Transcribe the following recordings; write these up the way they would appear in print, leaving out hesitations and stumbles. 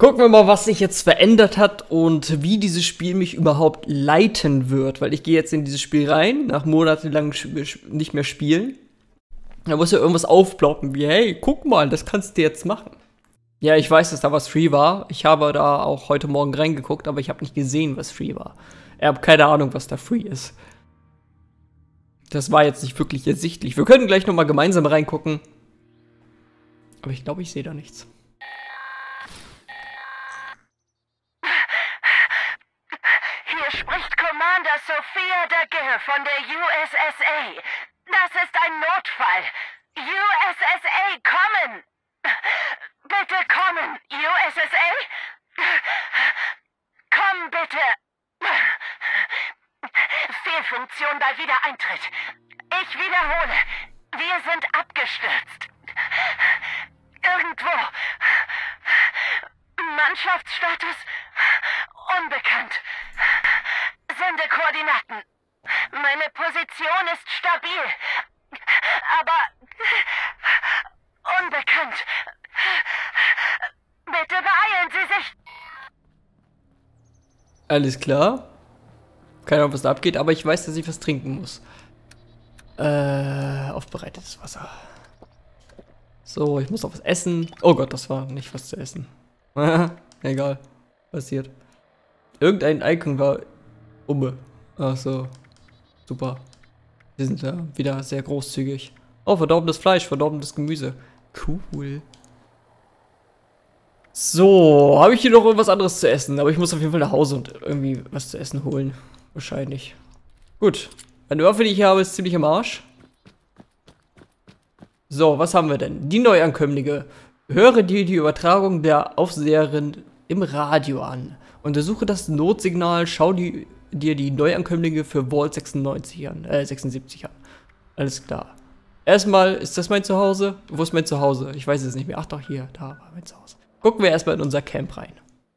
Gucken wir mal, was sich jetzt verändert hat und wie dieses Spiel mich überhaupt leiten wird. Weil ich gehe jetzt in dieses Spiel rein, nach monatelang nicht mehr spielen. Da muss ja irgendwas aufploppen, wie, hey, guck mal, das kannst du jetzt machen. Ja, ich weiß, dass da was free war. Ich habe da auch heute Morgen reingeguckt, aber ich habe nicht gesehen, was free war. Ich habe keine Ahnung, was da free ist. Das war jetzt nicht wirklich ersichtlich. Wir können gleich nochmal gemeinsam reingucken. Aber ich glaube, ich sehe da nichts. Hier spricht Commander Sophia Dagir von der USSA. Das ist ein Notfall. USSA, kommen! Bitte kommen, USSA! Komm bitte! Fehlfunktion bei Wiedereintritt. Ich wiederhole, wir sind abgestürzt. Irgendwo. Mannschaftsstatus? Unbekannt. Sende Koordinaten. Meine Position ist stabil, aber unbekannt. Bitte beeilen Sie sich. Alles klar. Keine Ahnung, was da abgeht, aber ich weiß, dass ich was trinken muss. Aufbereitetes Wasser. So, ich muss noch was essen. Oh Gott, das war nicht was zu essen. Egal. Passiert. Irgendein Icon war umme. Ach so. Super. Wir sind ja wieder sehr großzügig. Oh, verdorbenes Fleisch, verdorbenes Gemüse. Cool. So, habe ich hier noch irgendwas anderes zu essen? Aber ich muss auf jeden Fall nach Hause und irgendwie was zu essen holen. Wahrscheinlich. Gut. Meine Waffe, die ich hier habe, ist ziemlich am Arsch. So, was haben wir denn? Die Neuankömmlinge. Höre dir die Übertragung der Aufseherin im Radio an. Untersuche das Notsignal. Schau dir die Neuankömmlinge für Vault 96 an. 76 an. Alles klar. Erstmal, ist das mein Zuhause? Wo ist mein Zuhause? Ich weiß es nicht mehr. Ach doch, hier. Da war mein Zuhause. Gucken wir erstmal in unser Camp rein.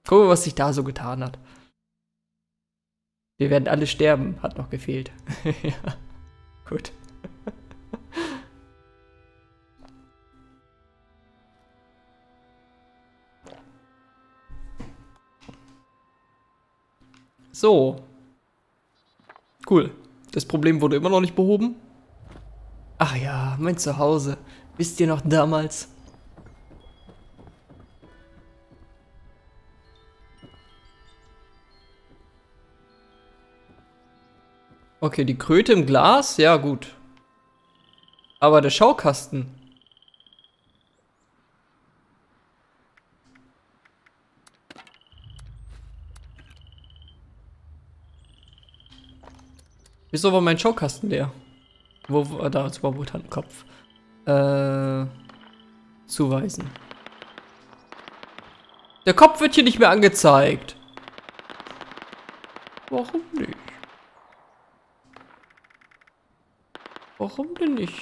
Gucken wir, was sich da so getan hat. Wir werden alle sterben, hat noch gefehlt. Ja, gut. So. Cool. Das Problem wurde immer noch nicht behoben. Ach ja, mein Zuhause. Wisst ihr noch damals? Okay, die Kröte im Glas, ja gut. Aber der Schaukasten. Wieso war mein Schaukasten leer? Wo war da? Supermutantenkopf. Zuweisen. Der Kopf wird hier nicht mehr angezeigt. Warum nicht? Warum denn nicht?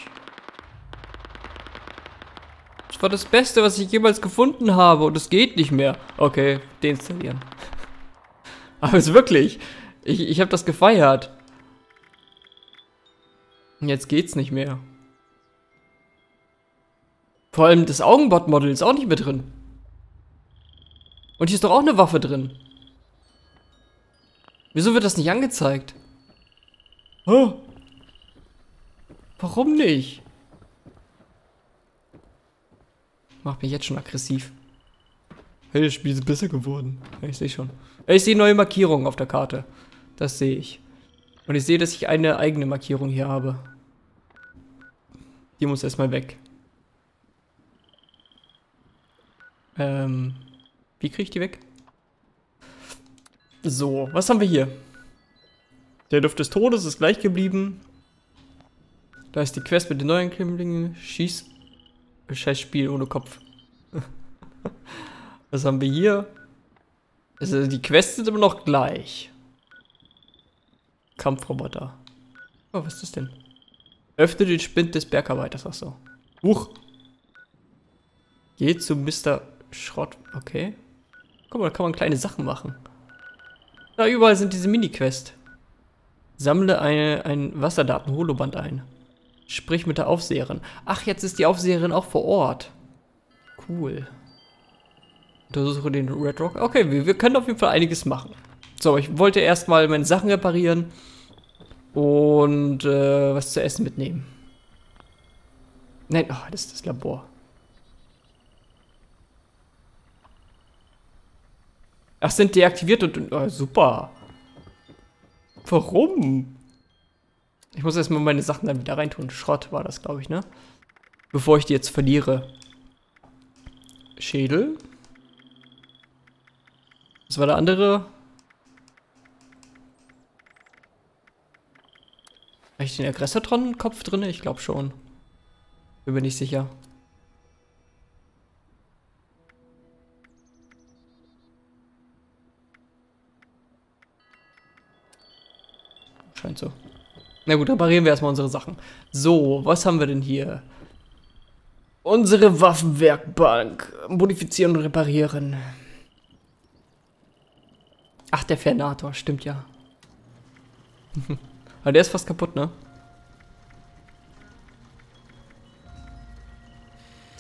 Das war das Beste, was ich jemals gefunden habe und es geht nicht mehr. Okay, deinstallieren. Aber es wirklich. Ich habe das gefeiert. Jetzt geht's nicht mehr. Vor allem das Augenbot-Model ist auch nicht mehr drin. Und hier ist doch auch eine Waffe drin. Wieso wird das nicht angezeigt? Oh. Warum nicht? Macht mich jetzt schon aggressiv. Hey, das Spiel ist besser geworden. Ich sehe schon. Ich sehe neue Markierungen auf der Karte. Das sehe ich. Und ich sehe, dass ich eine eigene Markierung hier habe. Die muss erstmal weg. Wie kriege ich die weg? So, was haben wir hier? Der Duft des Todes ist gleich geblieben. Da ist die Quest mit den Neuankömmlingen. Scheiß Spiel ohne Kopf. Was haben wir hier? Also die Quests sind immer noch gleich. Kampfroboter. Oh, was ist das denn? Öffne den Spind des Bergarbeiters. Ach so. Huch. Geh zu Mr. Schrott. Okay. Guck mal, da kann man kleine Sachen machen. Da überall sind diese Mini-Quest. Sammle ein Wasserdaten-Holoband ein. Sprich mit der Aufseherin. Ach, jetzt ist die Aufseherin auch vor Ort. Cool. Untersuche den Red Rock. Okay, wir können auf jeden Fall einiges machen. So, ich wollte erstmal meine Sachen reparieren und was zu essen mitnehmen. Nein, oh, das ist das Labor. Ach, sind deaktiviert und super. Warum? Ich muss erstmal meine Sachen dann wieder reintun. Schrott war das, glaube ich, ne? Bevor ich die jetzt verliere. Schädel. Was war der andere? Habe ich den Aggressotron-Kopf drin? Ich glaube schon. Bin mir nicht sicher. Scheint so. Na gut, reparieren wir erstmal unsere Sachen. So, was haben wir denn hier? Unsere Waffenwerkbank. Modifizieren und reparieren. Ach, der Fernator, stimmt ja. Aber der ist fast kaputt, ne?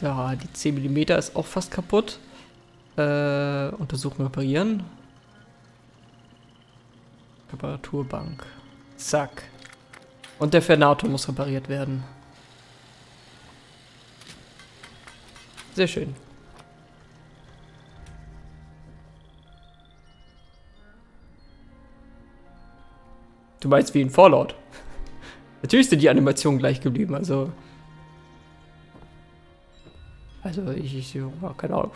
Da, die 10 mm ist auch fast kaputt. Untersuchen, reparieren. Reparaturbank. Zack. Und der Fernator muss repariert werden. Sehr schön. Du meinst wie in Fallout. Natürlich sind die Animationen gleich geblieben, also... Also, keine Ahnung.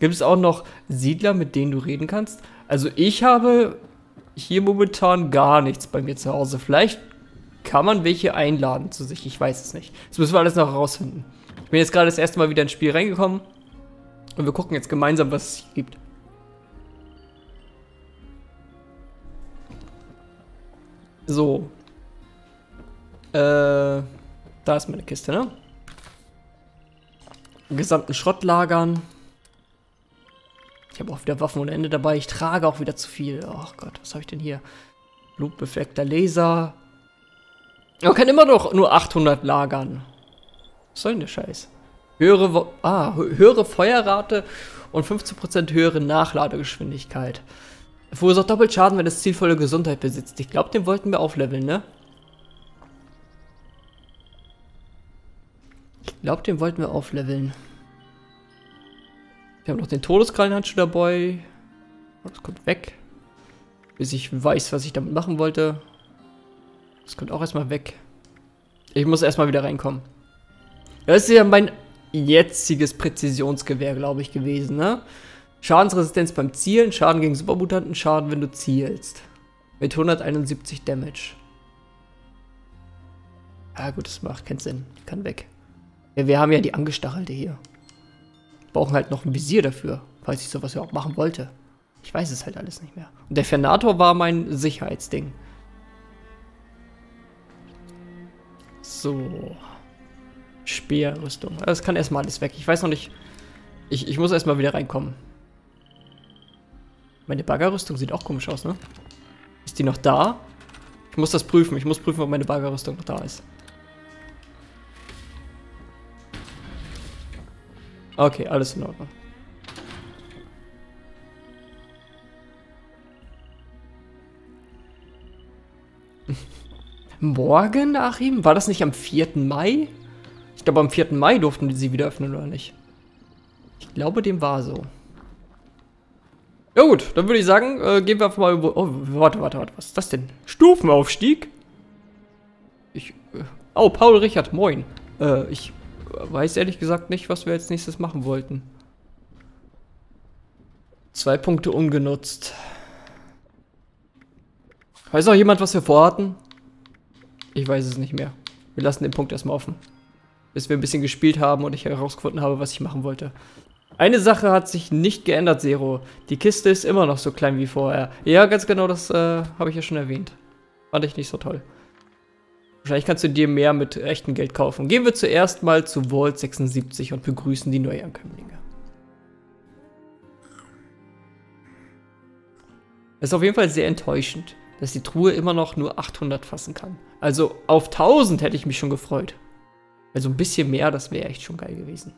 Gibt es auch noch Siedler, mit denen du reden kannst? Also, ich habe hier momentan gar nichts bei mir zu Hause. Vielleicht kann man welche einladen zu sich, ich weiß es nicht. Das müssen wir alles noch herausfinden. Ich bin jetzt gerade das erste Mal wieder ins Spiel reingekommen. Und wir gucken jetzt gemeinsam, was es gibt. So. Da ist meine Kiste, ne? Im gesamten Schrott lagern. Ich habe auch wieder Waffen ohne Ende dabei. Ich trage auch wieder zu viel. Ach Gott, was habe ich denn hier? Blutbefleckter Laser. Man kann immer noch nur 800 lagern. Was soll denn der Scheiß? Höhere Feuerrate und 15% höhere Nachladegeschwindigkeit. Verursacht doppelt Schaden, wenn das Ziel volle Gesundheit besitzt. Ich glaube, den wollten wir aufleveln, ne? Wir haben noch den Todeskrallenhandschuh dabei. Das kommt weg. Bis ich weiß, was ich damit machen wollte. Das kommt auch erstmal weg. Ich muss erstmal wieder reinkommen. Das ist ja mein jetziges Präzisionsgewehr, glaube ich, gewesen, ne? Schadensresistenz beim Zielen, Schaden gegen Supermutanten, Schaden, wenn du zielst. Mit 171 Damage. Ah gut, das macht keinen Sinn. Die kann weg. Ja, wir haben ja die Angestachelte hier. Brauchen halt noch ein Visier dafür, falls ich sowas ja auch machen wollte. Ich weiß es halt alles nicht mehr. Und der Fernator war mein Sicherheitsding. So. Speerrüstung. Das kann erstmal alles weg. Ich weiß noch nicht... Ich muss erstmal wieder reinkommen. Meine Baggerrüstung sieht auch komisch aus, ne? Ist die noch da? Ich muss das prüfen. Ich muss prüfen, ob meine Baggerrüstung noch da ist. Okay, alles in Ordnung. Morgen, Achim? War das nicht am 4. Mai? Ich glaube, am 4. Mai durften die sie wieder öffnen, oder nicht? Ich glaube, dem war so. Ja gut, dann würde ich sagen, gehen wir einfach mal... Oh, warte, was ist das denn? Stufenaufstieg? Oh, Paul Richard, moin. Ich weiß ehrlich gesagt nicht, was wir als nächstes machen wollten. 2 Punkte ungenutzt. Weiß noch jemand, was wir vorhatten? Ich weiß es nicht mehr. Wir lassen den Punkt erstmal offen. Bis wir ein bisschen gespielt haben und ich herausgefunden habe, was ich machen wollte. Eine Sache hat sich nicht geändert, Zero. Die Kiste ist immer noch so klein wie vorher. Ja, ganz genau, das habe ich ja schon erwähnt. Fand ich nicht so toll. Wahrscheinlich kannst du dir mehr mit echtem Geld kaufen. Gehen wir zuerst mal zu Vault 76 und begrüßen die Neuankömmlinge. Es ist auf jeden Fall sehr enttäuschend, dass die Truhe immer noch nur 800 fassen kann. Also auf 1000 hätte ich mich schon gefreut. Also ein bisschen mehr, das wäre echt schon geil gewesen.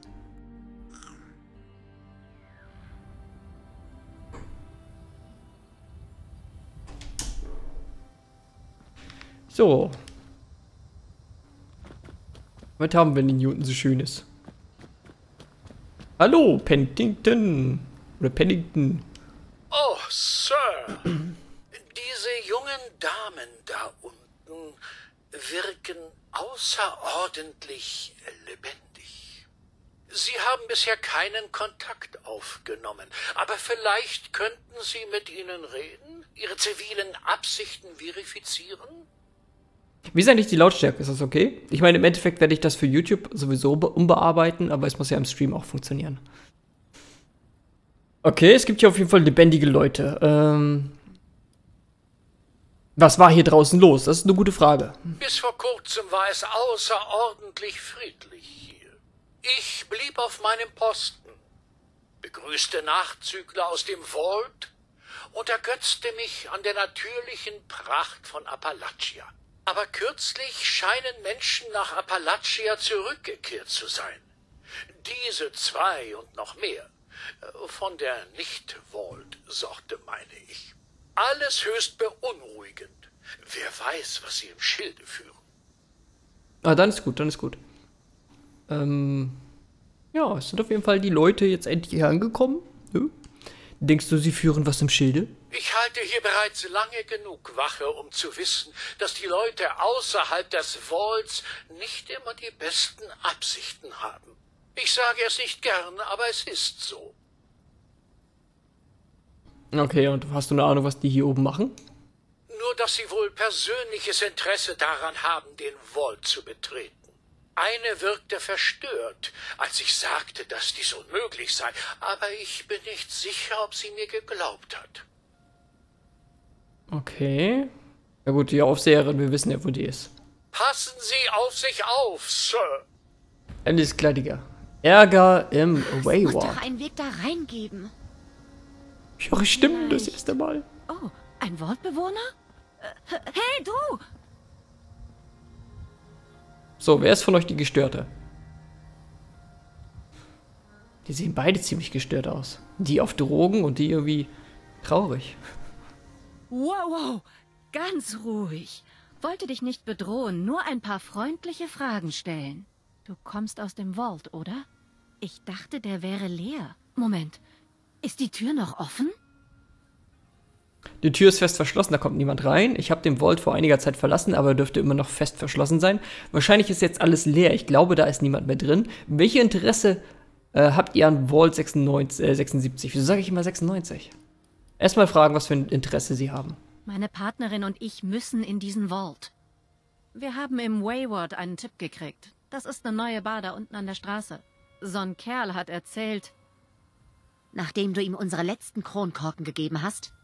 So. Was haben wir in Newton so Schönes? Hallo, Pennington. Oder Pennington. Oh, Sir. Diese jungen Damen da unten wirken außerordentlich lebendig. Sie haben bisher keinen Kontakt aufgenommen, aber vielleicht könnten Sie mit ihnen reden, ihre zivilen Absichten verifizieren? Wie ist eigentlich die Lautstärke? Ist das okay? Ich meine, im Endeffekt werde ich das für YouTube sowieso umbearbeiten, aber es muss ja im Stream auch funktionieren. Okay, es gibt hier auf jeden Fall lebendige Leute. Was war hier draußen los? Das ist eine gute Frage. Bis vor kurzem war es außerordentlich friedlich hier. Ich blieb auf meinem Posten, begrüßte Nachzügler aus dem Vault und ergötzte mich an der natürlichen Pracht von Appalachia. Aber kürzlich scheinen Menschen nach Appalachia zurückgekehrt zu sein. Diese zwei und noch mehr. Von der Nicht-Vault-Sorte, meine ich. Alles höchst beunruhigend. Wer weiß, was sie im Schilde führen. Ah, dann ist gut, dann ist gut. Ja, es sind auf jeden Fall die Leute jetzt endlich hier angekommen. Hm? Denkst du, sie führen was im Schilde? Ich halte hier bereits lange genug Wache, um zu wissen, dass die Leute außerhalb des Vaults nicht immer die besten Absichten haben. Ich sage es nicht gern, aber es ist so. Okay, und hast du eine Ahnung, was die hier oben machen? Nur, dass sie wohl persönliches Interesse daran haben, den Vault zu betreten. Eine wirkte verstört, als ich sagte, dass dies unmöglich sei, aber ich bin nicht sicher, ob sie mir geglaubt hat. Okay. Ja gut, die Aufseherin, wir wissen ja, wo die ist. Passen Sie auf sich auf, Sir! Alles klar, Digga. Ärger im Wayward. Es muss doch einen Weg da reingeben. Ich höre Stimmen das erste Mal. Oh, ein Wortbewohner? Hey, du! So, wer ist von euch die Gestörte? Die sehen beide ziemlich gestört aus. Die auf Drogen und die irgendwie traurig. Wow, ganz ruhig. Wollte dich nicht bedrohen, nur ein paar freundliche Fragen stellen. Du kommst aus dem Vault, oder? Ich dachte, der wäre leer. Moment, ist die Tür noch offen? Die Tür ist fest verschlossen, da kommt niemand rein. Ich habe den Vault vor einiger Zeit verlassen, aber er dürfte immer noch fest verschlossen sein. Wahrscheinlich ist jetzt alles leer. Ich glaube, da ist niemand mehr drin. Welche Interesse habt ihr an Vault 76? Wieso sage ich immer 96? Erstmal fragen, was für ein Interesse sie haben. Meine Partnerin und ich müssen in diesen Vault. Wir haben im Wayward einen Tipp gekriegt. Das ist eine neue Bar da unten an der Straße. So ein Kerl hat erzählt. Nachdem du ihm unsere letzten Kronkorken gegeben hast?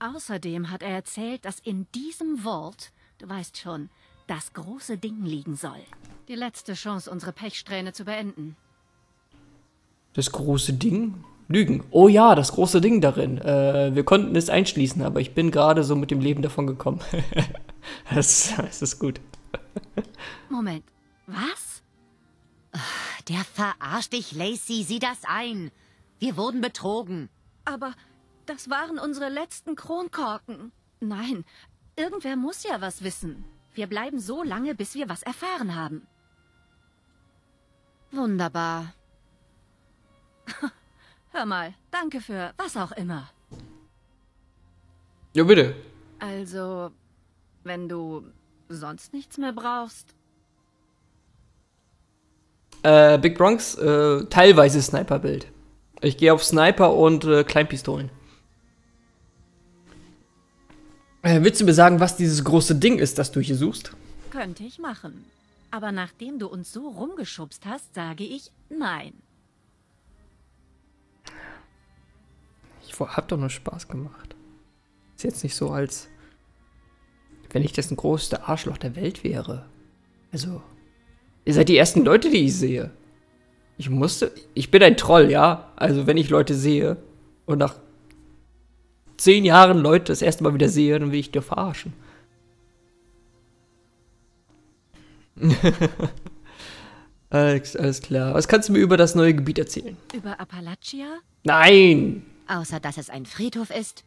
Außerdem hat er erzählt, dass in diesem Vault, du weißt schon, das große Ding liegen soll. Die letzte Chance, unsere Pechsträhne zu beenden. Das große Ding? Lügen. Oh ja, das große Ding darin. Wir konnten es einschließen, aber ich bin gerade so mit dem Leben davon gekommen. Das ist gut. Moment. Was? Der verarscht dich, Lacey. Sieh das ein. Wir wurden betrogen. Aber das waren unsere letzten Kronkorken. Nein, irgendwer muss ja was wissen. Wir bleiben so lange, bis wir was erfahren haben. Wunderbar. Hör mal, danke für was auch immer. Ja, bitte. Also, wenn du sonst nichts mehr brauchst... Big Bronx, teilweise Sniper-Bild. Ich gehe auf Sniper und Kleinpistolen. Willst du mir sagen, was dieses große Ding ist, das du hier suchst? Könnte ich machen. Aber nachdem du uns so rumgeschubst hast, sage ich nein. Ich hab doch nur Spaß gemacht. Ist jetzt nicht so, als wenn ich das größte Arschloch der Welt wäre. Also... Ihr seid die ersten Leute, die ich sehe. Ich bin ein Troll, ja? Also, wenn ich Leute sehe und nach 10 Jahren Leute das erste Mal wieder sehe, dann will ich dir verarschen. Alles klar. Was kannst du mir über das neue Gebiet erzählen? Über Appalachia? Nein! Außer, dass es ein Friedhof ist?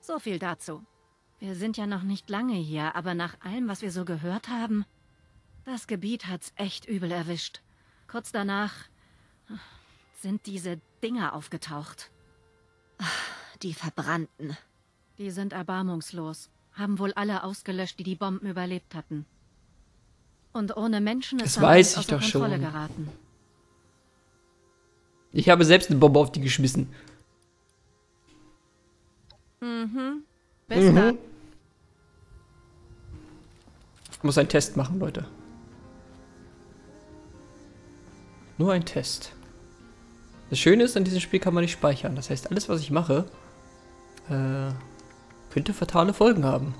So viel dazu. Wir sind ja noch nicht lange hier, aber nach allem, was wir so gehört haben, das Gebiet hat's echt übel erwischt. Kurz danach sind diese Dinger aufgetaucht. Ach, die Verbrannten. Die sind erbarmungslos. Haben wohl alle ausgelöscht, die die Bomben überlebt hatten. Und ohne Menschen ist das außer Kontrolle geraten. Ich habe selbst eine Bombe auf die geschmissen. Mhm. Bester. Mhm. Ich muss einen Test machen, Leute. Nur ein Test. Das Schöne ist, an diesem Spiel kann man nicht speichern. Das heißt, alles, was ich mache, könnte fatale Folgen haben.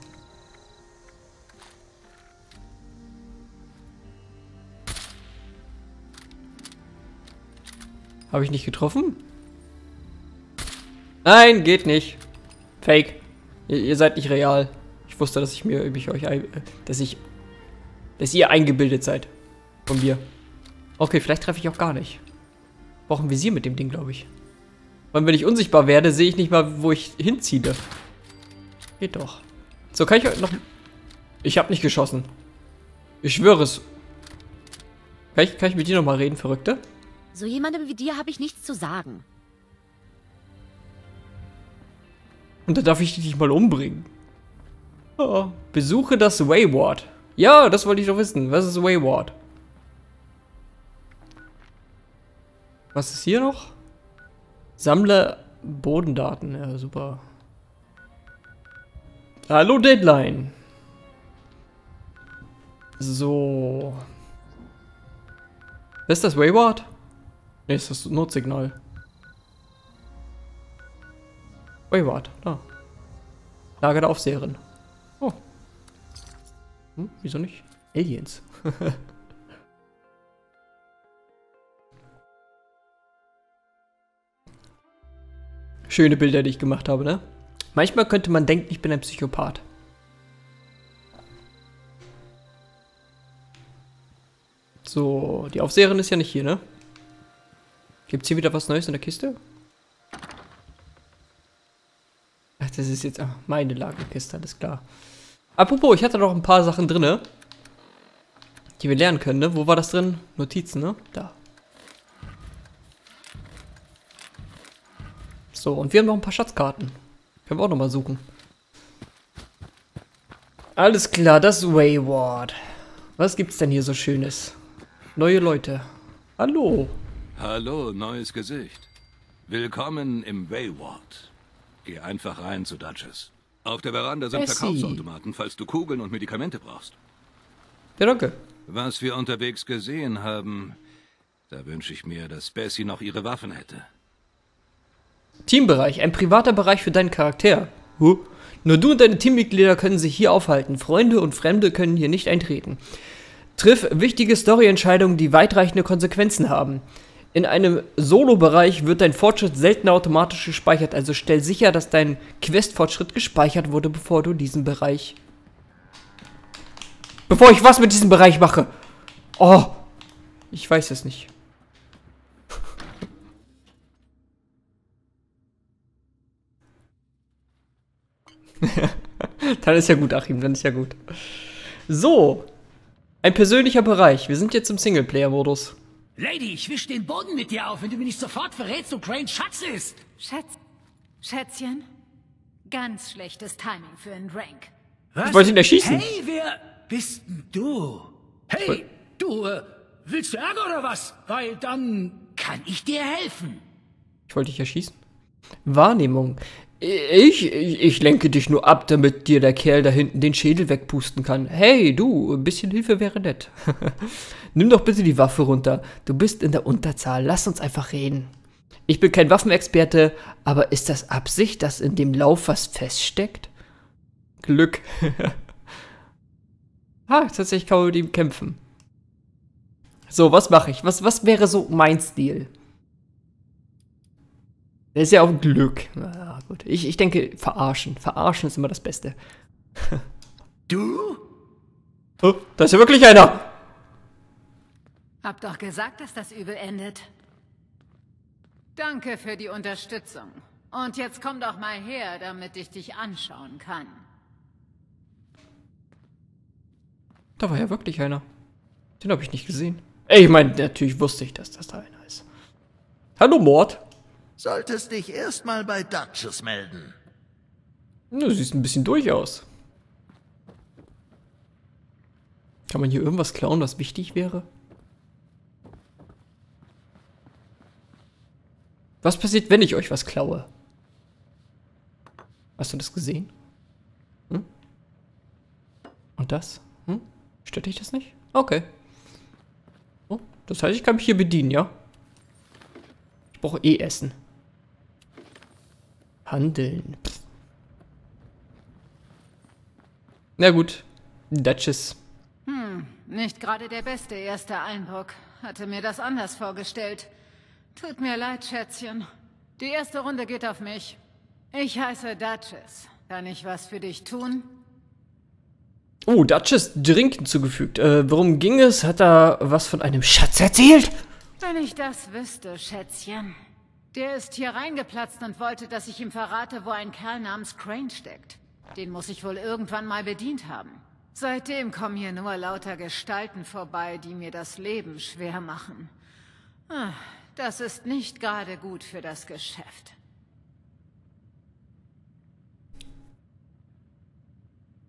Habe ich nicht getroffen? Nein, geht nicht. Fake. Ihr seid nicht real. Ich wusste, dass ihr eingebildet seid. Von mir. Okay, vielleicht treffe ich auch gar nicht. Brauchen wir Visier mit dem Ding, glaube ich. Weil wenn ich unsichtbar werde, sehe ich nicht mal, wo ich hinziehe. Geht doch. So, kann ich heute noch... Ich habe nicht geschossen. Ich schwöre es. Kann ich mit dir nochmal reden, Verrückte? So jemandem wie dir habe ich nichts zu sagen. Und da darf ich dich mal umbringen. Oh. Besuche das Wayward. Ja, das wollte ich doch wissen. Was ist Wayward? Was ist hier noch? Sammle Bodendaten. Ja, super. Hallo, Deadline. So. Ist das Wayward? Ne, ist das Notsignal. Wayward, da. Lager der Aufseherin. Oh. Hm, wieso nicht? Aliens. Schöne Bilder, die ich gemacht habe, ne? Manchmal könnte man denken, ich bin ein Psychopath. So, die Aufseherin ist ja nicht hier, ne? Gibt's hier wieder was Neues in der Kiste? Ach, das ist jetzt meine Lagerkiste, alles klar. Apropos, ich hatte noch ein paar Sachen drin, ne? Die wir lernen können, ne? Wo war das drin? Notizen, ne? Da. So, und wir haben noch ein paar Schatzkarten. Können wir auch nochmal suchen. Alles klar, das Wayward. Was gibt's denn hier so Schönes? Neue Leute. Hallo. Hallo, neues Gesicht. Willkommen im Wayward. Geh einfach rein zu Duchess. Auf der Veranda sind Verkaufsautomaten, falls du Kugeln und Medikamente brauchst. Ja, danke. Was wir unterwegs gesehen haben, da wünsche ich mir, dass Bessie noch ihre Waffen hätte. Teambereich, ein privater Bereich für deinen Charakter. Huh? Nur du und deine Teammitglieder können sich hier aufhalten. Freunde und Fremde können hier nicht eintreten. Triff wichtige Story-Entscheidungen, die weitreichende Konsequenzen haben. In einem Solo-Bereich wird dein Fortschritt selten automatisch gespeichert, also stell sicher, dass dein Quest-Fortschritt gespeichert wurde, bevor du diesen Bereich... Bevor ich was mit diesem Bereich mache! Oh! Ich weiß es nicht. Dann ist ja gut, Achim, dann ist ja gut. So. Ein persönlicher Bereich. Wir sind jetzt im Singleplayer-Modus. Lady, ich wisch den Boden mit dir auf, wenn du mir nicht sofort verrätst, wo Cranes Schatz ist. Schätzchen? Ganz schlechtes Timing für einen Rank. Was? Ich wollte ihn erschießen. Hey, wer bist denn du? Hey, du, willst du Ärger oder was? Weil dann kann ich dir helfen. Ich wollte dich erschießen. Wahrnehmung. Ich lenke dich nur ab, damit dir der Kerl da hinten den Schädel wegpusten kann. Hey, du, ein bisschen Hilfe wäre nett. Nimm doch bitte die Waffe runter. Du bist in der Unterzahl. Lass uns einfach reden. Ich bin kein Waffenexperte, aber ist das Absicht, dass in dem Lauf was feststeckt? Glück. Ah, tatsächlich kann man mit ihm kämpfen. So, was mache ich? Was wäre so mein Stil? Das ist ja auch Glück. Na gut. Ich denke, verarschen. Verarschen ist immer das Beste. Du? Oh, da ist ja wirklich einer! Hab doch gesagt, dass das übel endet. Danke für die Unterstützung. Und jetzt komm doch mal her, damit ich dich anschauen kann. Da war ja wirklich einer. Den habe ich nicht gesehen. Ey, ich meine, natürlich wusste ich, dass das da einer ist. Hallo, Mord. Solltest dich erstmal bei Duchess melden. Du siehst ein bisschen durch aus. Kann man hier irgendwas klauen, was wichtig wäre? Was passiert, wenn ich euch was klaue? Hast du das gesehen? Hm? Und das? Hm? Stört dich das nicht? Okay. Oh, das heißt, ich kann mich hier bedienen, ja? Ich brauche eh Essen. Handeln. Pff. Na gut. Duchess. Hm, nicht gerade der beste erste Eindruck. Hatte mir das anders vorgestellt. Tut mir leid, Schätzchen. Die erste Runde geht auf mich. Ich heiße Duchess. Kann ich was für dich tun? Oh, Duchess Drink hinzugefügt. Worum ging es? Hat er was von einem Schatz erzählt? Wenn ich das wüsste, Schätzchen. Der ist hier reingeplatzt und wollte, dass ich ihm verrate, wo ein Kerl namens Crane steckt. Den muss ich wohl irgendwann mal bedient haben. Seitdem kommen hier nur lauter Gestalten vorbei, die mir das Leben schwer machen. Ah. Das ist nicht gerade gut für das Geschäft.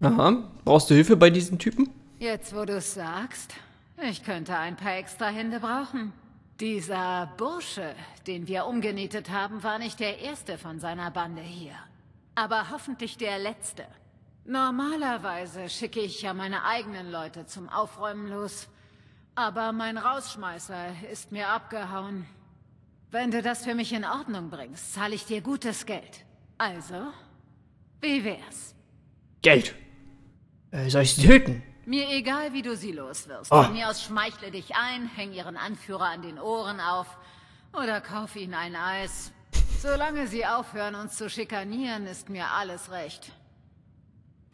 Aha. Brauchst du Hilfe bei diesen Typen? Jetzt, wo du es sagst, ich könnte ein paar extra Hände brauchen. Dieser Bursche, den wir umgenietet haben, war nicht der erste von seiner Bande hier. Aber hoffentlich der letzte. Normalerweise schicke ich ja meine eigenen Leute zum Aufräumen los. Aber mein Rausschmeißer ist mir abgehauen. Wenn du das für mich in Ordnung bringst, zahle ich dir gutes Geld. Also, wie wär's? Geld? Soll ich sie töten? Mir egal, wie du sie loswirst. Oh. Von mir aus schmeichle dich ein, häng ihren Anführer an den Ohren auf oder kauf ihnen ein Eis. Solange sie aufhören, uns zu schikanieren, ist mir alles recht.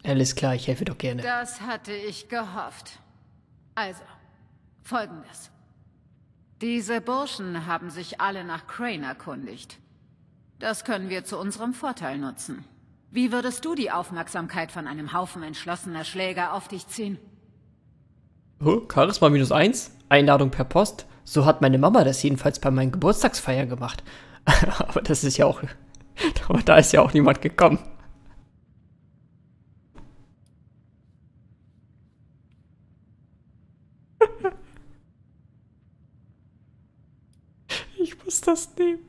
Alles klar, ich helfe doch gerne. Das hatte ich gehofft. Also. Folgendes. Diese Burschen haben sich alle nach Crane erkundigt. Das können wir zu unserem Vorteil nutzen. Wie würdest du die Aufmerksamkeit von einem Haufen entschlossener Schläger auf dich ziehen? Oh, Charisma -1, Einladung per Post. So hat meine Mama das jedenfalls bei meinen Geburtstagsfeiern gemacht. Aber das ist ja auch... Aber da ist ja auch niemand gekommen. Das nehmen.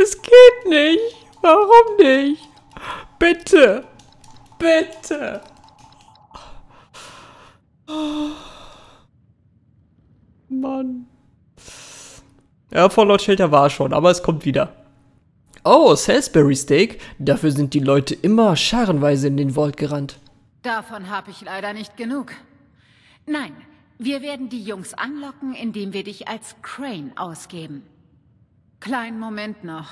Es geht nicht. Warum nicht? Bitte. Bitte. Oh. Mann. Ja, von Lord Shelter war schon, aber es kommt wieder. Oh, Salisbury Steak. Dafür sind die Leute immer scharenweise in den Wald gerannt. Davon habe ich leider nicht genug. Nein. Wir werden die Jungs anlocken, indem wir dich als Crane ausgeben. Kleinen Moment noch.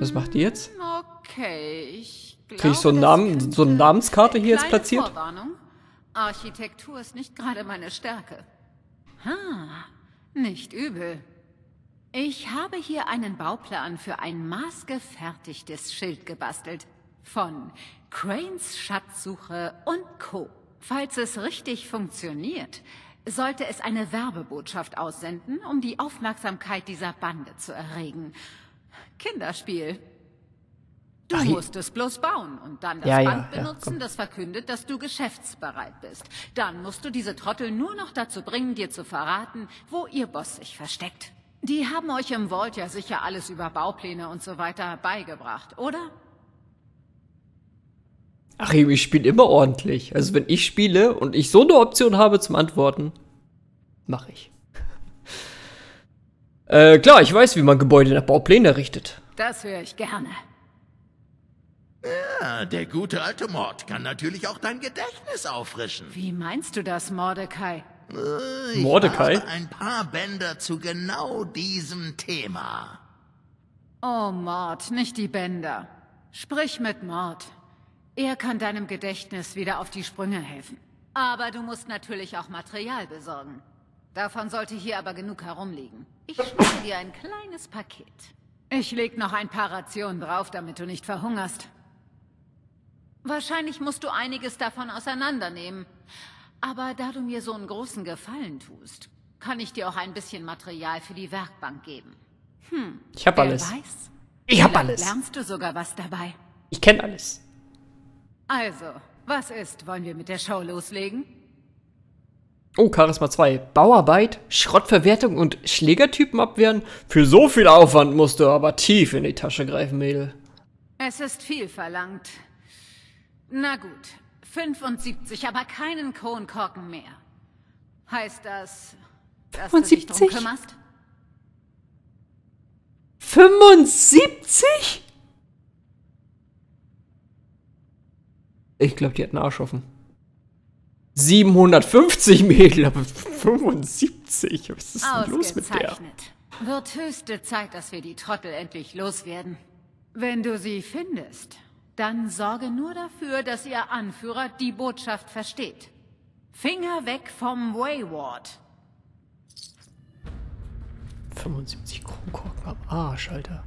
Was macht ihr jetzt? Okay, ich glaube, krieg ich so einen Namen, so eine Namenskarte hier jetzt platziert? Vorwarnung. Architektur ist nicht gerade meine Stärke. Ha, nicht übel. Ich habe hier einen Bauplan für ein maßgefertigtes Schild gebastelt. Von Cranes Schatzsuche und Co. Falls es richtig funktioniert, sollte es eine Werbebotschaft aussenden, um die Aufmerksamkeit dieser Bande zu erregen. Kinderspiel. Du musst es bloß bauen und dann das Band benutzen, das verkündet, dass du geschäftsbereit bist. Dann musst du diese Trottel nur noch dazu bringen, dir zu verraten, wo ihr Boss sich versteckt. Die haben euch im Vault ja sicher alles über Baupläne und so weiter beigebracht, oder? Ach, ich spiele immer ordentlich. Also wenn ich spiele und ich so eine Option habe zum Antworten, mache ich. Klar, ich weiß, wie man Gebäude nach Bauplänen errichtet. Das höre ich gerne. Ja, der gute alte Mord kann natürlich auch dein Gedächtnis auffrischen. Wie meinst du das, Mordecai? Mordecai? Ich habe ein paar Bänder zu genau diesem Thema. Oh, Mord, nicht die Bänder. Sprich mit Mord. Er kann deinem Gedächtnis wieder auf die Sprünge helfen. Aber du musst natürlich auch Material besorgen. Davon sollte hier aber genug herumliegen. Ich schicke dir ein kleines Paket. Ich leg noch ein paar Rationen drauf, damit du nicht verhungerst. Wahrscheinlich musst du einiges davon auseinandernehmen. Aber da du mir so einen großen Gefallen tust, kann ich dir auch ein bisschen Material für die Werkbank geben. Ich hab alles. Weiß, ich hab alles. Lernst du sogar was dabei? Ich kenne alles. Also, was ist? Wollen wir mit der Show loslegen? Oh, Charisma 2. Bauarbeit, Schrottverwertung und Schlägertypen abwehren? Für so viel Aufwand musst du aber tief in die Tasche greifen, Mädel. Es ist viel verlangt. Na gut, 75, aber keinen Kronkorken mehr. Heißt das, dass 75? Du dich drum kümmerst? 75? Ich glaube, die hat einen Arsch offen. 750 Mädel, aber 75? Was ist denn los mit der? Wird höchste Zeit, dass wir die Trottel endlich loswerden. Wenn du sie findest, dann sorge nur dafür, dass ihr Anführer die Botschaft versteht. Finger weg vom Wayward. 75 Kronkorken am Arsch, Alter.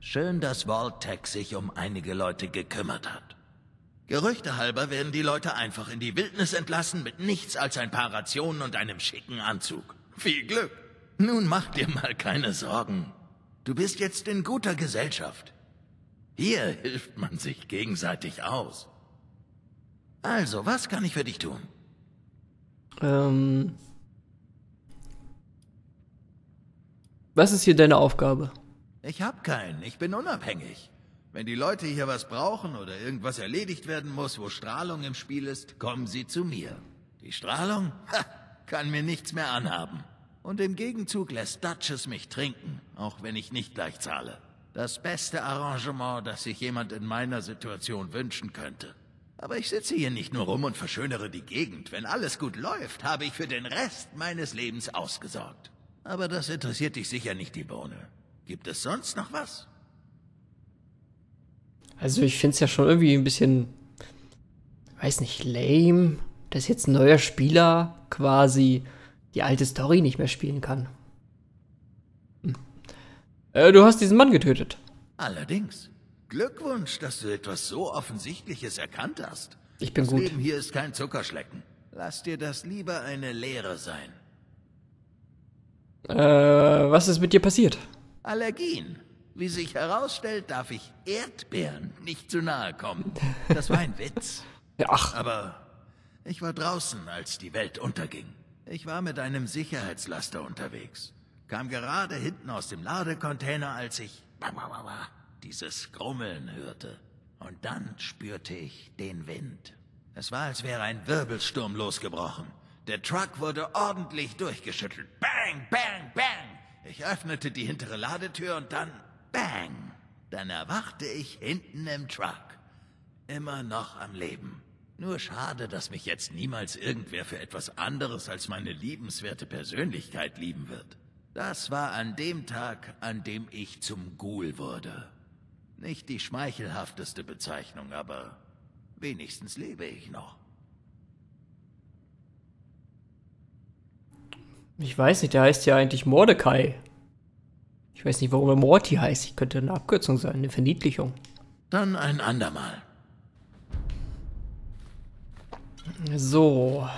Schön, dass Vault-Tec sich um einige Leute gekümmert hat. Gerüchte halber werden die Leute einfach in die Wildnis entlassen mit nichts als ein paar Rationen und einem schicken Anzug. Viel Glück. Nun mach dir mal keine Sorgen. Du bist jetzt in guter Gesellschaft. Hier hilft man sich gegenseitig aus. Also, was kann ich für dich tun? Was ist hier deine Aufgabe? Ich hab keinen. Ich bin unabhängig. Wenn die Leute hier was brauchen oder irgendwas erledigt werden muss, wo Strahlung im Spiel ist, kommen sie zu mir. Die Strahlung? Ha, kann mir nichts mehr anhaben. Und im Gegenzug lässt Duchess mich trinken, auch wenn ich nicht gleich zahle. Das beste Arrangement, das sich jemand in meiner Situation wünschen könnte. Aber ich sitze hier nicht nur rum und verschönere die Gegend. Wenn alles gut läuft, habe ich für den Rest meines Lebens ausgesorgt. Aber das interessiert dich sicher nicht, die Bohne. Gibt es sonst noch was? Also ich finde es ja schon irgendwie ein bisschen, weiß nicht, lame, dass jetzt ein neuer Spieler quasi die alte Story nicht mehr spielen kann. Du hast diesen Mann getötet. Allerdings. Glückwunsch, dass du etwas so Offensichtliches erkannt hast. Ich bin gut. Das Leben hier ist kein Zuckerschlecken. Lass dir das lieber eine Lehre sein. Was ist mit dir passiert? Allergien. Wie sich herausstellt, darf ich Erdbeeren nicht zu nahe kommen. Das war ein Witz. Ach. Aber ich war draußen, als die Welt unterging. Ich war mit einem Sicherheitslaster unterwegs. Kam gerade hinten aus dem Ladecontainer, als ich dieses Grummeln hörte. Und dann spürte ich den Wind. Es war, als wäre ein Wirbelsturm losgebrochen. Der Truck wurde ordentlich durchgeschüttelt. Bang, bang, bang. Ich öffnete die hintere Ladetür und dann... Bang! Dann erwachte ich hinten im Truck. Immer noch am Leben. Nur schade, dass mich jetzt niemals irgendwer für etwas anderes als meine liebenswerte Persönlichkeit lieben wird. Das war an dem Tag, an dem ich zum Ghoul wurde. Nicht die schmeichelhafteste Bezeichnung, aber wenigstens lebe ich noch. Ich weiß nicht, der heißt ja eigentlich Mordecai. Ich weiß nicht, warum er Morty heißt. Ich könnte eine Abkürzung sein, eine Verniedlichung. Dann ein andermal. So.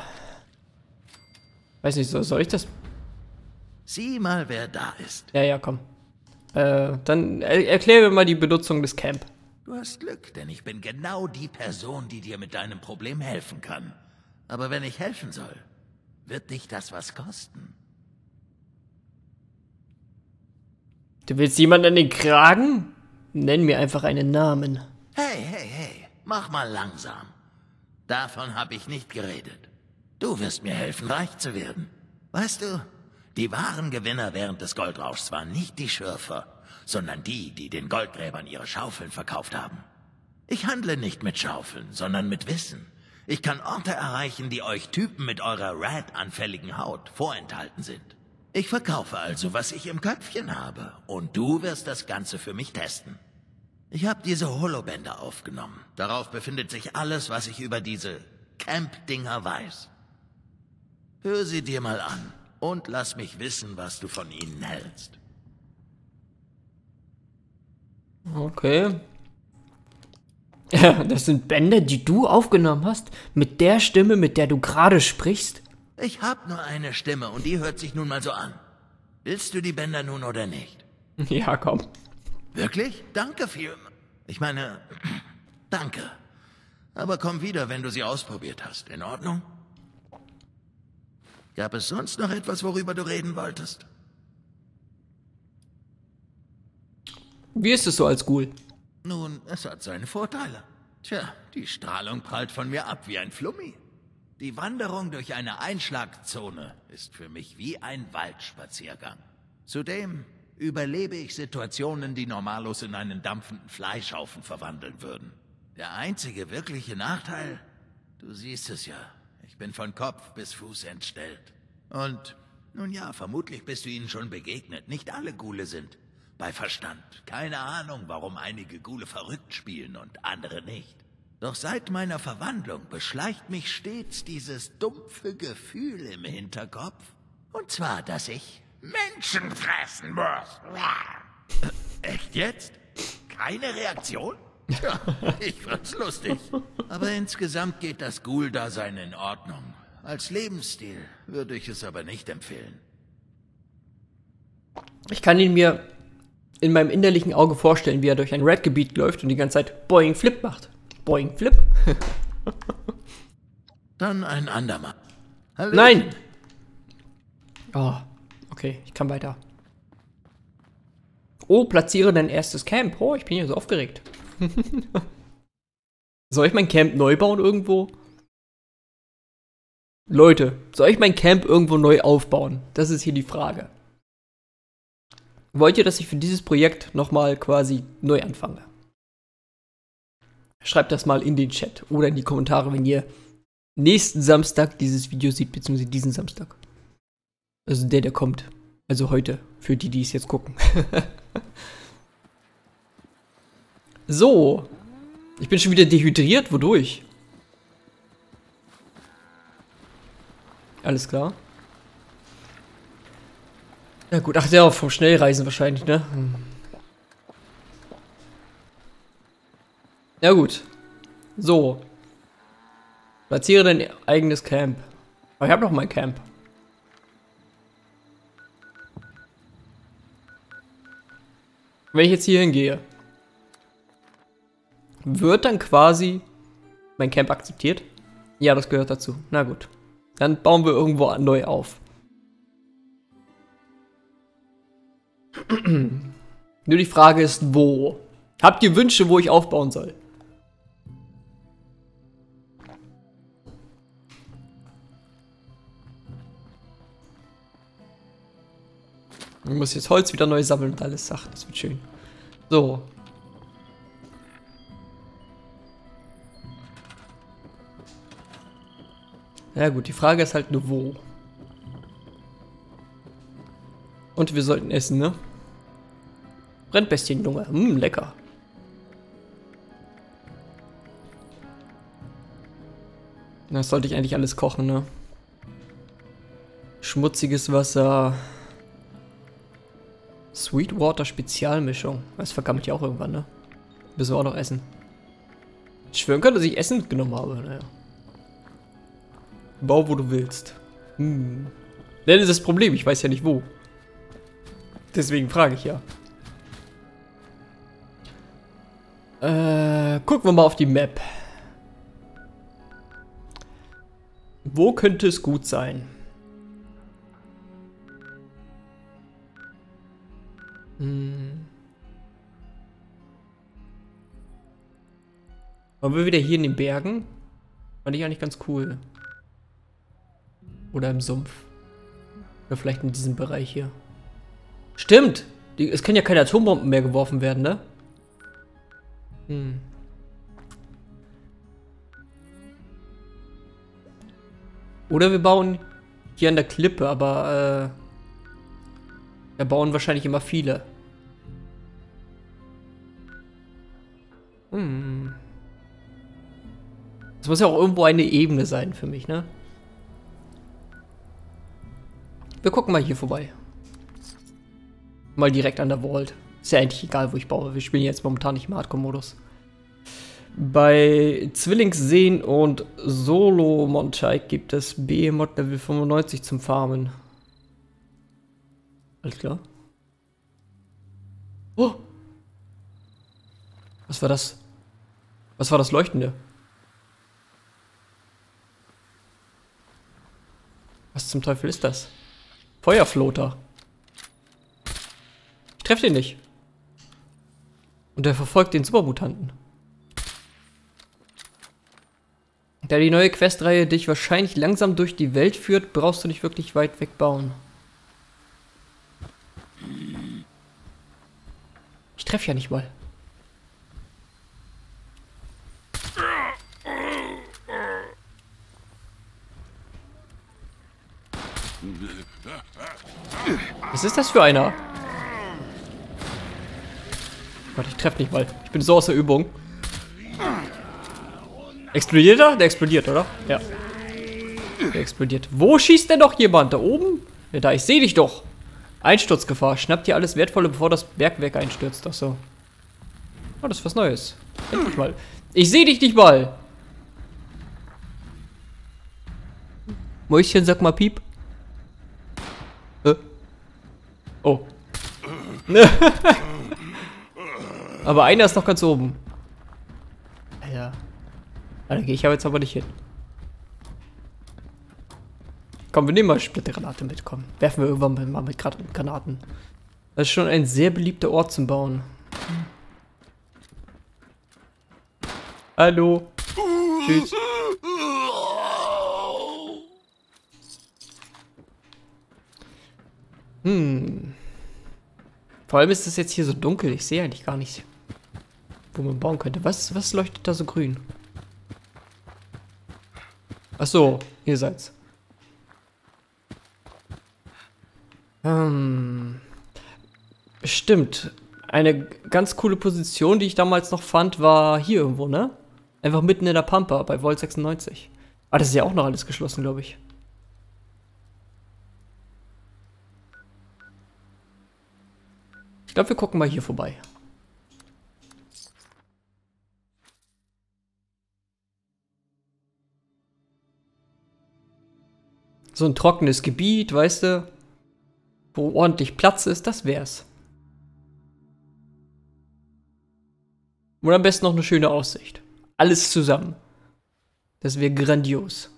Weiß nicht, soll ich das? Sieh mal, wer da ist. Ja, komm. Dann erkläre mir mal die Benutzung des Camp. Du hast Glück, denn ich bin genau die Person, die dir mit deinem Problem helfen kann. Aber wenn ich helfen soll, wird dich das was kosten? Du willst jemanden an den Kragen? Nenn mir einfach einen Namen. Hey, mach mal langsam. Davon habe ich nicht geredet. Du wirst mir helfen, reich zu werden. Weißt du, die wahren Gewinner während des Goldrauschs waren nicht die Schürfer, sondern die, die den Goldgräbern ihre Schaufeln verkauft haben. Ich handle nicht mit Schaufeln, sondern mit Wissen. Ich kann Orte erreichen, die euch Typen mit eurer Rat-anfälligen Haut vorenthalten sind. Ich verkaufe also, was ich im Köpfchen habe. Und du wirst das Ganze für mich testen. Ich habe diese Holobänder aufgenommen. Darauf befindet sich alles, was ich über diese Camp-Dinger weiß. Hör sie dir mal an und lass mich wissen, was du von ihnen hältst. Okay. Das sind Bänder, die du aufgenommen hast? Mit der Stimme, mit der du gerade sprichst? Ich hab nur eine Stimme und die hört sich nun mal so an. Willst du die Bänder nun oder nicht? Ja, komm. Wirklich? Danke viel. Ich meine, danke. Aber komm wieder, wenn du sie ausprobiert hast. In Ordnung? Gab es sonst noch etwas, worüber du reden wolltest? Wie ist es so als Ghoul? Nun, es hat seine Vorteile. Tja, die Strahlung prallt von mir ab wie ein Flummi. Die Wanderung durch eine Einschlagzone ist für mich wie ein Waldspaziergang. Zudem überlebe ich Situationen, die normallos in einen dampfenden Fleischhaufen verwandeln würden. Der einzige wirkliche Nachteil? Du siehst es ja. Ich bin von Kopf bis Fuß entstellt. Und, nun ja, vermutlich bist du ihnen schon begegnet. Nicht alle Ghule sind bei Verstand. Keine Ahnung, warum einige Ghule verrückt spielen und andere nicht. Doch seit meiner Verwandlung beschleicht mich stets dieses dumpfe Gefühl im Hinterkopf. Und zwar, dass ich Menschen fressen muss. Echt jetzt? Keine Reaktion? Ja, ich fand's lustig. Aber insgesamt geht das Ghoul-Dasein in Ordnung. Als Lebensstil würde ich es aber nicht empfehlen. Ich kann ihn mir in meinem innerlichen Auge vorstellen, wie er durch ein Red-Gebiet läuft und die ganze Zeit Boing Flip macht. Boing Flip. Dann ein andermal. Hallo. Nein! Oh, okay, ich kann weiter. Oh, platziere dein erstes Camp. Oh, ich bin hier so aufgeregt. Soll ich mein Camp neu bauen irgendwo? Leute, soll ich mein Camp irgendwo neu aufbauen? Das ist hier die Frage. Wollt ihr, dass ich für dieses Projekt nochmal quasi neu anfange? Schreibt das mal in den Chat oder in die Kommentare, wenn ihr nächsten Samstag dieses Video seht, beziehungsweise diesen Samstag. Also der kommt. Also heute, für die, die es jetzt gucken. So, ich bin schon wieder dehydriert, wodurch? Alles klar. Na gut, ach ja, vom Schnellreisen wahrscheinlich, ne? Na gut. So. Platziere dein eigenes Camp. Aber ich habe noch mein Camp. Wenn ich jetzt hier hingehe, wird dann quasi mein Camp akzeptiert? Ja, das gehört dazu. Na gut. Dann bauen wir irgendwo neu auf. Nur die Frage ist, wo? Habt ihr Wünsche, wo ich aufbauen soll? Ich muss jetzt Holz wieder neu sammeln und alles. Ach, das wird schön. So. Ja gut, die Frage ist halt nur wo. Und wir sollten essen, ne? Brennbestienlunge, lecker. Das sollte ich eigentlich alles kochen, ne? Schmutziges Wasser. Sweetwater Spezialmischung. Das vergammelt ja auch irgendwann, ne? Müssen wir auch noch essen. Ich schwören kann, dass ich Essen mitgenommen habe, naja. Bau, wo du willst. Hm. Das ist das Problem, ich weiß ja nicht wo. Deswegen frage ich ja. Gucken wir mal auf die Map. Wo könnte es gut sein? Hm. Waren wir wieder hier in den Bergen? Fand ich eigentlich ganz cool. Oder im Sumpf. Oder vielleicht in diesem Bereich hier. Stimmt! Es können ja keine Atombomben mehr geworfen werden, ne? Hm. Oder wir bauen hier an der Klippe, aber da bauen wahrscheinlich immer viele. Hm. Das muss ja auch irgendwo eine Ebene sein für mich, ne? Wir gucken mal hier vorbei. Mal direkt an der Vault. Ist ja eigentlich egal, wo ich baue. Wir spielen jetzt momentan nicht im Hardcore-Modus. Bei Zwillingsseen und Solo-Montag gibt es Behemoth Level 95 zum Farmen. Alles klar. Oh! Was war das? Was war das Leuchtende? Was zum Teufel ist das? Feuerfloter. Ich treffe den nicht. Und er verfolgt den Supermutanten. Da die neue Questreihe dich wahrscheinlich langsam durch die Welt führt, brauchst du nicht wirklich weit weg bauen. Ich treffe ja nicht mal. Was ist das für einer? Gott, ich treffe nicht mal. Ich bin so aus der Übung. Explodiert er? Der explodiert, oder? Ja. Der explodiert. Wo schießt denn noch jemand? Da oben? Ja, da, ich sehe dich doch. Einsturzgefahr. Schnapp dir alles Wertvolle, bevor das Bergwerk einstürzt. Achso. Oh, das ist was Neues. Endlich mal. Ich sehe dich nicht mal. Mäuschen, sag mal Piep. Oh. Aber einer ist noch ganz oben. Ja. Da gehe ich aber jetzt aber nicht hin. Komm, wir nehmen mal Splittergranate mit, komm. Werfen wir irgendwann mal mit Granaten. Das ist schon ein sehr beliebter Ort zum Bauen. Hallo. Tschüss. Hm. Vor allem ist es jetzt hier so dunkel. Ich sehe eigentlich gar nicht, wo man bauen könnte. Was leuchtet da so grün? Ach so, ihr seid's. Stimmt. Eine ganz coole Position, die ich damals noch fand, war hier irgendwo, ne? Einfach mitten in der Pampa bei Vault 96. Ah, das ist ja auch noch alles geschlossen, glaube ich. Ich glaube, wir gucken mal hier vorbei. So ein trockenes Gebiet, weißt du, wo ordentlich Platz ist, das wär's. Und am besten noch eine schöne Aussicht. Alles zusammen. Das wäre grandios.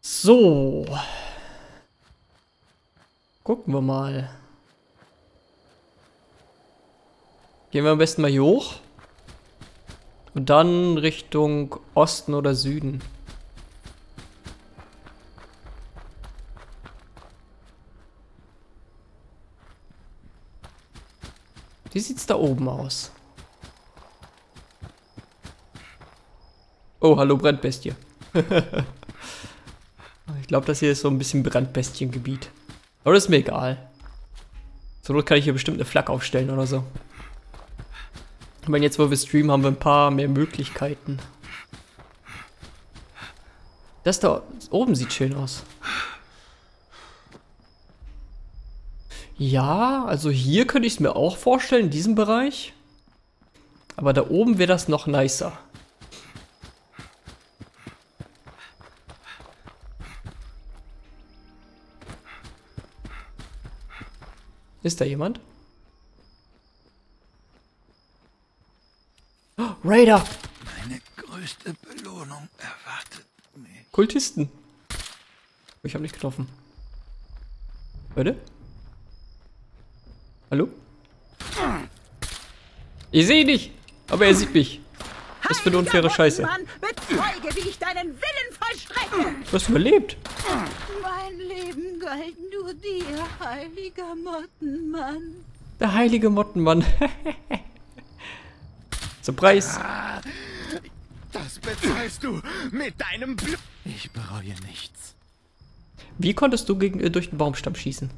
So. Gucken wir mal. Gehen wir am besten mal hier hoch. Und dann Richtung Osten oder Süden. Wie sieht's da oben aus? Oh, hallo Brandbestie. Ich glaube, das hier ist so ein bisschen Brandbestiengebiet. Aber das ist mir egal. Zur Not kann ich hier bestimmt eine Flagge aufstellen oder so. Ich meine, jetzt, wo wir streamen, haben wir ein paar mehr Möglichkeiten. Das da oben sieht schön aus. Ja, also hier könnte ich es mir auch vorstellen, in diesem Bereich. Aber da oben wäre das noch nicer. Ist da jemand? Raider! Meine größte Belohnung erwartet mich. Kultisten. Ich habe nicht getroffen. Leute? Hallo? Ich sehe dich, aber er sieht mich. Was für eine unfaire Scheiße. Mann, bezeuge, wie ich deinen Willen vollstrecke. Du hast überlebt. Mein Leben galt nur dir, heiliger Mottenmann. Der heilige Mottenmann. Zum Preis. Das bezahlst du mit deinem Blut. Ich bereue nichts. Wie konntest du durch den Baumstamm schießen?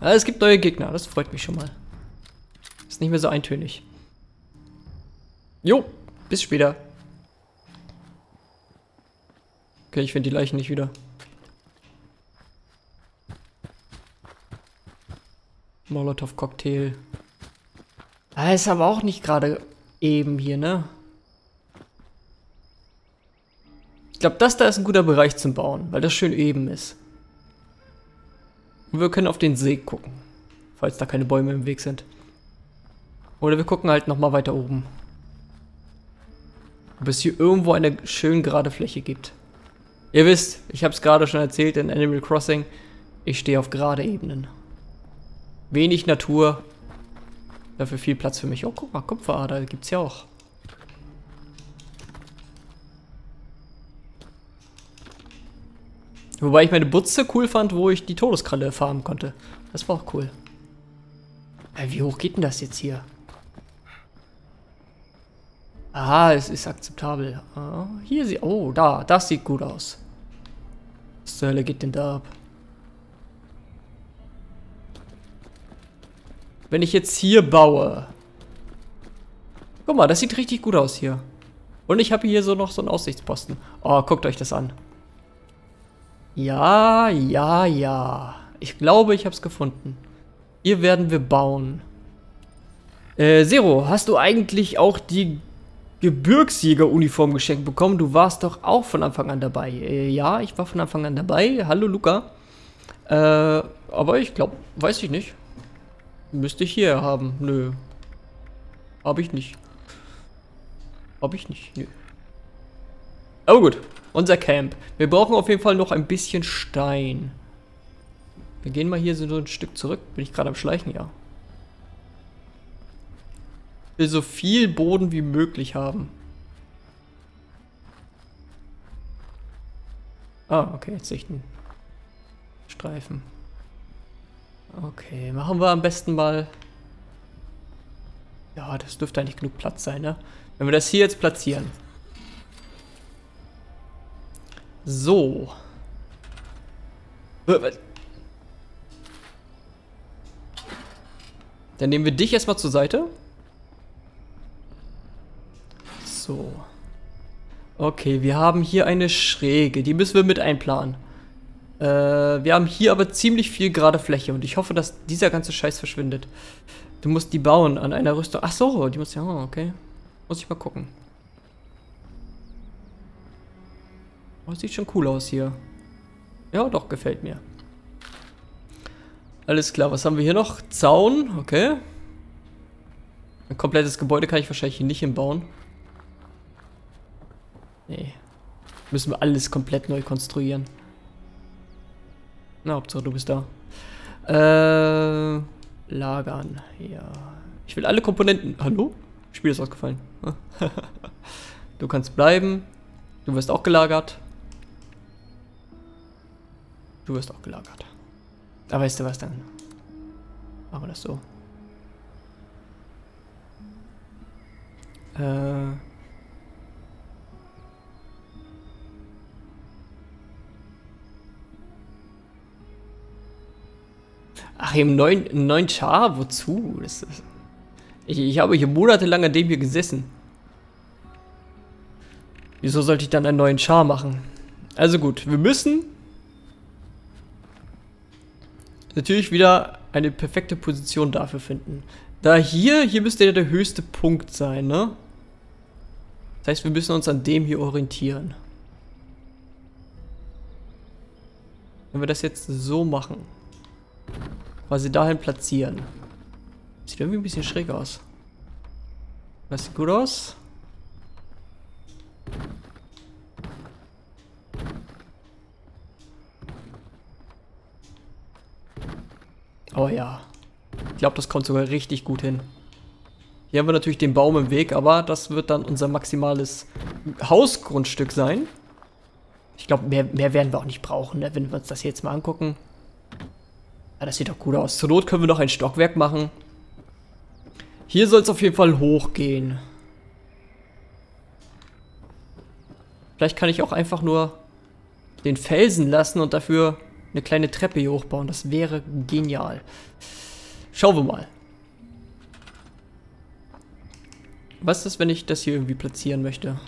Ah, es gibt neue Gegner, das freut mich schon mal. Ist nicht mehr so eintönig. Jo, bis später. Okay, ich finde die Leichen nicht wieder. Molotow-Cocktail. Ah, ist aber auch nicht gerade eben hier, ne? Ich glaube, das da ist ein guter Bereich zum Bauen, weil das schön eben ist. Und wir können auf den See gucken, falls da keine Bäume im Weg sind. Oder wir gucken halt nochmal weiter oben. Ob es hier irgendwo eine schön gerade Fläche gibt. Ihr wisst, ich habe es gerade schon erzählt in Animal Crossing, ich stehe auf gerade Ebenen. Wenig Natur, dafür viel Platz für mich. Oh, guck mal, Kupferader gibt's ja auch. Wobei ich meine Butze cool fand, wo ich die Todeskralle farmen konnte. Das war auch cool. Wie hoch geht denn das jetzt hier? Aha, es ist akzeptabel. Ah, hier sieht... Oh, da. Das sieht gut aus. Was zur Hölle geht denn da ab? Wenn ich jetzt hier baue. Guck mal, das sieht richtig gut aus hier. Und ich habe hier so noch so einen Aussichtsposten. Oh, guckt euch das an. Ja, ja, ja. Ich glaube, ich habe es gefunden. Hier werden wir bauen. Zero, hast du eigentlich auch die Gebirgsjägeruniform geschenkt bekommen? Du warst doch auch von Anfang an dabei. Ja, ich war von Anfang an dabei. Hallo, Luca. Aber ich glaube, weiß ich nicht. Müsste ich hier haben. Nö. Hab ich nicht. Nö. Aber gut. Unser Camp. Wir brauchen auf jeden Fall noch ein bisschen Stein. Wir gehen mal hier so ein Stück zurück. Bin ich gerade am Schleichen? Ja. Will so viel Boden wie möglich haben. Ah, okay, jetzt sehe ich einen Streifen. Okay, machen wir am besten mal... Ja, das dürfte eigentlich genug Platz sein, ne? Wenn wir das hier jetzt platzieren. So. Dann nehmen wir dich erstmal zur Seite. So. Okay, wir haben hier eine Schräge. Die müssen wir mit einplanen. Wir haben hier aber ziemlich viel gerade Fläche. Und ich hoffe, dass dieser ganze Scheiß verschwindet. Du musst die bauen an einer Rüstung. Ach so, die muss ja... Oh, okay. Muss ich mal gucken. Oh, sieht schon cool aus hier. Ja, doch, gefällt mir. Alles klar, was haben wir hier noch? Zaun, okay. Ein komplettes Gebäude kann ich wahrscheinlich hier nicht hinbauen. Nee. Müssen wir alles komplett neu konstruieren. Na, Hauptsache du bist da. Lagern. Ja. Ich will alle Komponenten. Hallo? Spiel ist ausgefallen. Du kannst bleiben. Du wirst auch gelagert. Aber weißt du was, dann machen wir das so. Ach, im neuen Char? Wozu? Ich habe hier monatelang an dem hier gesessen. Wieso sollte ich dann einen neuen Char machen? Also gut, wir müssen natürlich wieder eine perfekte Position dafür finden. Da hier müsste ja der höchste Punkt sein, ne? Das heißt, wir müssen uns an dem hier orientieren. Wenn wir das jetzt so machen... Quasi dahin platzieren. Sieht irgendwie ein bisschen schräg aus. Das sieht gut aus. Oh ja. Ich glaube, das kommt sogar richtig gut hin. Hier haben wir natürlich den Baum im Weg, aber das wird dann unser maximales Hausgrundstück sein. Ich glaube, mehr werden wir auch nicht brauchen, ne? Wenn wir uns das hier jetzt mal angucken. Ja, das sieht doch gut aus. Zur Not können wir noch ein Stockwerk machen. Hier soll es auf jeden Fall hochgehen. Vielleicht kann ich auch einfach nur den Felsen lassen und dafür eine kleine Treppe hier hochbauen. Das wäre genial. Schauen wir mal. Was ist, wenn ich das hier irgendwie platzieren möchte?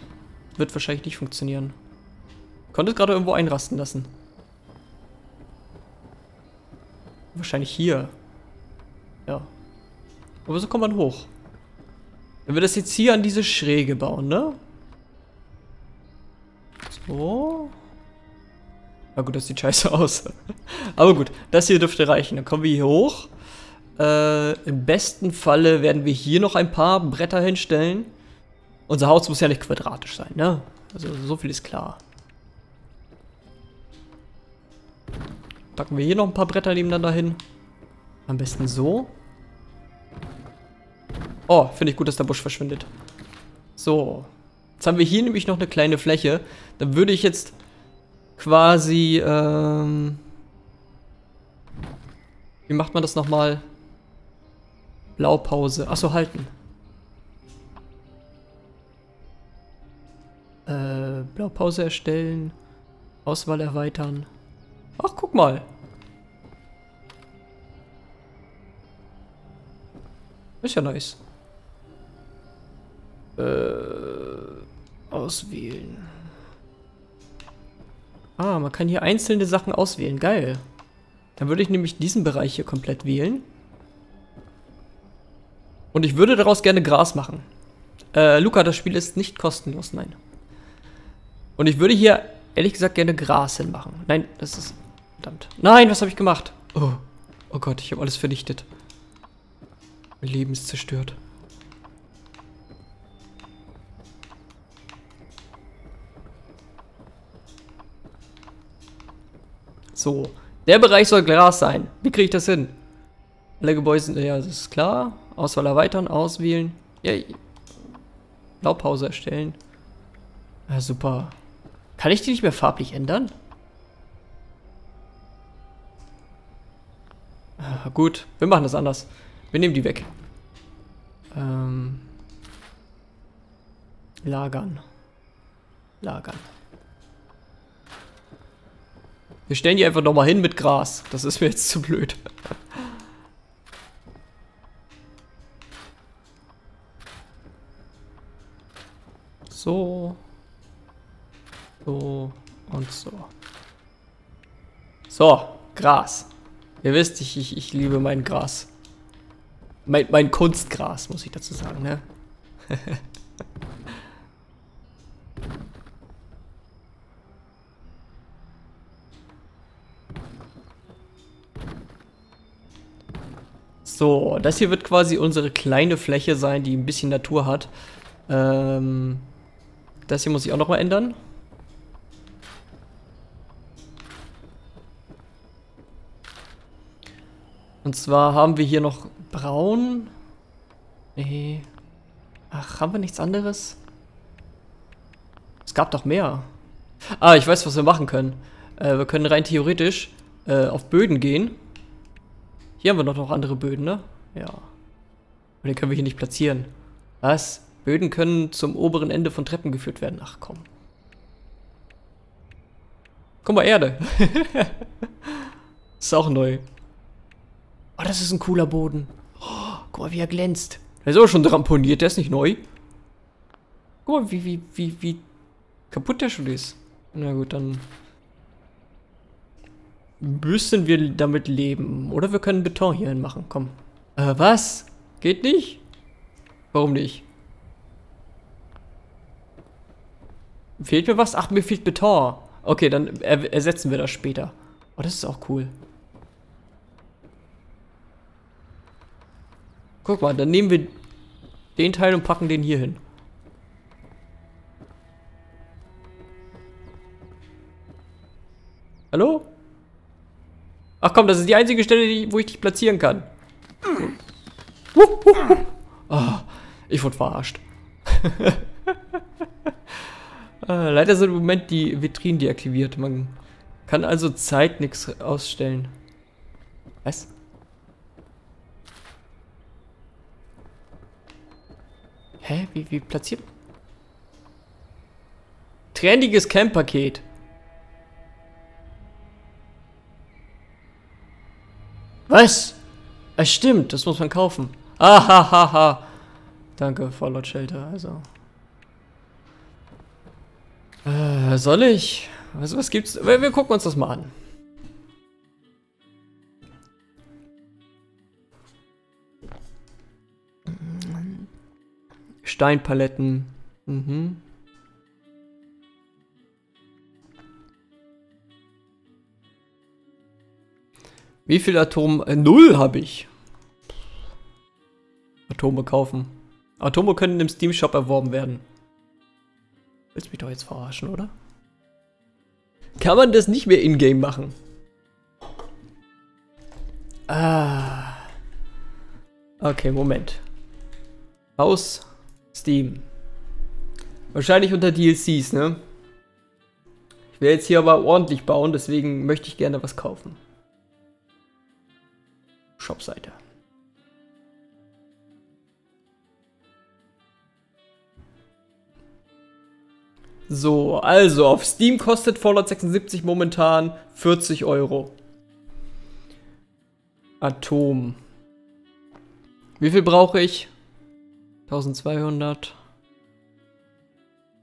Wird wahrscheinlich nicht funktionieren. Konnte es gerade irgendwo einrasten lassen. Wahrscheinlich hier. Ja. Aber so kommt man hoch. Wenn wir das jetzt hier an diese Schräge bauen, ne? So. Na gut, das sieht scheiße aus. Aber gut, das hier dürfte reichen. Dann kommen wir hier hoch. Im besten Falle werden wir hier noch ein paar Bretter hinstellen. Unser Haus muss ja nicht quadratisch sein, ne? Also so viel ist klar. Packen wir hier noch ein paar Bretter nebeneinander hin. Am besten so. Oh, finde ich gut, dass der Busch verschwindet. So. Jetzt haben wir hier nämlich noch eine kleine Fläche. Dann würde ich jetzt quasi, wie macht man das nochmal? Blaupause. Achso, halten. Blaupause erstellen. Auswahl erweitern. Ach, guck mal. Ist ja nice. Auswählen. Ah, man kann hier einzelne Sachen auswählen. Geil. Dann würde ich nämlich diesen Bereich hier komplett wählen. Und ich würde daraus gerne Gras machen. Luca, das Spiel ist nicht kostenlos, nein. Und ich würde hier, ehrlich gesagt, gerne Gras hinmachen. Nein, das ist... Verdammt. Nein, was habe ich gemacht? Oh. Oh Gott, ich habe alles vernichtet. Mein Leben ist zerstört. So. Der Bereich soll Gras sein. Wie kriege ich das hin? Alle Gebäude sind... Ja, das ist klar. Auswahl erweitern, auswählen. Yay. Blaupause erstellen. Ja, super. Kann ich die nicht mehr farblich ändern? Ah, gut, wir machen das anders. Wir nehmen die weg. Lagern. Lagern. Wir stellen die einfach nochmal hin mit Gras. Das ist mir jetzt zu blöd. So. So und so. So, Gras. Ihr wisst, ich liebe mein Gras. Mein Kunstgras, muss ich dazu sagen, ne? So, das hier wird quasi unsere kleine Fläche sein, die ein bisschen Natur hat. Das hier muss ich auch nochmal ändern. Und zwar haben wir hier noch braun. Nee. Ach, haben wir nichts anderes? Es gab doch mehr. Ah, ich weiß, was wir machen können. Wir können rein theoretisch auf Böden gehen. Hier haben wir noch andere Böden, ne? Ja. Aber den können wir hier nicht platzieren. Was? Böden können zum oberen Ende von Treppen geführt werden. Ach, komm. Guck mal, Erde. Ist auch neu. Oh, das ist ein cooler Boden. Oh, guck mal, wie er glänzt. Der ist aber schon ramponiert, der ist nicht neu. Guck mal, wie kaputt der schon ist. Na gut, dann müssen wir damit leben. Oder wir können Beton hier hin machen. Komm. Was? Geht nicht? Warum nicht? Fehlt mir was? Ach, mir fehlt Beton. Okay, dann ersetzen wir das später. Oh, das ist auch cool. Guck mal, dann nehmen wir den Teil und packen den hier hin. Hallo? Ach komm, das ist die einzige Stelle, wo ich dich platzieren kann. Oh, ich wurde verarscht. Leider sind im Moment die Vitrinen deaktiviert. Man kann also Zeit nichts ausstellen. Was? Hä? Wie platziert? Trendiges Camp-Paket. Was? Es stimmt, das muss man kaufen. Ahahaha. Danke, Fallout Shelter, also. Soll ich? Was gibt's? Wir gucken uns das mal an. Steinpaletten. Mhm. Wie viel Atome? 0 habe ich. Atome kaufen. Atome können im Steam Shop erworben werden. Willst mich doch jetzt verarschen, oder? Kann man das nicht mehr in-game machen? Ah. Okay, Moment. Aus Steam. Wahrscheinlich unter DLCs, ne? Ich will jetzt hier aber ordentlich bauen, deswegen möchte ich gerne was kaufen. Shopseite. So, also auf Steam kostet Fallout 76 momentan 40 Euro. Atom. Wie viel brauche ich? 1200.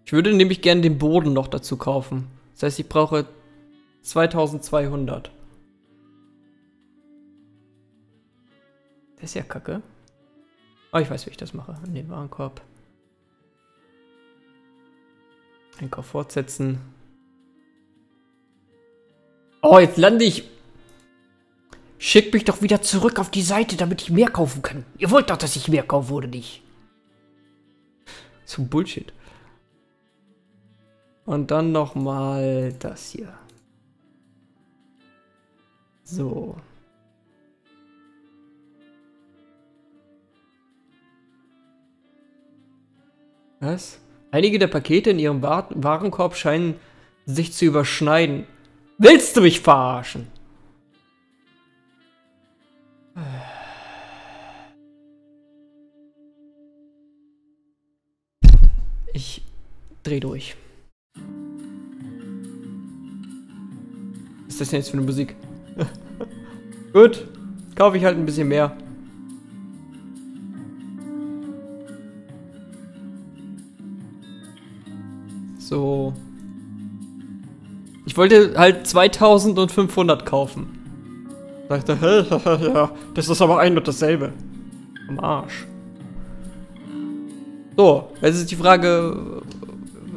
Ich würde nämlich gerne den Boden noch dazu kaufen. Das heißt, ich brauche 2200. Das ist ja kacke. Oh, ich weiß, wie ich das mache. In den Warenkorb. Einkauf fortsetzen. Oh, jetzt lande ich. Schickt mich doch wieder zurück auf die Seite, damit ich mehr kaufen kann. Ihr wollt doch, dass ich mehr kaufe, oder nicht? So Bullshit. Und dann nochmal das hier. So. Was? Einige der Pakete in ihrem Warenkorb scheinen sich zu überschneiden. Willst du mich verarschen? Ich dreh durch. Was ist das denn jetzt für eine Musik? Gut, kaufe ich halt ein bisschen mehr. So. Ich wollte halt 2500 kaufen. Ich dachte, ja, das ist aber ein und dasselbe. Am Arsch. So, jetzt ist die Frage,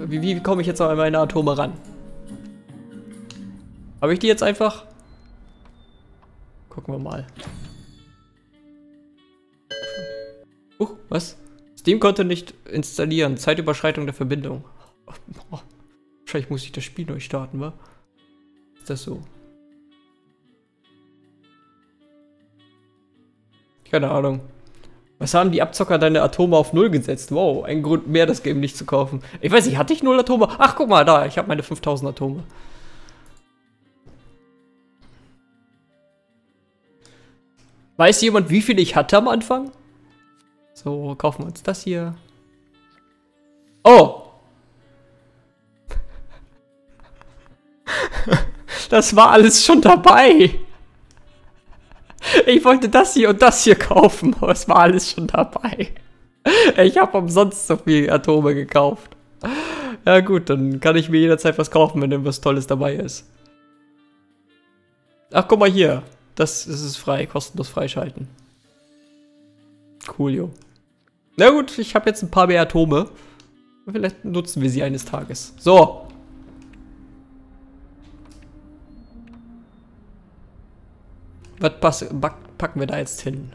wie komme ich jetzt an meine Atome ran? Habe ich die jetzt einfach? Gucken wir mal. Was? Steam konnte nicht installieren. Zeitüberschreitung der Verbindung. Oh, wahrscheinlich muss ich das Spiel neu starten, wa? Ist das so? Keine Ahnung. Was haben die Abzocker deine Atome auf 0 gesetzt? Wow, ein Grund mehr, das Game nicht zu kaufen. Ich weiß nicht, hatte ich 0 Atome? Ach, guck mal, da, ich habe meine 5000 Atome. Weiß jemand, wie viel ich hatte am Anfang? So, kaufen wir uns das hier. Oh! Das war alles schon dabei. Ich wollte das hier und das hier kaufen, aber es war alles schon dabei. Ich habe umsonst so viele Atome gekauft. Ja gut, dann kann ich mir jederzeit was kaufen, wenn irgendwas Tolles dabei ist. Ach, guck mal hier. Das ist es frei, kostenlos freischalten. Cool, jo. Na gut, ich habe jetzt ein paar mehr Atome. Vielleicht nutzen wir sie eines Tages. So. Was packen wir da jetzt hin?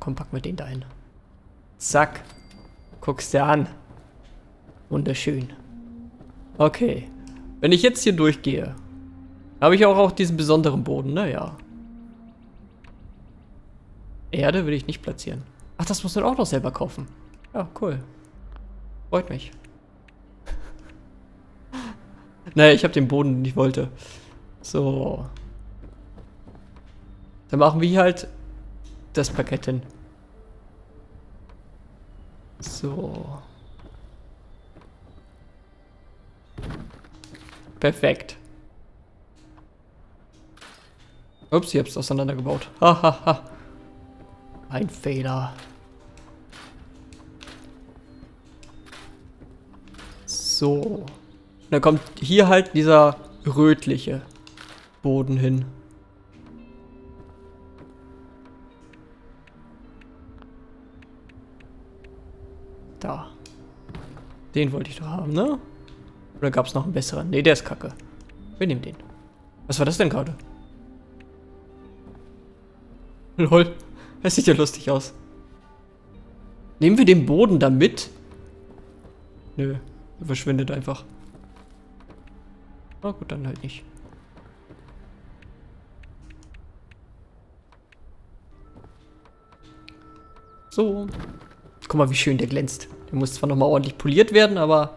Komm, packen wir den da hin. Zack. Guckst dir an. Wunderschön. Okay. Wenn ich jetzt hier durchgehe, habe ich auch diesen besonderen Boden, ne? Ja. Erde will ich nicht platzieren. Ach, das muss man auch noch selber kaufen. Ja, cool. Freut mich. Naja, ich habe den Boden, den ich wollte. So. Dann machen wir hier halt das Parkett hin. So. Perfekt. Ups, ich hab's auseinandergebaut. Hahaha. Ein Fehler. So. Dann kommt hier halt dieser rötliche Boden hin. Da. Den wollte ich doch haben, ne? Oder gab es noch einen besseren? Ne, der ist kacke. Wir nehmen den. Was war das denn gerade? Lol. Das sieht ja lustig aus. Nehmen wir den Boden da mit? Nö. Der verschwindet einfach. Na gut, dann halt nicht. So. Guck mal, wie schön der glänzt. Der muss zwar nochmal ordentlich poliert werden, aber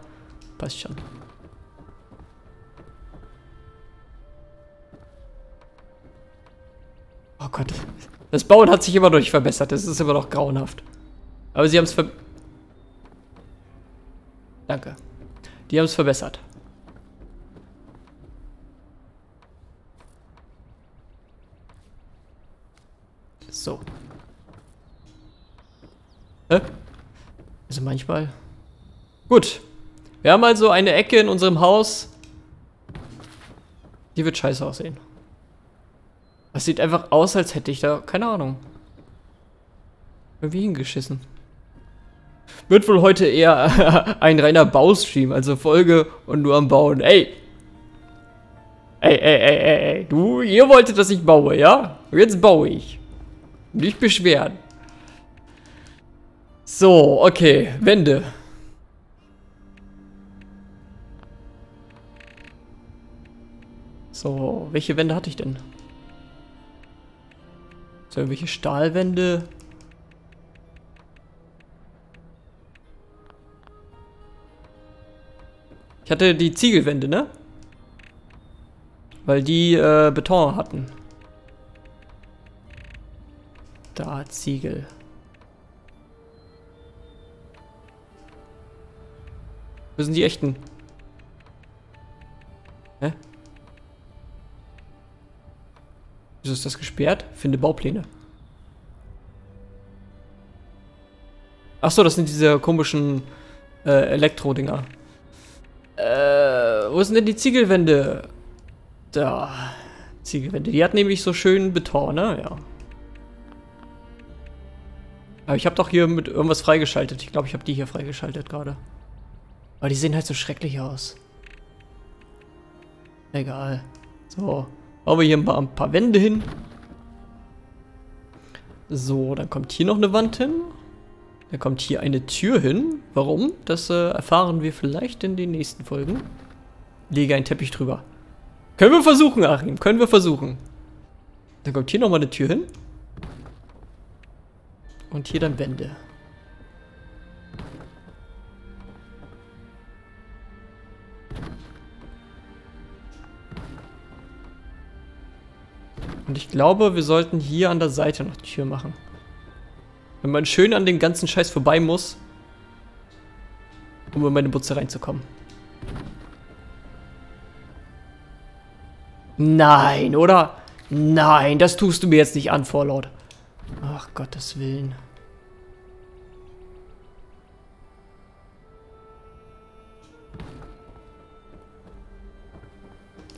passt schon. Oh Gott. Das Bauen hat sich immer noch nicht verbessert. Das ist immer noch grauenhaft. Aber sie haben es Danke. Die haben es verbessert. So. Hä? Also manchmal. Gut. Wir haben also eine Ecke in unserem Haus. Die wird scheiße aussehen. Das sieht einfach aus, als hätte ich da, keine Ahnung, irgendwie hingeschissen. Wird wohl heute eher ein reiner Baustream, also Folge und nur am Bauen. Ey! Ey, du, ihr wolltet, dass ich baue, ja? Und jetzt baue ich. Nicht beschweren. So, okay, Wände. So, welche Wände hatte ich denn? So, irgendwelche Stahlwände. Ich hatte die Ziegelwände, ne? Weil die Beton hatten. Da, Ziegel. Wo sind die echten? Hä? Wieso ist das gesperrt? Finde Baupläne. Achso, das sind diese komischen Elektro-Dinger. Wo sind denn die Ziegelwände? Da. Ziegelwände. Die hat nämlich so schön Beton, ne? Ja. Aber ich habe doch hier mit irgendwas freigeschaltet. Ich glaube, ich habe die hier freigeschaltet gerade. Aber die sehen halt so schrecklich aus. Egal. So. Bauen wir hier ein paar Wände hin. So, dann kommt hier noch eine Wand hin. Dann kommt hier eine Tür hin. Warum? Das erfahren wir vielleicht in den nächsten Folgen. Lege einen Teppich drüber. Können wir versuchen, Achim. Können wir versuchen. Dann kommt hier nochmal eine Tür hin. Und hier dann Wände. Und ich glaube, wir sollten hier an der Seite noch die Tür machen. Wenn man schön an dem ganzen Scheiß vorbei muss, um in meine Butze reinzukommen. Nein, oder? Nein, das tust du mir jetzt nicht an, Fallout. Ach, Gottes Willen.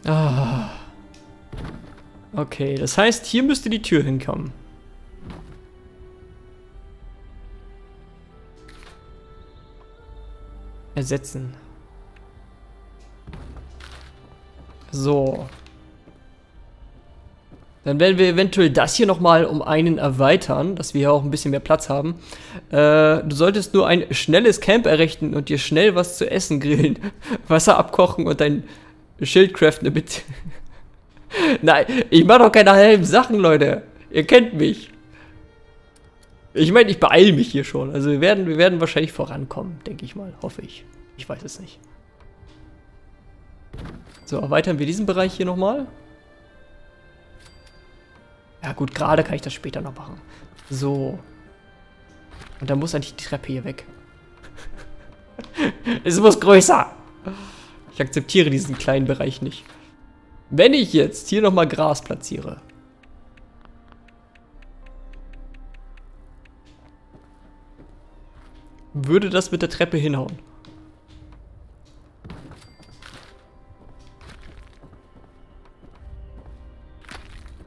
Ah. Okay, das heißt, hier müsste die Tür hinkommen. Ersetzen. So. Dann werden wir eventuell das hier nochmal um einen erweitern, dass wir hier auch ein bisschen mehr Platz haben. Du solltest nur ein schnelles Camp errichten und dir schnell was zu essen grillen, Wasser abkochen und dein Schild craften damit. Nein, ich mache doch keine halben Sachen, Leute. Ihr kennt mich. Ich meine, ich beeile mich hier schon. Also wir werden wahrscheinlich vorankommen, denke ich mal. Hoffe ich. Ich weiß es nicht. So, erweitern wir diesen Bereich hier nochmal. Ja gut, gerade kann ich das später noch machen. So. Und dann muss eigentlich die Treppe hier weg. Es muss größer. Ich akzeptiere diesen kleinen Bereich nicht. Wenn ich jetzt hier nochmal Gras platziere. Würde das mit der Treppe hinhauen?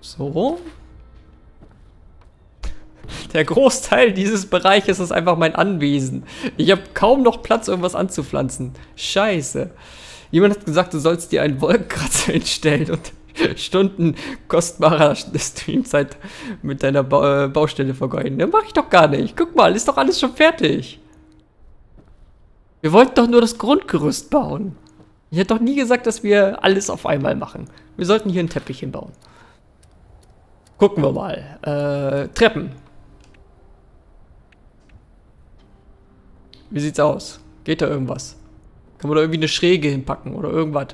So. Der Großteil dieses Bereiches ist einfach mein Anwesen. Ich habe kaum noch Platz, irgendwas anzupflanzen. Scheiße. Jemand hat gesagt, du sollst dir einen Wolkenkratzer hinstellen und Stunden kostbarer Streamzeit mit deiner Baustelle vergeuden. Das mache ich doch gar nicht. Guck mal, ist doch alles schon fertig. Wir wollten doch nur das Grundgerüst bauen. Ich hätte doch nie gesagt, dass wir alles auf einmal machen. Wir sollten hier einen Teppich hinbauen. Gucken wir mal. Treppen. Wie sieht's aus? Geht da irgendwas? Kann man da irgendwie eine Schräge hinpacken oder irgendwas?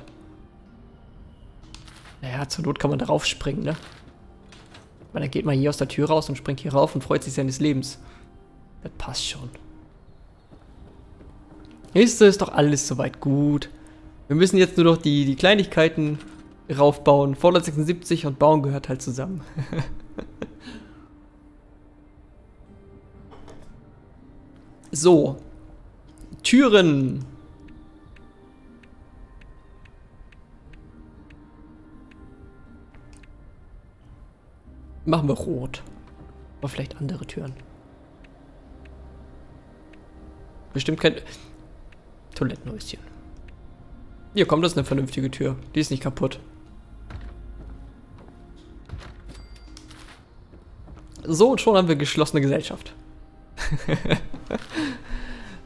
Naja, zur Not kann man darauf springen, ne? Ich meine, dann geht man hier aus der Tür raus und springt hier rauf und freut sich seines Lebens. Das passt schon. Nächste ist doch alles soweit gut. Wir müssen jetzt nur noch die Kleinigkeiten raufbauen. Fallout 76 und Bauen gehört halt zusammen. So. Türen. Machen wir rot. Aber vielleicht andere Türen. Bestimmt kein... Toilettenhäuschen. Hier kommt, das ist eine vernünftige Tür. Die ist nicht kaputt. So, und schon haben wir geschlossene Gesellschaft.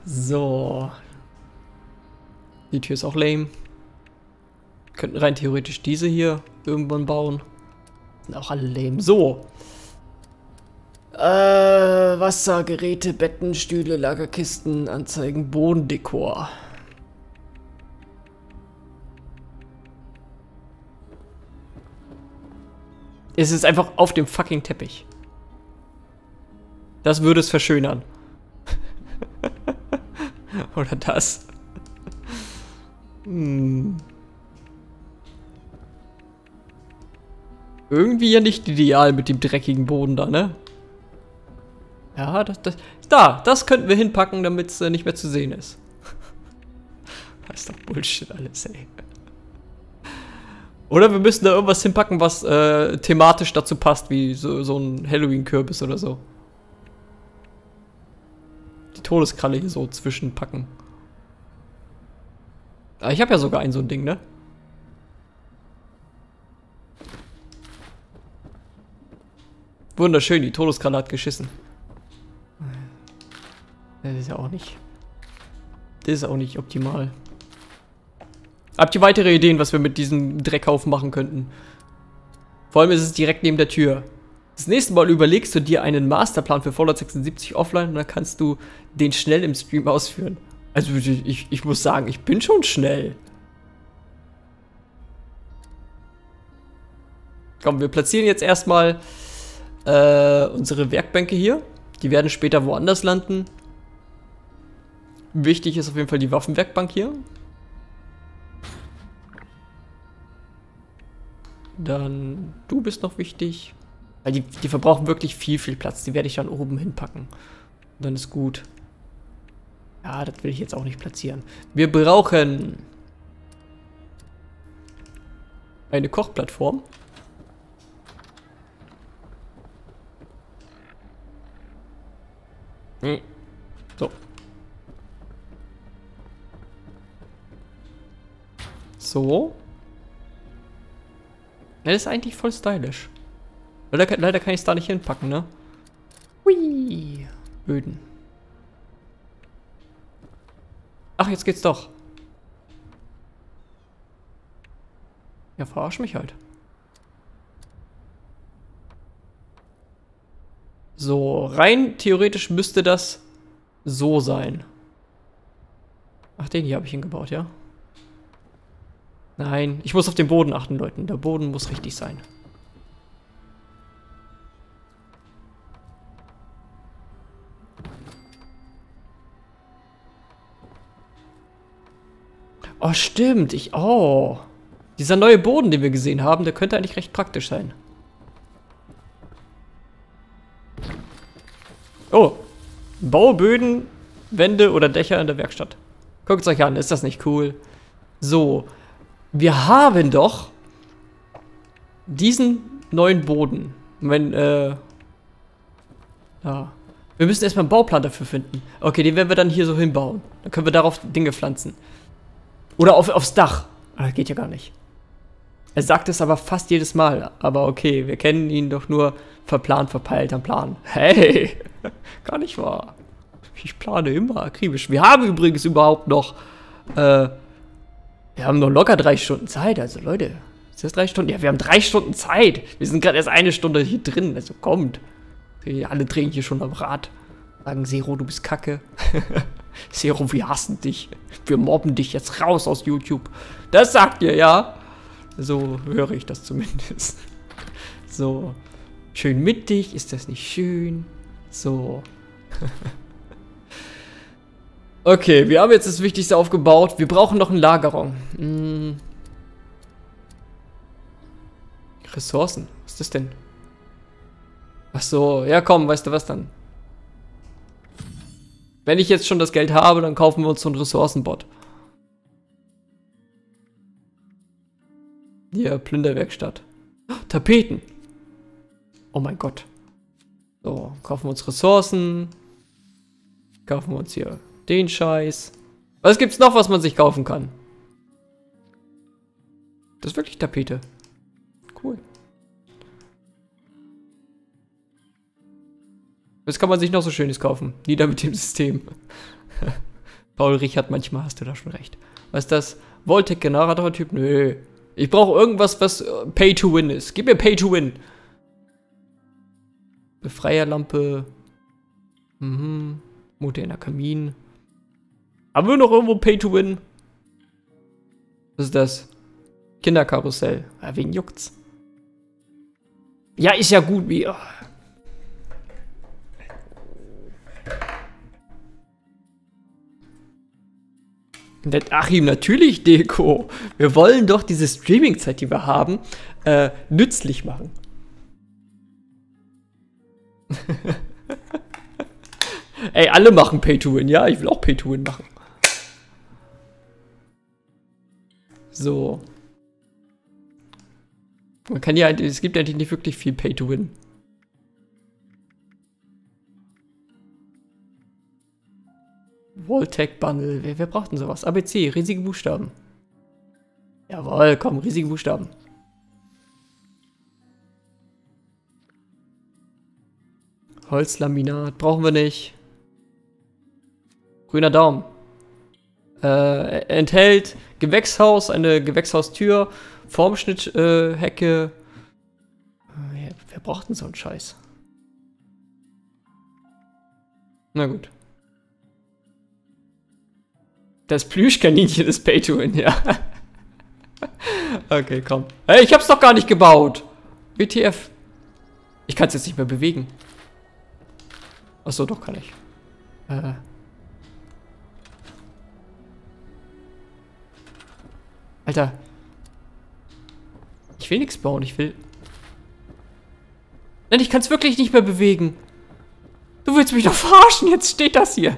So. Die Tür ist auch lame. Wir könnten rein theoretisch diese hier irgendwann bauen. Sind auch alle lame. So. Wasser, Geräte, Betten, Stühle, Lagerkisten, Anzeigen, Bodendekor. Es ist einfach auf dem fucking Teppich. Das würde es verschönern. Oder das. Hm. Irgendwie ja nicht ideal mit dem dreckigen Boden da, ne? Ja, das könnten wir hinpacken, damit es nicht mehr zu sehen ist. Das ist doch Bullshit alles, ey. Oder wir müssen da irgendwas hinpacken, was thematisch dazu passt, wie so ein Halloween-Kürbis oder so. Die Todeskralle hier so zwischenpacken. Ah, ich habe ja sogar ein so ein Ding, ne? Wunderschön, die Todeskralle hat geschissen. Das ist ja auch nicht... Das ist auch nicht optimal. Habt ihr weitere Ideen, was wir mit diesem Dreckhaufen machen könnten? Vor allem ist es direkt neben der Tür. Das nächste Mal überlegst du dir einen Masterplan für Fallout 76 offline und dann kannst du den schnell im Stream ausführen. Also ich muss sagen, ich bin schon schnell. Komm, wir platzieren jetzt erstmal unsere Werkbänke hier. Die werden später woanders landen. Wichtig ist auf jeden Fall die Waffenwerkbank hier. Dann, du bist noch wichtig. Weil die verbrauchen wirklich viel Platz. Die werde ich dann oben hinpacken. Und dann ist gut. Ja, das will ich jetzt auch nicht platzieren. Wir brauchen eine Kochplattform. So. So. Das ist eigentlich voll stylisch. Leider kann ich es da nicht hinpacken, ne? Hui. Böden. Ach, jetzt geht's doch. Ja, verarsch mich halt. So, rein theoretisch müsste das so sein. Ach, den hier habe ich hingebaut, ja? Nein, ich muss auf den Boden achten, Leute. Der Boden muss richtig sein. Oh, stimmt. Oh. Dieser neue Boden, den wir gesehen haben, der könnte eigentlich recht praktisch sein. Oh. Bauböden, Wände oder Dächer in der Werkstatt. Guckt es euch an. Ist das nicht cool? So. Wir haben doch diesen neuen Boden. Wenn, Da. Wir müssen erstmal einen Bauplan dafür finden. Okay, den werden wir dann hier so hinbauen. Dann können wir darauf Dinge pflanzen. Oder aufs Dach. Ah, geht ja gar nicht. Er sagt es aber fast jedes Mal. Aber okay, wir kennen ihn doch nur verplant, verpeilt am Plan. Hey, gar nicht wahr. Ich plane immer akribisch. Wir haben übrigens überhaupt noch, wir haben noch locker 3 Stunden Zeit. Also Leute, ist das 3 Stunden? Ja, wir haben 3 Stunden Zeit. Wir sind gerade erst 1 Stunde hier drin. Also kommt. Alle drehen hier schon am Rad. Sagen, Zero, du bist kacke. Zero, wir hassen dich. Wir mobben dich jetzt raus aus YouTube. Das sagt ihr, ja? So höre ich das zumindest. So. Schön mittig, ist das nicht schön? So. Okay, wir haben jetzt das Wichtigste aufgebaut. Wir brauchen noch einen Lagerraum. Hm. Ressourcen, was ist das denn? Ach so, ja komm, weißt du was dann? Wenn ich jetzt schon das Geld habe, dann kaufen wir uns so einen Ressourcenbot. Ja, Plünderwerkstatt. Oh, Tapeten! Oh mein Gott. So, kaufen wir uns Ressourcen. Kaufen wir uns hier den Scheiß. Was gibt's noch, was man sich kaufen kann? Das ist wirklich Tapete. Cool. Was kann man sich noch so Schönes kaufen? Nieder mit dem System. Paul Richard, manchmal hast du da schon recht. Was ist das? Vault-Tec Generator-Typ? Nö. Ich brauche irgendwas, was Pay-to-Win ist. Gib mir Pay-to-Win. Befreierlampe. Mhm. Moderner Kamin. Haben wir noch irgendwo Pay-to-Win? Was ist das? Kinderkarussell. Ja, wen juckt's? Ja, ist ja gut wie... Oh. Achim, natürlich Deko. Wir wollen doch diese Streaming-Zeit, die wir haben, nützlich machen. Ey, alle machen Pay-to-Win. Ja, ich will auch Pay-to-Win machen. So. Man kann ja, es gibt eigentlich nicht wirklich viel Pay-to-Win. Vault-Tec-Bundle. Wer braucht denn sowas? ABC, riesige Buchstaben. Jawohl, komm, riesige Buchstaben. Holzlaminat brauchen wir nicht. Grüner Daumen. Enthält Gewächshaus, eine Gewächshaustür, Formschnitthecke. Wer braucht denn so einen Scheiß? Na gut. Das Plüschkaninchen ist Pay-to-Win, ja. Okay, komm. Hey, ich hab's doch gar nicht gebaut. WTF. Ich kann's jetzt nicht mehr bewegen. Achso, doch kann ich. Alter. Ich will nichts bauen, ich will... Nein, ich kann's wirklich nicht mehr bewegen. Du willst mich doch verarschen, jetzt steht das hier.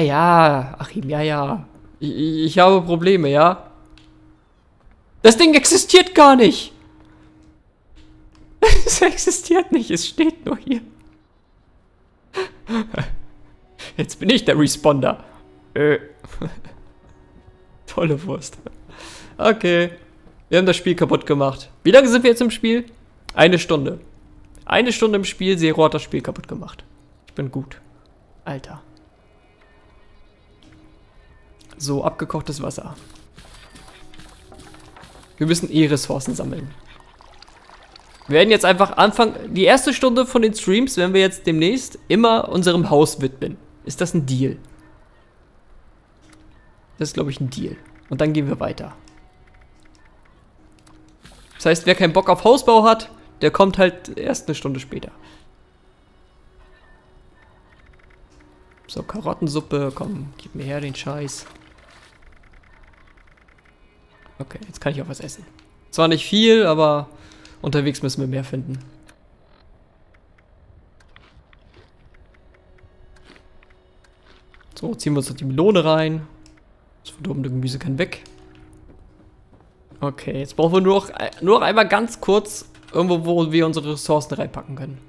Ja, Achim, ja. Ich habe Probleme, ja. Das Ding existiert gar nicht. Es existiert nicht, es steht nur hier. Jetzt bin ich der Responder. Tolle Wurst. Okay, wir haben das Spiel kaputt gemacht. Wie lange sind wir jetzt im Spiel? 1 Stunde. 1 Stunde im Spiel, Zero hat das Spiel kaputt gemacht. Ich bin gut. Alter. So, abgekochtes Wasser. Wir müssen Ressourcen sammeln. Wir werden jetzt einfach anfangen, die erste Stunde von den Streams werden wir jetzt demnächst immer unserem Haus widmen. Ist das ein Deal? Das ist, glaube ich, ein Deal. Und dann gehen wir weiter. Das heißt, wer keinen Bock auf Hausbau hat, der kommt halt erst 1 Stunde später. So, Karottensuppe, komm, gib mir her den Scheiß. Okay, jetzt kann ich auch was essen. Zwar nicht viel, aber unterwegs müssen wir mehr finden. So, ziehen wir uns noch die Melone rein. Das verdorbene Gemüse kann weg. Okay, jetzt brauchen wir nur noch einmal ganz kurz irgendwo, wo wir unsere Ressourcen reinpacken können.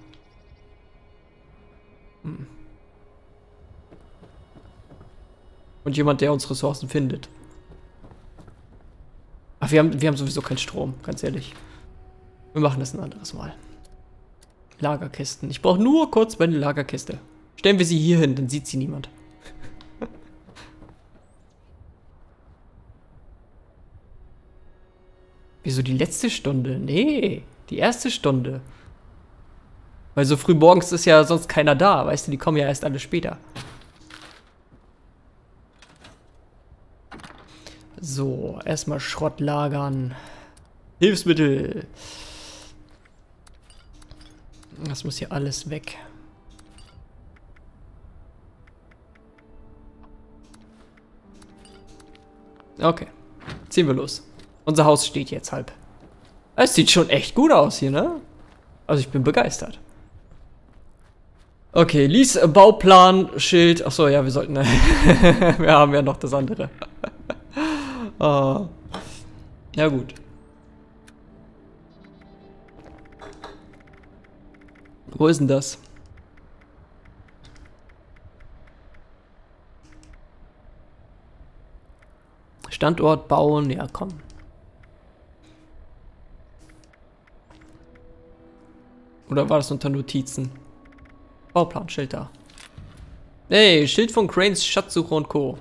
Und jemand, der uns Ressourcen findet. Ach, wir haben sowieso keinen Strom, ganz ehrlich. Wir machen das ein anderes Mal. Lagerkisten. Ich brauche nur kurz meine Lagerkiste. Stellen wir sie hier hin, dann sieht sie niemand. Wieso die letzte Stunde? Nee, die erste Stunde. Weil so früh morgens ist ja sonst keiner da, weißt du, die kommen ja erst alle später. So, erstmal Schrott lagern. Hilfsmittel. Das muss hier alles weg. Okay, ziehen wir los. Unser Haus steht jetzt halb. Es sieht schon echt gut aus hier, ne? Also ich bin begeistert. Okay, lies Bauplan, Schild. Achso, ja, wir sollten... wir haben ja noch das andere. Ja gut. Wo ist denn das? Standort bauen, ja komm. Oder war das unter Notizen? Bauplan, Schild da. Hey, Schild von Cranes, Schatzsuche und Co.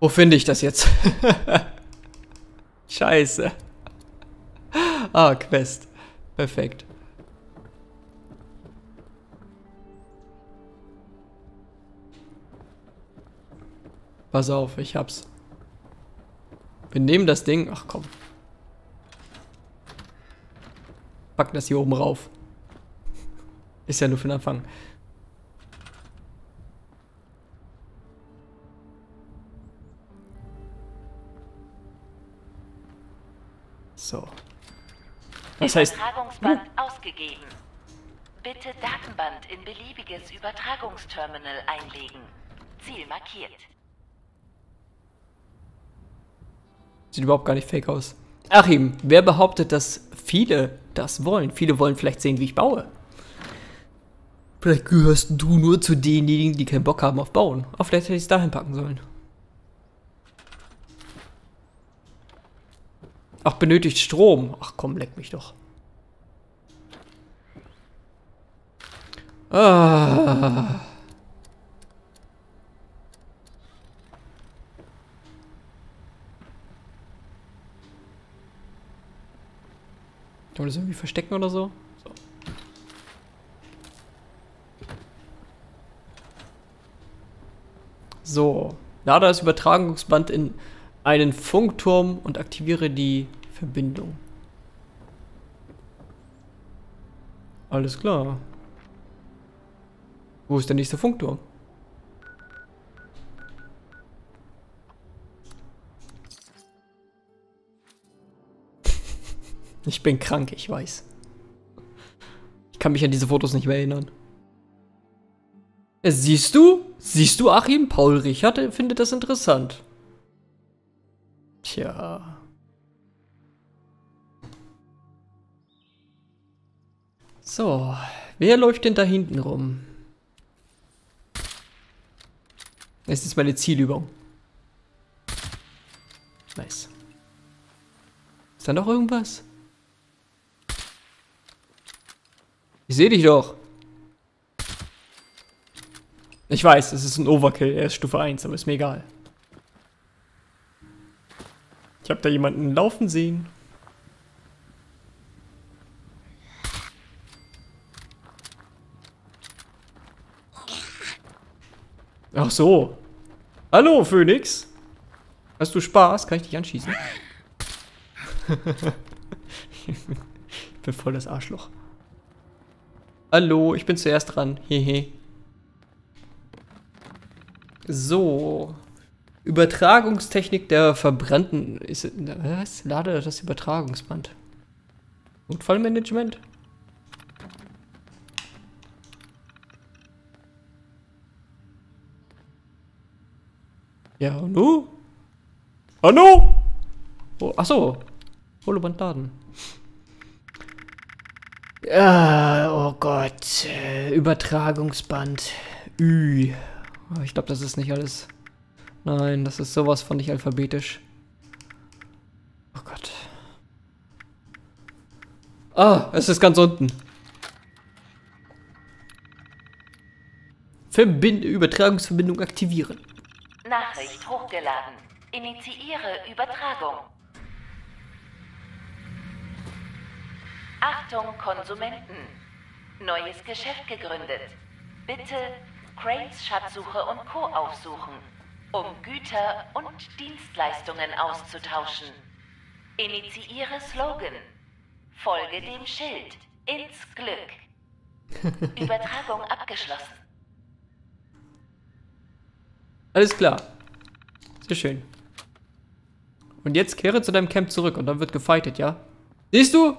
Wo finde ich das jetzt? Scheiße. Ah, Quest. Perfekt. Pass auf, ich hab's. Wir nehmen das Ding. Ach komm. Packen das hier oben rauf. Ist ja nur für den Anfang. So. Das heißt... Übertragungsband ausgegeben. Bitte Datenband in beliebiges Übertragungsterminal einlegen. Ziel markiert. Sieht überhaupt gar nicht fake aus. Achim, wer behauptet, dass viele das wollen? Viele wollen vielleicht sehen, wie ich baue. Vielleicht gehörst du nur zu denjenigen, die keinen Bock haben auf Bauen. Aber vielleicht hätte ich es dahin packen sollen. Ach, benötigt Strom. Ach komm, leck mich doch. Ah... Kann man das irgendwie verstecken oder so? So. So. Lade das Übertragungsband in einen Funkturm und aktiviere die Verbindung. Alles klar. Wo ist der nächste Funkturm? Ich bin krank, ich weiß. Ich kann mich an diese Fotos nicht mehr erinnern. Siehst du? Siehst du, Achim? Paul Richard findet das interessant. Tja. So. Wer läuft denn da hinten rum? Es ist meine Zielübung. Nice. Ist da noch irgendwas? Ich sehe dich doch. Ich weiß, es ist ein Overkill. Er ist Stufe 1, aber ist mir egal. Ich habe da jemanden laufen sehen. Ach so. Hallo, Phoenix. Hast du Spaß? Kann ich dich anschießen? Ich bin voll das Arschloch. Hallo, ich bin zuerst dran. Hehe. So. Übertragungstechnik der verbrannten... Ist, was? Lade das Übertragungsband. Notfallmanagement? Ja, hallo? Hallo? Oh, achso. Holoband laden. Oh Gott. Übertragungsband. Ü. Ich glaube, das ist nicht alles. Nein, das ist sowas von nicht alphabetisch. Oh Gott. Ah, es ist ganz unten. Übertragungsverbindung aktivieren. Nachricht hochgeladen. Initiiere Übertragung. Achtung Konsumenten. Neues Geschäft gegründet. Bitte Cranes Schatzsuche und Co. aufsuchen, um Güter und Dienstleistungen auszutauschen. Initiiere Slogan. Folge dem Schild. Ins Glück. Übertragung abgeschlossen. Alles klar. Sehr schön. Und jetzt kehre zu deinem Camp zurück und dann wird gefightet, ja? Siehst du?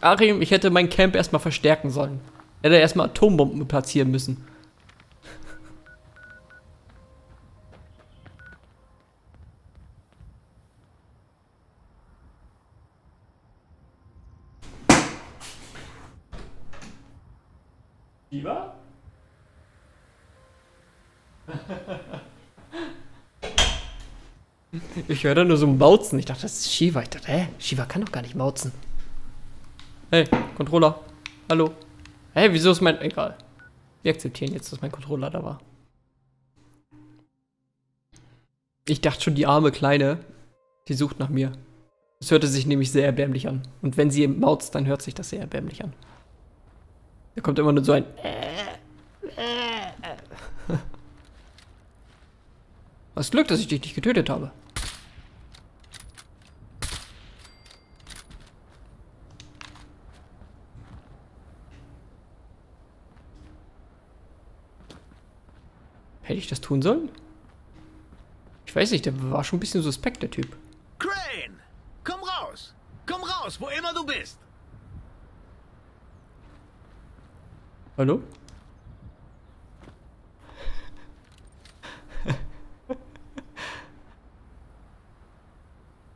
Achim, ich hätte mein Camp erstmal verstärken sollen. Hätte erstmal Atombomben platzieren müssen. Lieber? Ich höre da nur so ein Mauzen. Ich dachte, das ist Shiva. Ich dachte, hä? Shiva kann doch gar nicht mauzen. Hey, Controller. Hallo. Hey, wieso ist mein... Egal. Wir akzeptieren jetzt, dass mein Controller da war. Ich dachte schon, die arme Kleine, die sucht nach mir. Das hörte sich nämlich sehr erbärmlich an. Und wenn sie mauzt, dann hört sich das sehr erbärmlich an. Da kommt immer nur so ein... Was Glück, dass ich dich nicht getötet habe. Hätte ich das tun sollen? Ich weiß nicht, der war schon ein bisschen suspekt, der Typ. Crane! Komm raus! Komm raus, wo immer du bist! Hallo?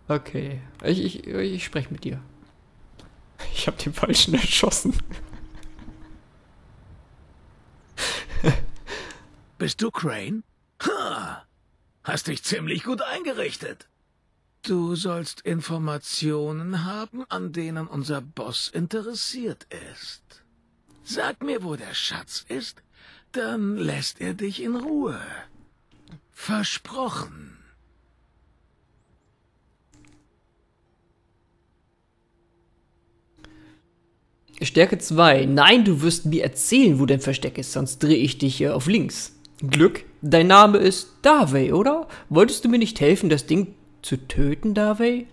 Okay, ich spreche mit dir. Ich habe den Falschen erschossen. Bist du Crane? Ha! Hast dich ziemlich gut eingerichtet. Du sollst Informationen haben, an denen unser Boss interessiert ist. Sag mir, wo der Schatz ist, dann lässt er dich in Ruhe. Versprochen. Stärke 2. Nein, du wirst mir erzählen, wo dein Versteck ist, sonst drehe ich dich auf links. Glück, dein Name ist Davey, oder? Wolltest du mir nicht helfen, das Ding zu töten, Davey?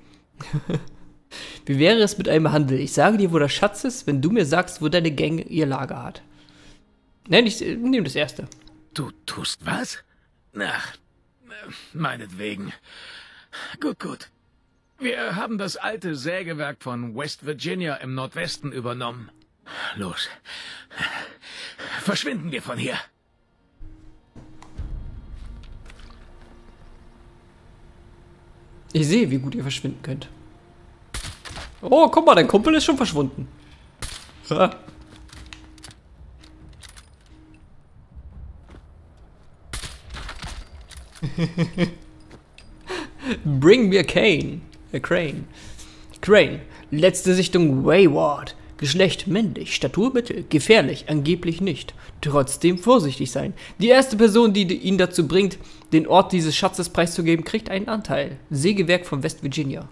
Wie wäre es mit einem Handel? Ich sage dir, wo der Schatz ist, wenn du mir sagst, wo deine Gang ihr Lager hat. Nein, ich nehme das erste. Du tust was? Na, meinetwegen. Gut, gut. Wir haben das alte Sägewerk von West Virginia im Nordwesten übernommen. Los. Verschwinden wir von hier. Ich sehe, wie gut ihr verschwinden könnt. Oh, guck mal, dein Kumpel ist schon verschwunden. Ha. Bring me a cane. Crane. Letzte Sichtung Wayward. Geschlecht männlich, Statur mittel, gefährlich, angeblich nicht. Trotzdem vorsichtig sein. Die erste Person, die ihn dazu bringt, den Ort dieses Schatzes preiszugeben, kriegt einen Anteil. Sägewerk von West Virginia.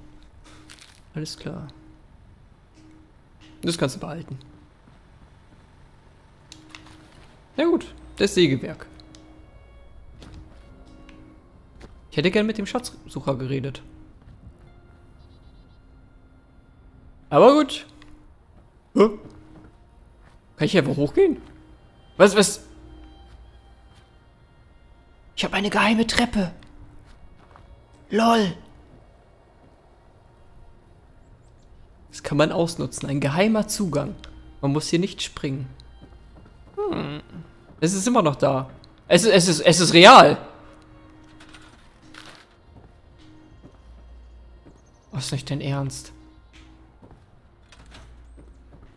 Alles klar. Das kannst du behalten. Na gut, das Sägewerk. Ich hätte gern mit dem Schatzsucher geredet. Aber gut. Huh? Kann ich einfach hochgehen? Was? Ich habe eine geheime Treppe. LOL. Das kann man ausnutzen. Ein geheimer Zugang. Man muss hier nicht springen. Hm. Es ist immer noch da. Es ist real. Was, nicht denn ernst?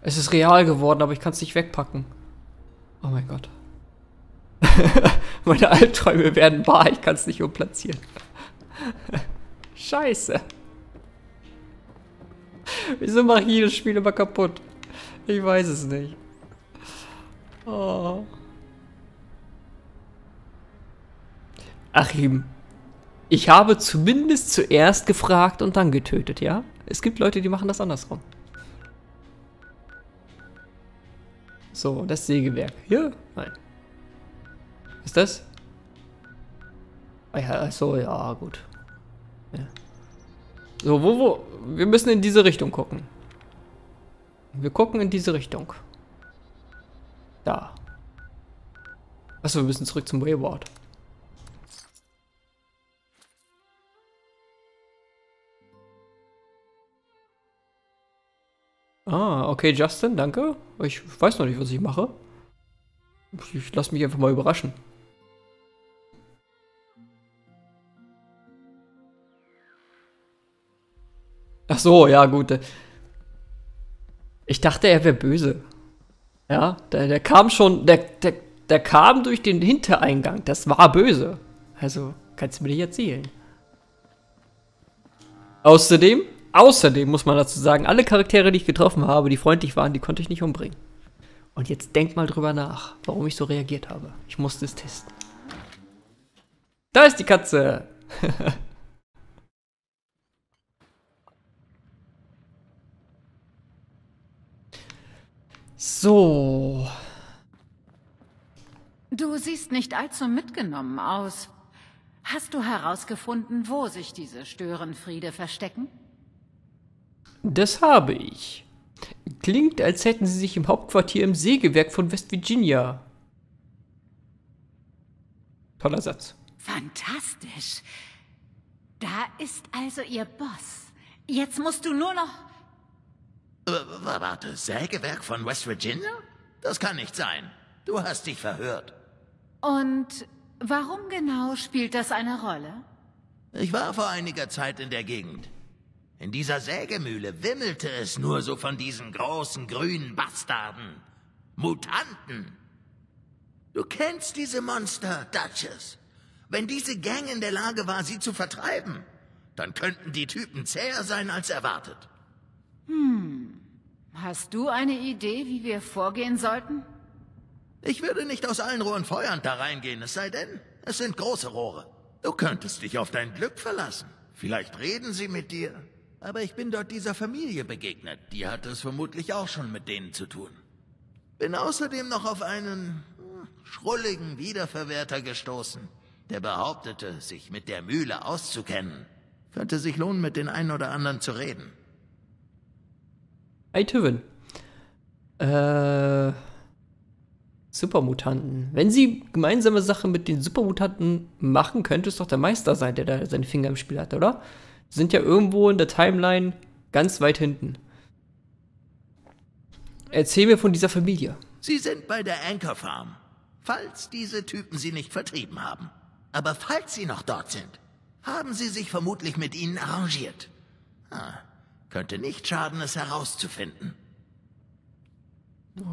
Es ist real geworden, aber ich kann es nicht wegpacken. Oh mein Gott. Meine Albträume werden wahr, ich kann es nicht umplatzieren. Scheiße. Wieso mache ich jedes Spiel immer kaputt? Ich weiß es nicht. Oh. Achim. Ich habe zumindest zuerst gefragt und dann getötet, ja? Es gibt Leute, die machen das andersrum. So, das Sägewerk. Hier? Nein. Ist das? Achso, ja, gut. Ja. So, wo? Wir müssen in diese Richtung gucken. Wir gucken in diese Richtung. Da. Achso, wir müssen zurück zum Wayward. Ah, okay, Justin, danke. Ich weiß noch nicht, was ich mache. Ich lasse mich einfach mal überraschen. Ach so, ja, gut. Ich dachte, er wäre böse. Ja, der kam schon, der kam durch den Hintereingang. Das war böse. Also, kannst du mir nicht erzählen. Außerdem muss man dazu sagen, alle Charaktere, die ich getroffen habe, die freundlich waren, die konnte ich nicht umbringen. Und jetzt denk mal drüber nach, warum ich so reagiert habe. Ich musste es testen. Da ist die Katze! So. Du siehst nicht allzu mitgenommen aus. Hast du herausgefunden, wo sich diese Störenfriede verstecken? Das habe ich. Klingt, als hätten sie sich im Hauptquartier im Sägewerk von West Virginia. Toller Satz. Fantastisch. Da ist also ihr Boss. Jetzt musst du nur noch... Warte, Sägewerk von West Virginia? Das kann nicht sein. Du hast dich verhört. Und warum genau spielt das eine Rolle? Ich war vor einiger Zeit in der Gegend. In dieser Sägemühle wimmelte es nur so von diesen großen grünen Bastarden. Mutanten. Du kennst diese Monster, Duchess. Wenn diese Gang in der Lage war, sie zu vertreiben, dann könnten die Typen zäher sein als erwartet. Hm. Hast du eine Idee, wie wir vorgehen sollten? Ich würde nicht aus allen Rohren feuernd da reingehen, es sei denn, es sind große Rohre. Du könntest dich auf dein Glück verlassen. Vielleicht reden sie mit dir. Aber ich bin dort dieser Familie begegnet. Die hatte es vermutlich auch schon mit denen zu tun. Bin außerdem noch auf einen schrulligen Wiederverwerter gestoßen, der behauptete, sich mit der Mühle auszukennen. Könnte sich lohnen, mit den einen oder anderen zu reden. Hey, Tüven. Supermutanten. Wenn sie gemeinsame Sache mit den Supermutanten machen, könnte es doch der Meister sein, der da seine Finger im Spiel hat, oder? Sind ja irgendwo in der Timeline ganz weit hinten. Erzähl mir von dieser Familie. Sie sind bei der Anchor Farm. Falls diese Typen sie nicht vertrieben haben. Aber falls sie noch dort sind, haben sie sich vermutlich mit ihnen arrangiert. Könnte nicht schaden, es herauszufinden.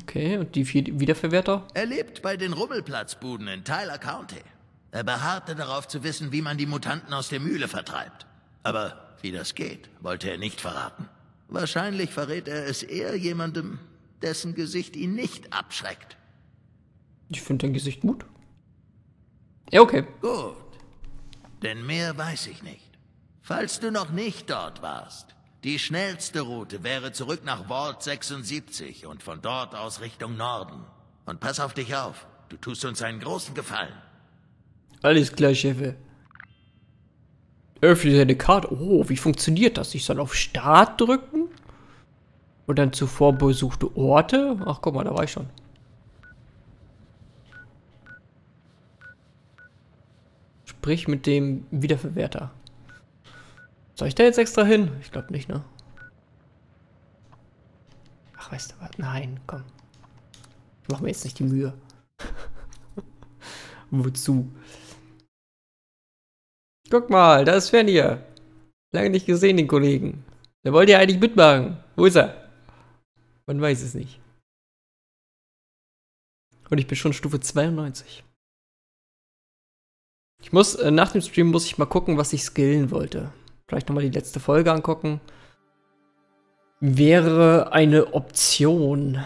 Okay, und die vier Wiederverwerter? Er lebt bei den Rummelplatzbuden in Tyler County. Er beharrte darauf zu wissen, wie man die Mutanten aus der Mühle vertreibt. Aber wie das geht, wollte er nicht verraten. Wahrscheinlich verrät er es eher jemandem, dessen Gesicht ihn nicht abschreckt. Ich finde dein Gesicht gut. Ja, okay. Gut. Denn mehr weiß ich nicht. Falls du noch nicht dort warst, die schnellste Route wäre zurück nach Vault 76 und von dort aus Richtung Norden. Und pass auf dich auf. Du tust uns einen großen Gefallen. Alles klar, Chefe. Öffne seine Karte. Oh, wie funktioniert das? Ich soll auf Start drücken? Und dann zuvor besuchte Orte? Ach, guck mal, da war ich schon. Sprich mit dem Wiederverwerter. Soll ich da jetzt extra hin? Ich glaube nicht, ne? Ach, weißt du was? Nein, komm. Ich mache mir jetzt nicht die Mühe. Wozu? Guck mal, da ist Fenrir. Lange nicht gesehen, den Kollegen. Der wollte ja eigentlich mitmachen. Wo ist er? Man weiß es nicht. Und ich bin schon Stufe 92. Ich muss, nach dem Stream muss ich mal gucken, was ich skillen wollte. Vielleicht nochmal die letzte Folge angucken. Wäre eine Option.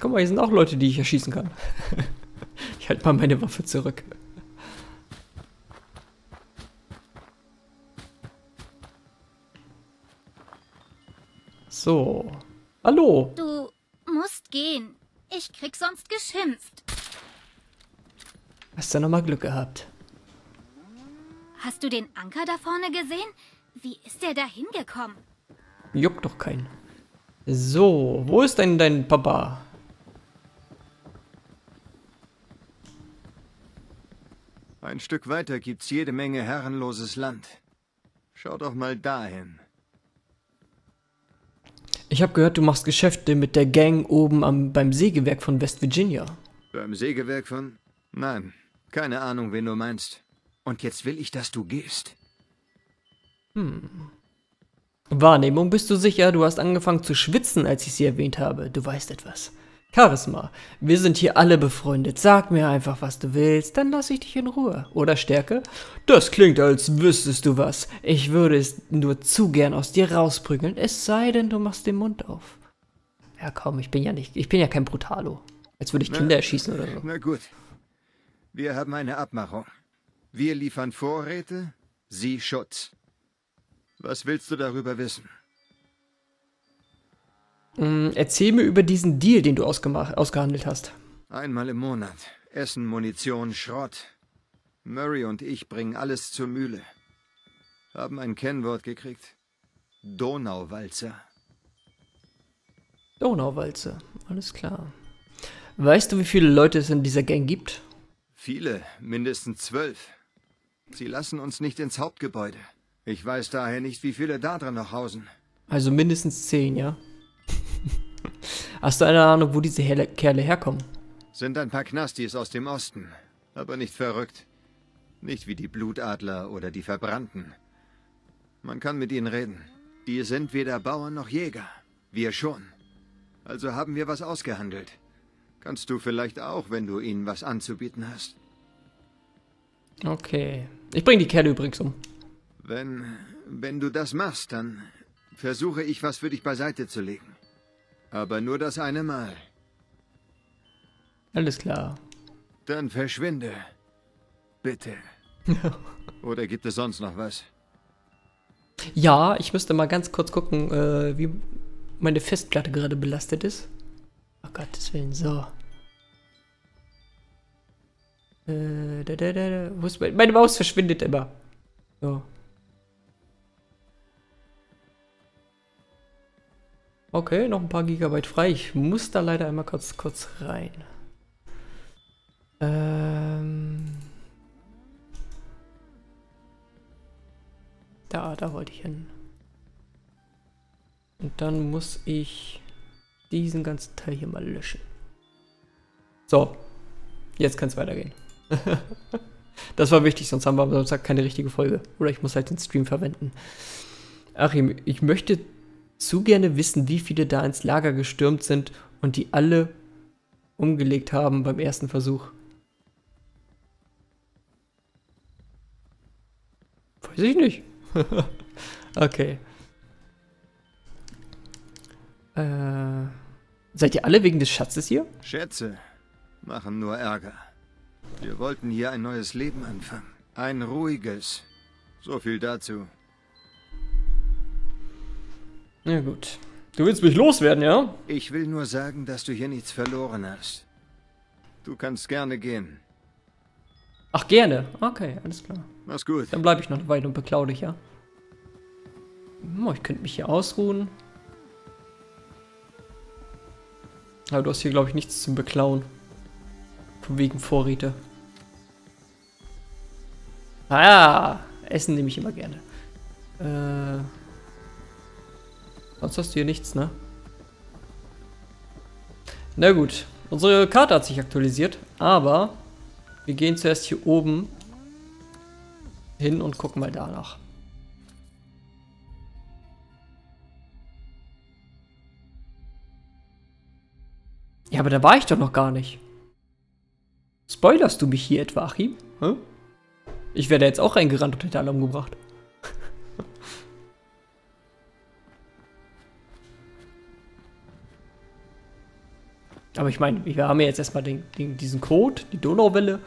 Guck mal, hier sind auch Leute, die ich erschießen kann. Ich halte mal meine Waffe zurück. So. Hallo. Du musst gehen. Ich krieg sonst geschimpft. Hast du nochmal Glück gehabt. Hast du den Anker da vorne gesehen? Wie ist der da hingekommen? Juckt doch keinen. So, wo ist denn dein Papa? Ein Stück weiter gibt's jede Menge herrenloses Land. Schau doch mal dahin. Ich habe gehört, du machst Geschäfte mit der Gang oben beim Sägewerk von West Virginia. Beim Sägewerk von? Nein, keine Ahnung, wen du meinst. Und jetzt will ich, dass du gehst. Hm. Wahrnehmung, bist du sicher? Du hast angefangen zu schwitzen, als ich sie erwähnt habe. Du weißt etwas. Charisma, wir sind hier alle befreundet. Sag mir einfach, was du willst, dann lasse ich dich in Ruhe. Oder Stärke? Das klingt, als wüsstest du was. Ich würde es nur zu gern aus dir rausprügeln, es sei denn, du machst den Mund auf. Ja komm, ich bin ja kein Brutalo. Als würde ich Kinder erschießen oder so. Na gut. Wir haben eine Abmachung. Wir liefern Vorräte, sie Schutz. Was willst du darüber wissen? Erzähl mir über diesen Deal, den du ausgehandelt hast. Einmal im Monat. Essen, Munition, Schrott. Murray und ich bringen alles zur Mühle. Haben ein Kennwort gekriegt. Donauwalzer. Donauwalzer, alles klar. Weißt du, wie viele Leute es in dieser Gang gibt? Viele, mindestens 12. Sie lassen uns nicht ins Hauptgebäude. Ich weiß daher nicht, wie viele da drin noch hausen. Also mindestens 10, ja? Hast du eine Ahnung, wo diese Kerle herkommen? Sind ein paar Knastis aus dem Osten, aber nicht verrückt. Nicht wie die Blutadler oder die Verbrannten. Man kann mit ihnen reden. Die sind weder Bauern noch Jäger. Wir schon. Also haben wir was ausgehandelt. Kannst du vielleicht auch, wenn du ihnen was anzubieten hast. Okay. Ich bring die Kerle übrigens um. Wenn du das machst, dann versuche ich, was für dich beiseite zu legen. Aber nur das eine Mal. Alles klar. Dann verschwinde. Bitte. Oder gibt es sonst noch was? Ja, ich müsste mal ganz kurz gucken, wie meine Festplatte gerade belastet ist. Oh Gottes Willen, so. Wo ist meine Maus verschwindet immer. So. Okay, noch ein paar Gigabyte frei. Ich muss da leider einmal kurz rein. Da wollte ich hin. Und dann muss ich diesen ganzen Teil hier mal löschen. So. Jetzt kann es weitergehen. Das war wichtig, sonst haben wir am Samstag keine richtige Folge. Oder ich muss halt den Stream verwenden. Achim, ich möchte zu gerne wissen, wie viele da ins Lager gestürmt sind und die alle umgelegt haben beim ersten Versuch. Weiß ich nicht. Okay. Seid ihr alle wegen des Schatzes hier? Schätze machen nur Ärger. Wir wollten hier ein neues Leben anfangen. Ein ruhiges. So viel dazu. Na gut. Du willst mich loswerden, ja? Ich will nur sagen, dass du hier nichts verloren hast. Du kannst gerne gehen. Ach, gerne? Okay, alles klar. Mach's gut. Dann bleibe ich noch eine Weile und beklau dich, ja? Oh, ich könnte mich hier ausruhen. Aber du hast hier, glaube ich, nichts zum Beklauen. Von wegen Vorräte. Ah, Essen nehme ich immer gerne. Sonst hast du hier nichts, ne? Na gut. Unsere Karte hat sich aktualisiert, aber wir gehen zuerst hier oben hin und gucken mal danach. Ja, aber da war ich doch noch gar nicht. Spoilerst du mich hier etwa, Achim? Hä? Ich wäre da jetzt auch reingerannt und hätte alle umgebracht. Aber ich meine, wir haben ja jetzt erstmal diesen Code, die Donauwelle.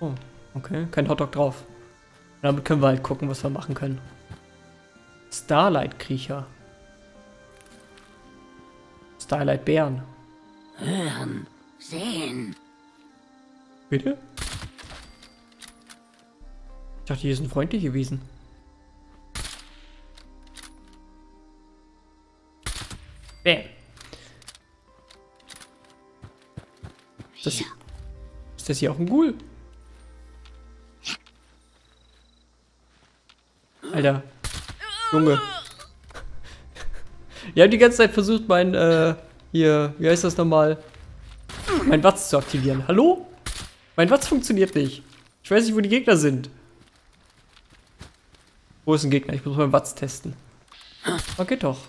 Oh, okay, kein Hotdog drauf. Und damit können wir halt gucken, was wir machen können. Starlight-Kriecher. Starlight-Bären. Hören, sehen. Bitte? Ich dachte, hier sind freundliche Wesen. Bäm. Ist das hier auch ein Ghoul? Alter. Junge. Ich habe die ganze Zeit versucht, mein, hier, wie heißt das nochmal? Mein Watz zu aktivieren. Hallo? Mein Watz funktioniert nicht. Ich weiß nicht, wo die Gegner sind. Wo ist ein Gegner? Ich muss meinen Watz testen. Okay, doch.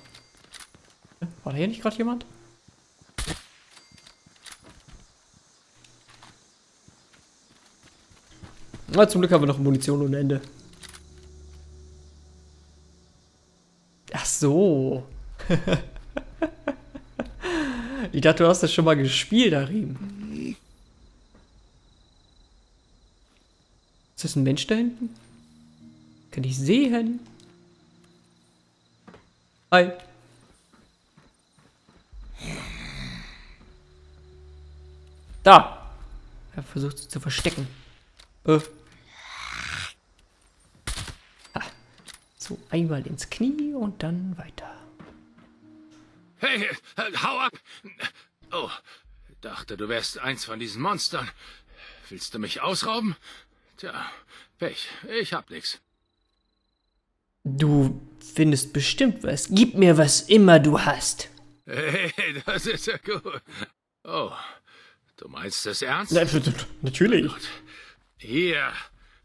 War da hier nicht gerade jemand? Na, zum Glück haben wir noch Munition ohne Ende. Ach so. Ich dachte, du hast das schon mal gespielt, Arim. Ist das ein Mensch da hinten? Kann ich sehen? Hi. Da. Er versucht sie zu verstecken. So, einmal ins Knie und dann weiter. Hey, hau ab! Oh, dachte, du wärst eins von diesen Monstern. Willst du mich ausrauben? Tja, Pech, ich hab nix. Du findest bestimmt was. Gib mir, was immer du hast. Hey, das ist ja gut. Oh, du meinst das ernst? Natürlich. Oh, hier,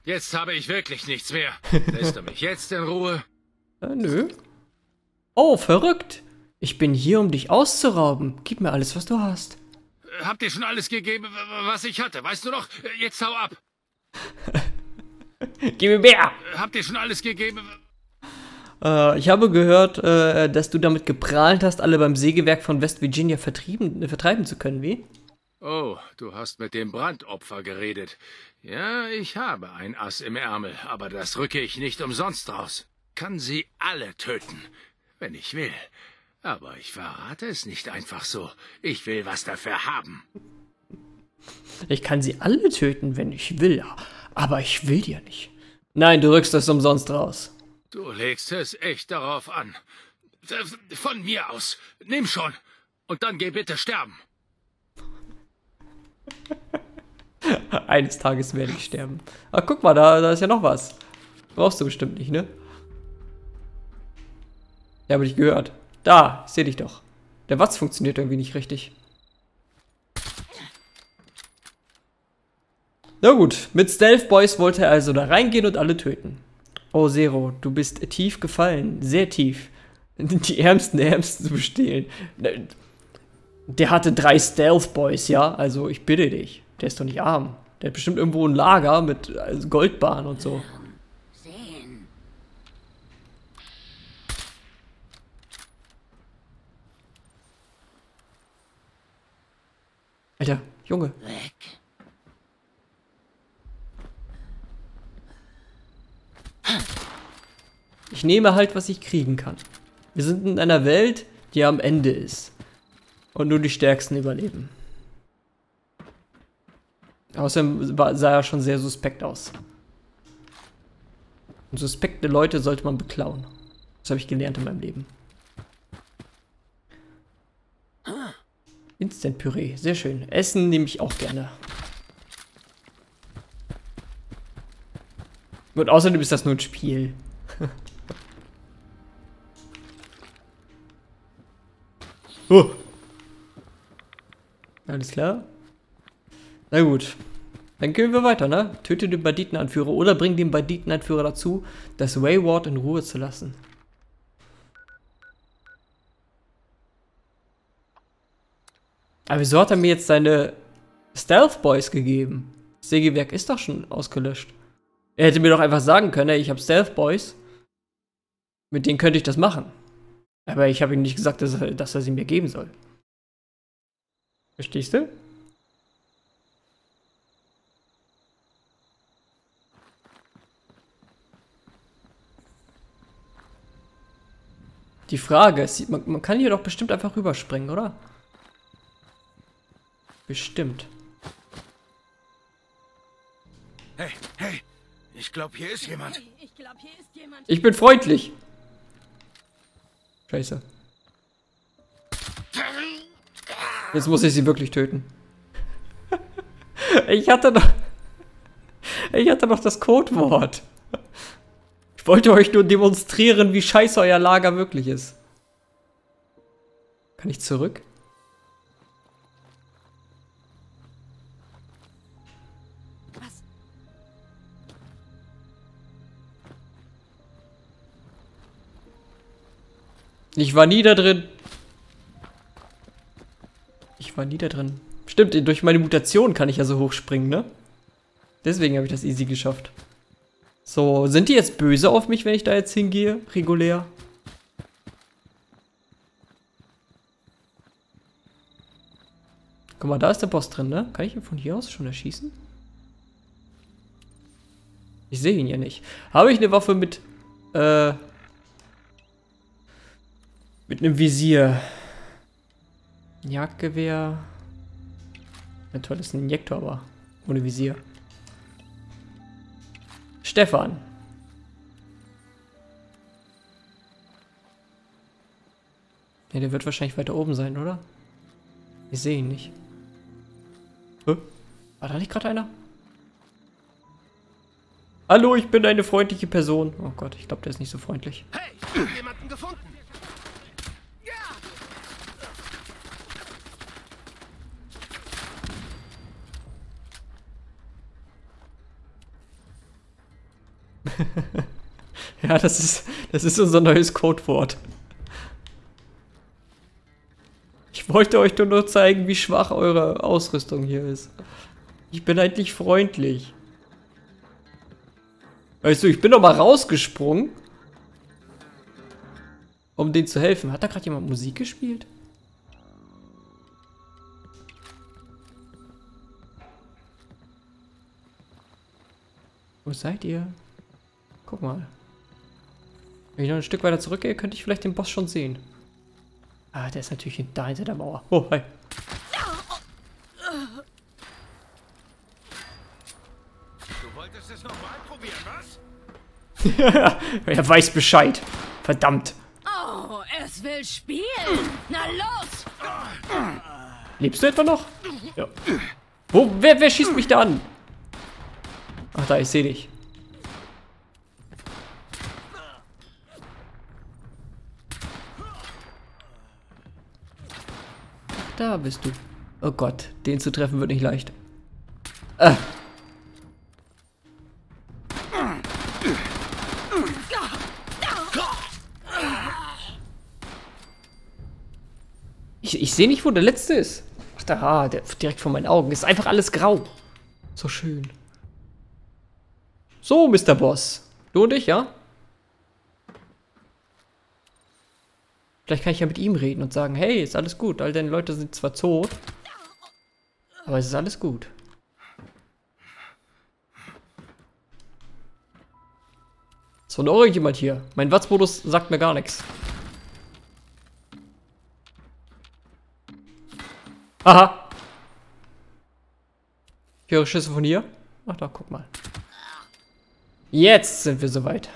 jetzt habe ich wirklich nichts mehr. Lässt du mich jetzt in Ruhe? Nö. Oh, verrückt. Ich bin hier, um dich auszurauben. Gib mir alles, was du hast. Hab dir schon alles gegeben, was ich hatte. Weißt du noch? Jetzt hau ab. Gib mir mehr. Hab dir schon alles gegeben. Ich habe gehört, dass du damit geprahlt hast, alle beim Sägewerk von West Virginia vertreiben zu können. Wie? Oh, du hast mit dem Brandopfer geredet. Ja, ich habe ein Ass im Ärmel, aber das rücke ich nicht umsonst raus. Kann sie alle töten, wenn ich will. Aber ich verrate es nicht einfach so. Ich will was dafür haben. Ich kann sie alle töten, wenn ich will, aber ich will ja nicht. Nein, du rückst es umsonst raus. Du legst es echt darauf an. Von mir aus. Nimm schon. Und dann geh bitte sterben. Eines Tages werde ich sterben. Ach, guck mal, da ist ja noch was. Brauchst du bestimmt nicht, ne? Ja, habe ich gehört. Da, seh dich doch. Der Watz funktioniert irgendwie nicht richtig. Na gut, mit Stealth Boys wollte er also da reingehen und alle töten. Oh, Zero, du bist tief gefallen. Sehr tief. Die Ärmsten der Ärmsten zu bestehlen. Der hatte 3 Stealth Boys, ja? Also, ich bitte dich. Der ist doch nicht arm. Der hat bestimmt irgendwo ein Lager mit Goldbahn und so. Sehen. Alter, Junge. Weg. Ich nehme halt, was ich kriegen kann. Wir sind in einer Welt, die am Ende ist. Und nur die Stärksten überleben. Außerdem sah er schon sehr suspekt aus. Und suspekte Leute sollte man beklauen. Das habe ich gelernt in meinem Leben. Instant-Püree, sehr schön. Essen nehme ich auch gerne. Und außerdem ist das nur ein Spiel. Oh. Alles klar? Na gut. Dann gehen wir weiter, ne? Töte den Banditenanführer oder bring den Banditenanführer dazu, das Wayward in Ruhe zu lassen. Aber wieso hat er mir jetzt seine Stealth Boys gegeben? Das Sägewerk ist doch schon ausgelöscht. Er hätte mir doch einfach sagen können, ey, ich habe Stealth Boys. Mit denen könnte ich das machen. Aber ich habe ihm nicht gesagt, dass er sie mir geben soll. Verstehst du? Die Frage ist, man kann hier doch bestimmt einfach rüberspringen, oder? Bestimmt. Hey, ich glaube, hier ist jemand. Ich bin freundlich. Scheiße. Jetzt muss ich sie wirklich töten. Ich hatte doch das Codewort. Ich wollte euch nur demonstrieren, wie scheiße euer Lager wirklich ist. Kann ich zurück? Ich war nie da drin. Stimmt, durch meine Mutation kann ich ja so hochspringen, ne? Deswegen habe ich das easy geschafft. So, sind die jetzt böse auf mich, wenn ich da jetzt hingehe? Regulär? Guck mal, da ist der Boss drin, ne? Kann ich ihn von hier aus schon erschießen? Ich sehe ihn ja nicht. Habe ich eine Waffe mit einem Visier. Jagdgewehr. Ja, toll, das ist ein Injektor, aber ohne Visier. Stefan. Ja, der wird wahrscheinlich weiter oben sein, oder? Ich sehe ihn nicht. Hä? War da nicht gerade einer? Hallo, ich bin eine freundliche Person. Oh Gott, ich glaube, der ist nicht so freundlich. Hey, ich habe jemanden gefunden. Ja, das ist unser neues Codewort. Ich wollte euch nur zeigen, wie schwach eure Ausrüstung hier ist. Ich bin eigentlich freundlich. Weißt du, ich bin doch mal rausgesprungen, um denen zu helfen. Hat da gerade jemand Musik gespielt? Wo seid ihr? Guck mal. Wenn ich noch ein Stück weiter zurückgehe, könnte ich vielleicht den Boss schon sehen. Ah, der ist natürlich da hinter der Mauer. Oh, hi. Du wolltest es nochmal probieren, was? Er weiß Bescheid. Verdammt. Oh, es will spielen. Na los! Lebst du etwa noch? Ja. Wo? Wer schießt mich da an? Ach da, ich sehe dich. Da bist du. Oh Gott, den zu treffen wird nicht leicht. Ah. Ich sehe nicht, wo der letzte ist. Ach da, der direkt vor meinen Augen. Ist einfach alles grau. So schön. So, Mr. Boss. Du und ich, ja? Vielleicht kann ich ja mit ihm reden und sagen, hey, ist alles gut. All deine Leute sind zwar tot, aber es ist alles gut. Ist von euch jemand hier? Mein Watzmodus sagt mir gar nichts. Aha. Ich höre Schüsse von hier. Ach da, guck mal. Jetzt sind wir soweit.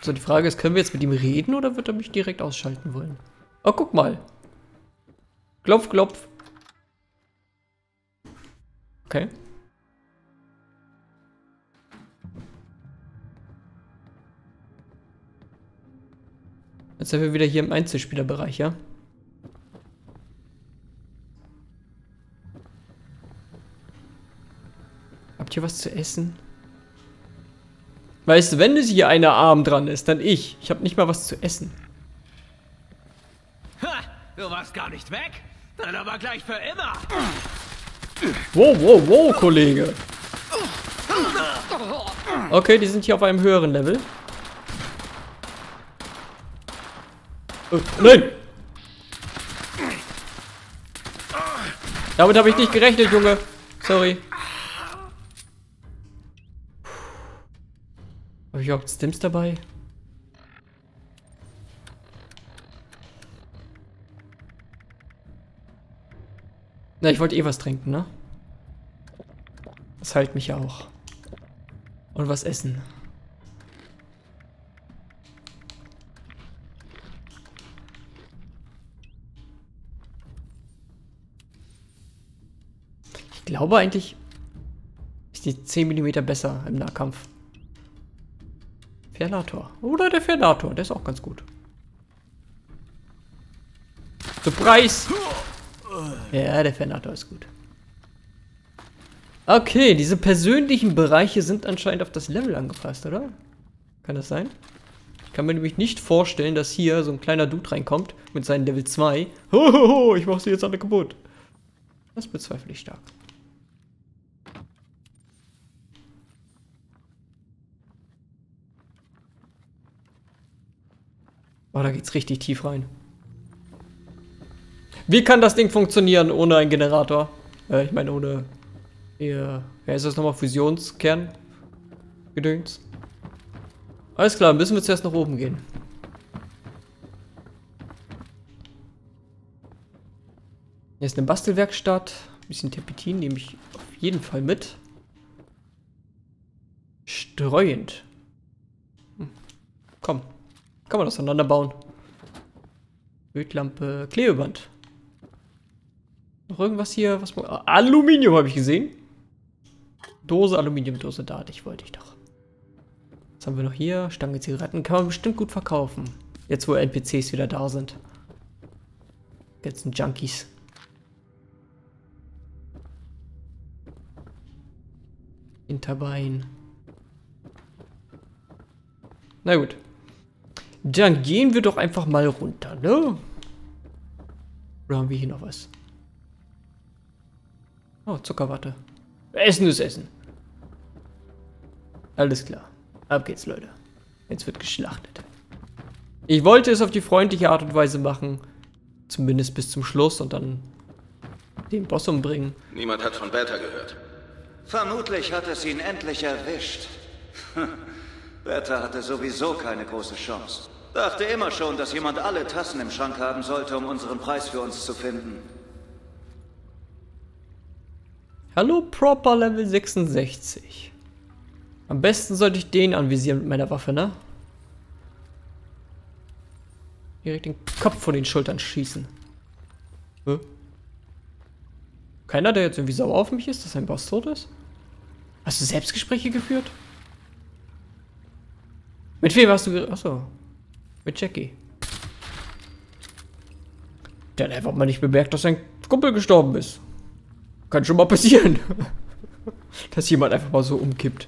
So, die Frage ist, können wir jetzt mit ihm reden oder wird er mich direkt ausschalten wollen? Oh, guck mal. Klopf, klopf. Okay. Jetzt sind wir wieder hier im Einzelspielerbereich, ja? Habt ihr was zu essen? Weißt du, wenn es hier einer arm dran ist, dann ich. Ich hab nicht mal was zu essen. Ha, du warst gar nicht weg? Dann aber gleich für immer. Wow, wow, wow, Kollege. Okay, die sind hier auf einem höheren Level. Oh, nein! Damit habe ich nicht gerechnet, Junge. Sorry. Habe ich überhaupt Stims dabei? Na, ich wollte eh was trinken, ne? Das heilt mich ja auch. Und was essen. Ich glaube eigentlich ist die 10 mm besser im Nahkampf. Fernator. Oder der Fernator, der ist auch ganz gut. Surprise! Ja, der Fernator ist gut. Okay, diese persönlichen Bereiche sind anscheinend auf das Level angepasst, oder? Kann das sein? Ich kann mir nämlich nicht vorstellen, dass hier so ein kleiner Dude reinkommt mit seinen Level 2. Hohoho, ich mach sie jetzt alle kaputt. Das bezweifle ich stark. Oh, da geht's richtig tief rein. Wie kann das Ding funktionieren ohne einen Generator? Ich meine ohne... Wer ist das nochmal? Fusionskern? Gedöns. Alles klar, müssen wir zuerst nach oben gehen. Hier ist eine Bastelwerkstatt. Ein bisschen Terpentin nehme ich auf jeden Fall mit. Streuend. Hm. Komm. Kann man das auseinanderbauen. Ödlampe, Klebeband. Noch irgendwas hier? Was Aluminium habe ich gesehen. Dose, Aluminiumdose, da hatte ich, wollte ich doch. Was haben wir noch hier? Stange Zigaretten. Kann man bestimmt gut verkaufen. Jetzt, wo NPCs wieder da sind. Jetzt sind Junkies. Hinterbein. Na gut. Dann gehen wir doch einfach mal runter, ne? Oder haben wir hier noch was? Oh, Zuckerwatte. Essen ist Essen. Alles klar. Ab geht's, Leute. Jetzt wird geschlachtet. Ich wollte es auf die freundliche Art und Weise machen. Zumindest bis zum Schluss und dann den Boss umbringen. Niemand hat von Bertha gehört. Vermutlich hat es ihn endlich erwischt. Bertha hatte sowieso keine große Chance. Dachte immer schon, dass jemand alle Tassen im Schrank haben sollte, um unseren Preis für uns zu finden. Hallo, Proper Level 66. Am besten sollte ich den anvisieren mit meiner Waffe, ne? Direkt den Kopf von den Schultern schießen. Hä? Keiner, der jetzt irgendwie sauer auf mich ist, dass ein Boss tot ist? Hast du Selbstgespräche geführt? Mit wem hast du... Achso. Mit Jackie. Der hat einfach mal nicht bemerkt, dass sein Kumpel gestorben ist. Kann schon mal passieren. Dass jemand einfach mal so umkippt.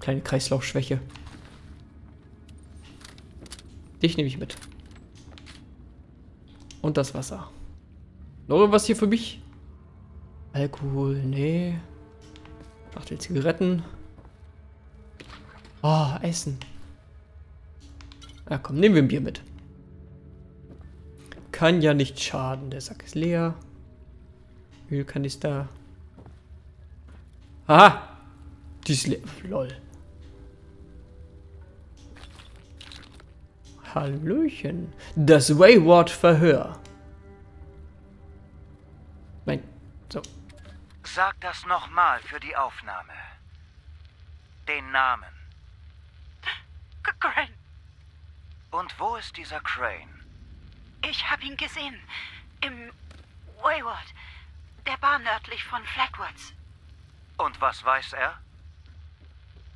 Kleine Kreislaufschwäche. Dich nehme ich mit. Und das Wasser. Noch irgendwas hier für mich? Alkohol, nee. Achtel Zigaretten. Oh, Essen. Na komm, nehmen wir ein Bier mit. Kann ja nicht schaden. Der Sack ist leer. Ölkanister. Aha! Die ist leer. Lol. Hallöchen. Das Wayward-Verhör. Nein. So. Sag das nochmal für die Aufnahme. Den Namen. Crane. Und wo ist dieser Crane? Ich habe ihn gesehen. Im Wayward. Der Bar nördlich von Flatwoods. Und was weiß er?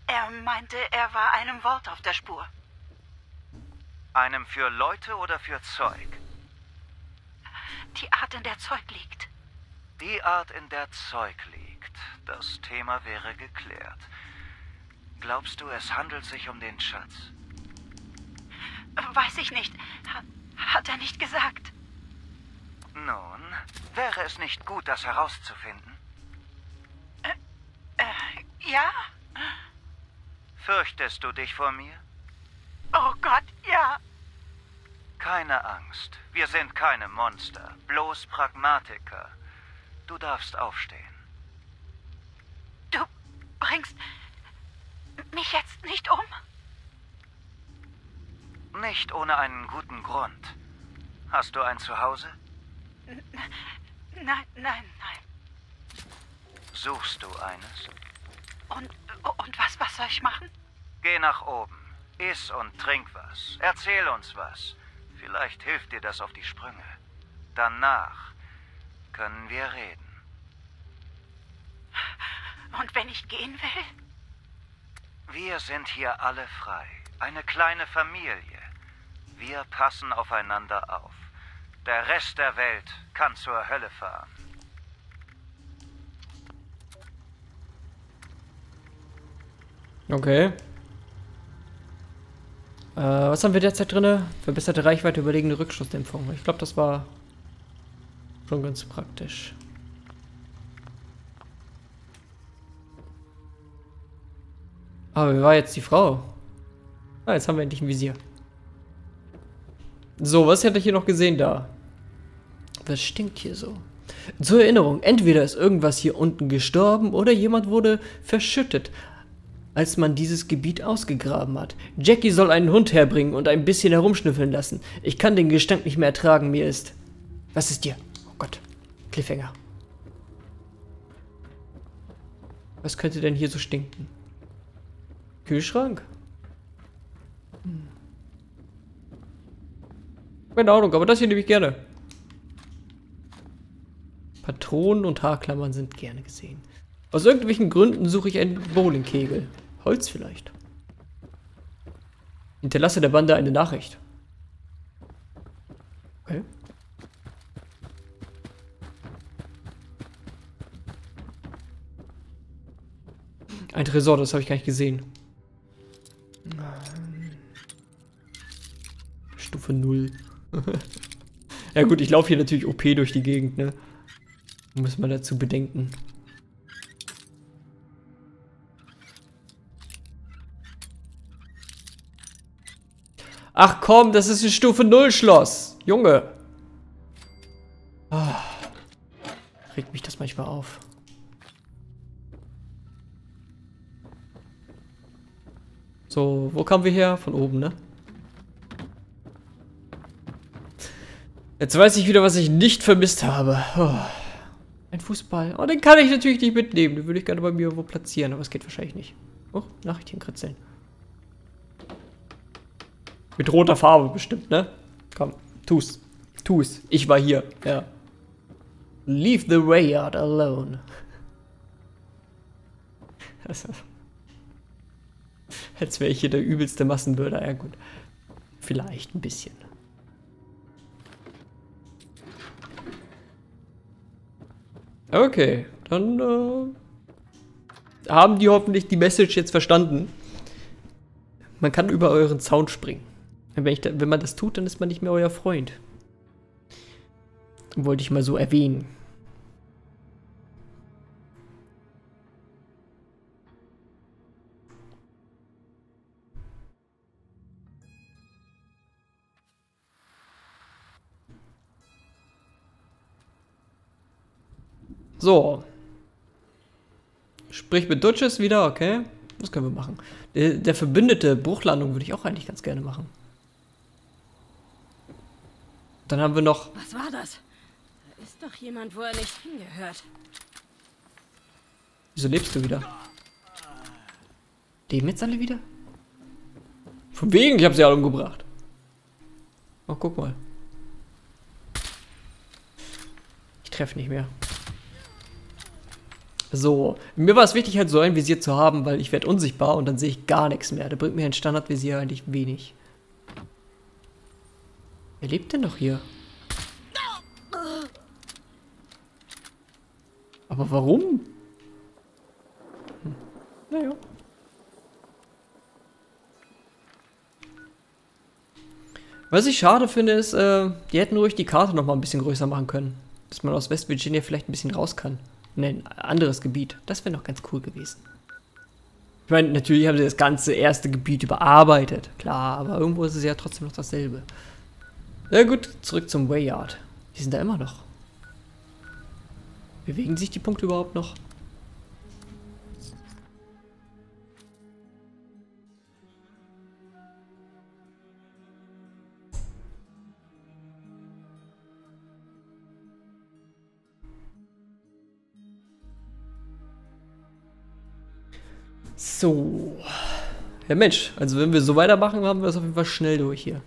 Er meinte, er war einem Vault auf der Spur. Einem für Leute oder für Zeug? Die Art, in der Zeug liegt. Die Art, in der Zeug liegt. Das Thema wäre geklärt. Glaubst du, es handelt sich um den Schatz? Weiß ich nicht. Hat er nicht gesagt. Nun, wäre es nicht gut, das herauszufinden? Ja? Fürchtest du dich vor mir? Oh Gott, ja. Keine Angst. Wir sind keine Monster. Bloß Pragmatiker. Du darfst aufstehen. Du bringst mich jetzt nicht um? Nicht ohne einen guten Grund. Hast du ein Zuhause? Nein. Suchst du eines? Und was soll ich machen? Geh nach oben. Iss und trink was. Erzähl uns was. Vielleicht hilft dir das auf die Sprünge. Danach können wir reden. Und wenn ich gehen will? Wir sind hier alle frei. Eine kleine Familie. Wir passen aufeinander auf. Der Rest der Welt kann zur Hölle fahren. Okay. Was haben wir derzeit drin? Verbesserte Reichweite, überlegene Rückstoßdämpfung. Ich glaube, das war schon ganz praktisch. Aber wie war jetzt die Frau? Ah, jetzt haben wir endlich ein Visier. So, was hätte ich hier noch gesehen da? Was stinkt hier so? Zur Erinnerung, entweder ist irgendwas hier unten gestorben oder jemand wurde verschüttet, als man dieses Gebiet ausgegraben hat. Jackie soll einen Hund herbringen und ein bisschen herumschnüffeln lassen. Ich kann den Gestank nicht mehr ertragen, mir ist... Was ist dir? Oh Gott, Cliffhanger. Was könnte denn hier so stinken? Kühlschrank? Keine Ahnung, aber das hier nehme ich gerne. Patronen und Haarklammern sind gerne gesehen. Aus irgendwelchen Gründen suche ich einen Bowlingkegel. Holz vielleicht. Hinterlasse der Bande eine Nachricht. Okay. Ein Tresor, das habe ich gar nicht gesehen. Stufe 0. Ja gut, ich laufe hier natürlich OP durch die Gegend, ne? Muss man dazu bedenken. Ach komm, das ist ein Stufe 0 Schloss. Junge. Ah, regt mich das manchmal auf. So, wo kamen wir her? Von oben, ne? Jetzt weiß ich wieder, was ich nicht vermisst habe. Oh, ein Fußball. Oh, den kann ich natürlich nicht mitnehmen. Den würde ich gerne bei mir irgendwo platzieren, aber es geht wahrscheinlich nicht. Oh, Nachrichten kritzeln. Mit roter Farbe bestimmt, ne? Komm, tu's. Tu's. Ich war hier, ja. Leave the Wayward alone. Als wäre ich hier der übelste Massenmörder. Ja gut. Vielleicht ein bisschen. Okay, dann haben die hoffentlich die Message jetzt verstanden. Man kann über euren Zaun springen. Wenn man das tut, dann ist man nicht mehr euer Freund. Wollte ich mal so erwähnen. So. Sprich mit Duchess wieder, okay. Das können wir machen. Der verbündete Bruchlandung würde ich auch eigentlich ganz gerne machen. Dann haben wir noch... Was war das? Da ist doch jemand, wo er nicht hingehört. Wieso lebst du wieder? Leben jetzt alle wieder? Von wegen, ich habe sie alle umgebracht. Oh, guck mal. Ich treffe nicht mehr. So, mir war es wichtig, halt so ein Visier zu haben, weil ich werde unsichtbar und dann sehe ich gar nichts mehr. Da bringt mir ein Standardvisier eigentlich wenig. Wer lebt denn noch hier? Aber warum? Naja. Was ich schade finde ist, die hätten ruhig die Karte noch mal ein bisschen größer machen können. Dass man aus West Virginia vielleicht ein bisschen raus kann. In ein anderes Gebiet. Das wäre noch ganz cool gewesen. Ich meine, natürlich haben sie das ganze erste Gebiet überarbeitet. Klar, aber irgendwo ist es ja trotzdem noch dasselbe. Na gut, zurück zum Wayward. Die sind da immer noch. Bewegen sich die Punkte überhaupt noch? So. Ja Mensch, also wenn wir so weitermachen, haben wir das auf jeden Fall schnell durch hier.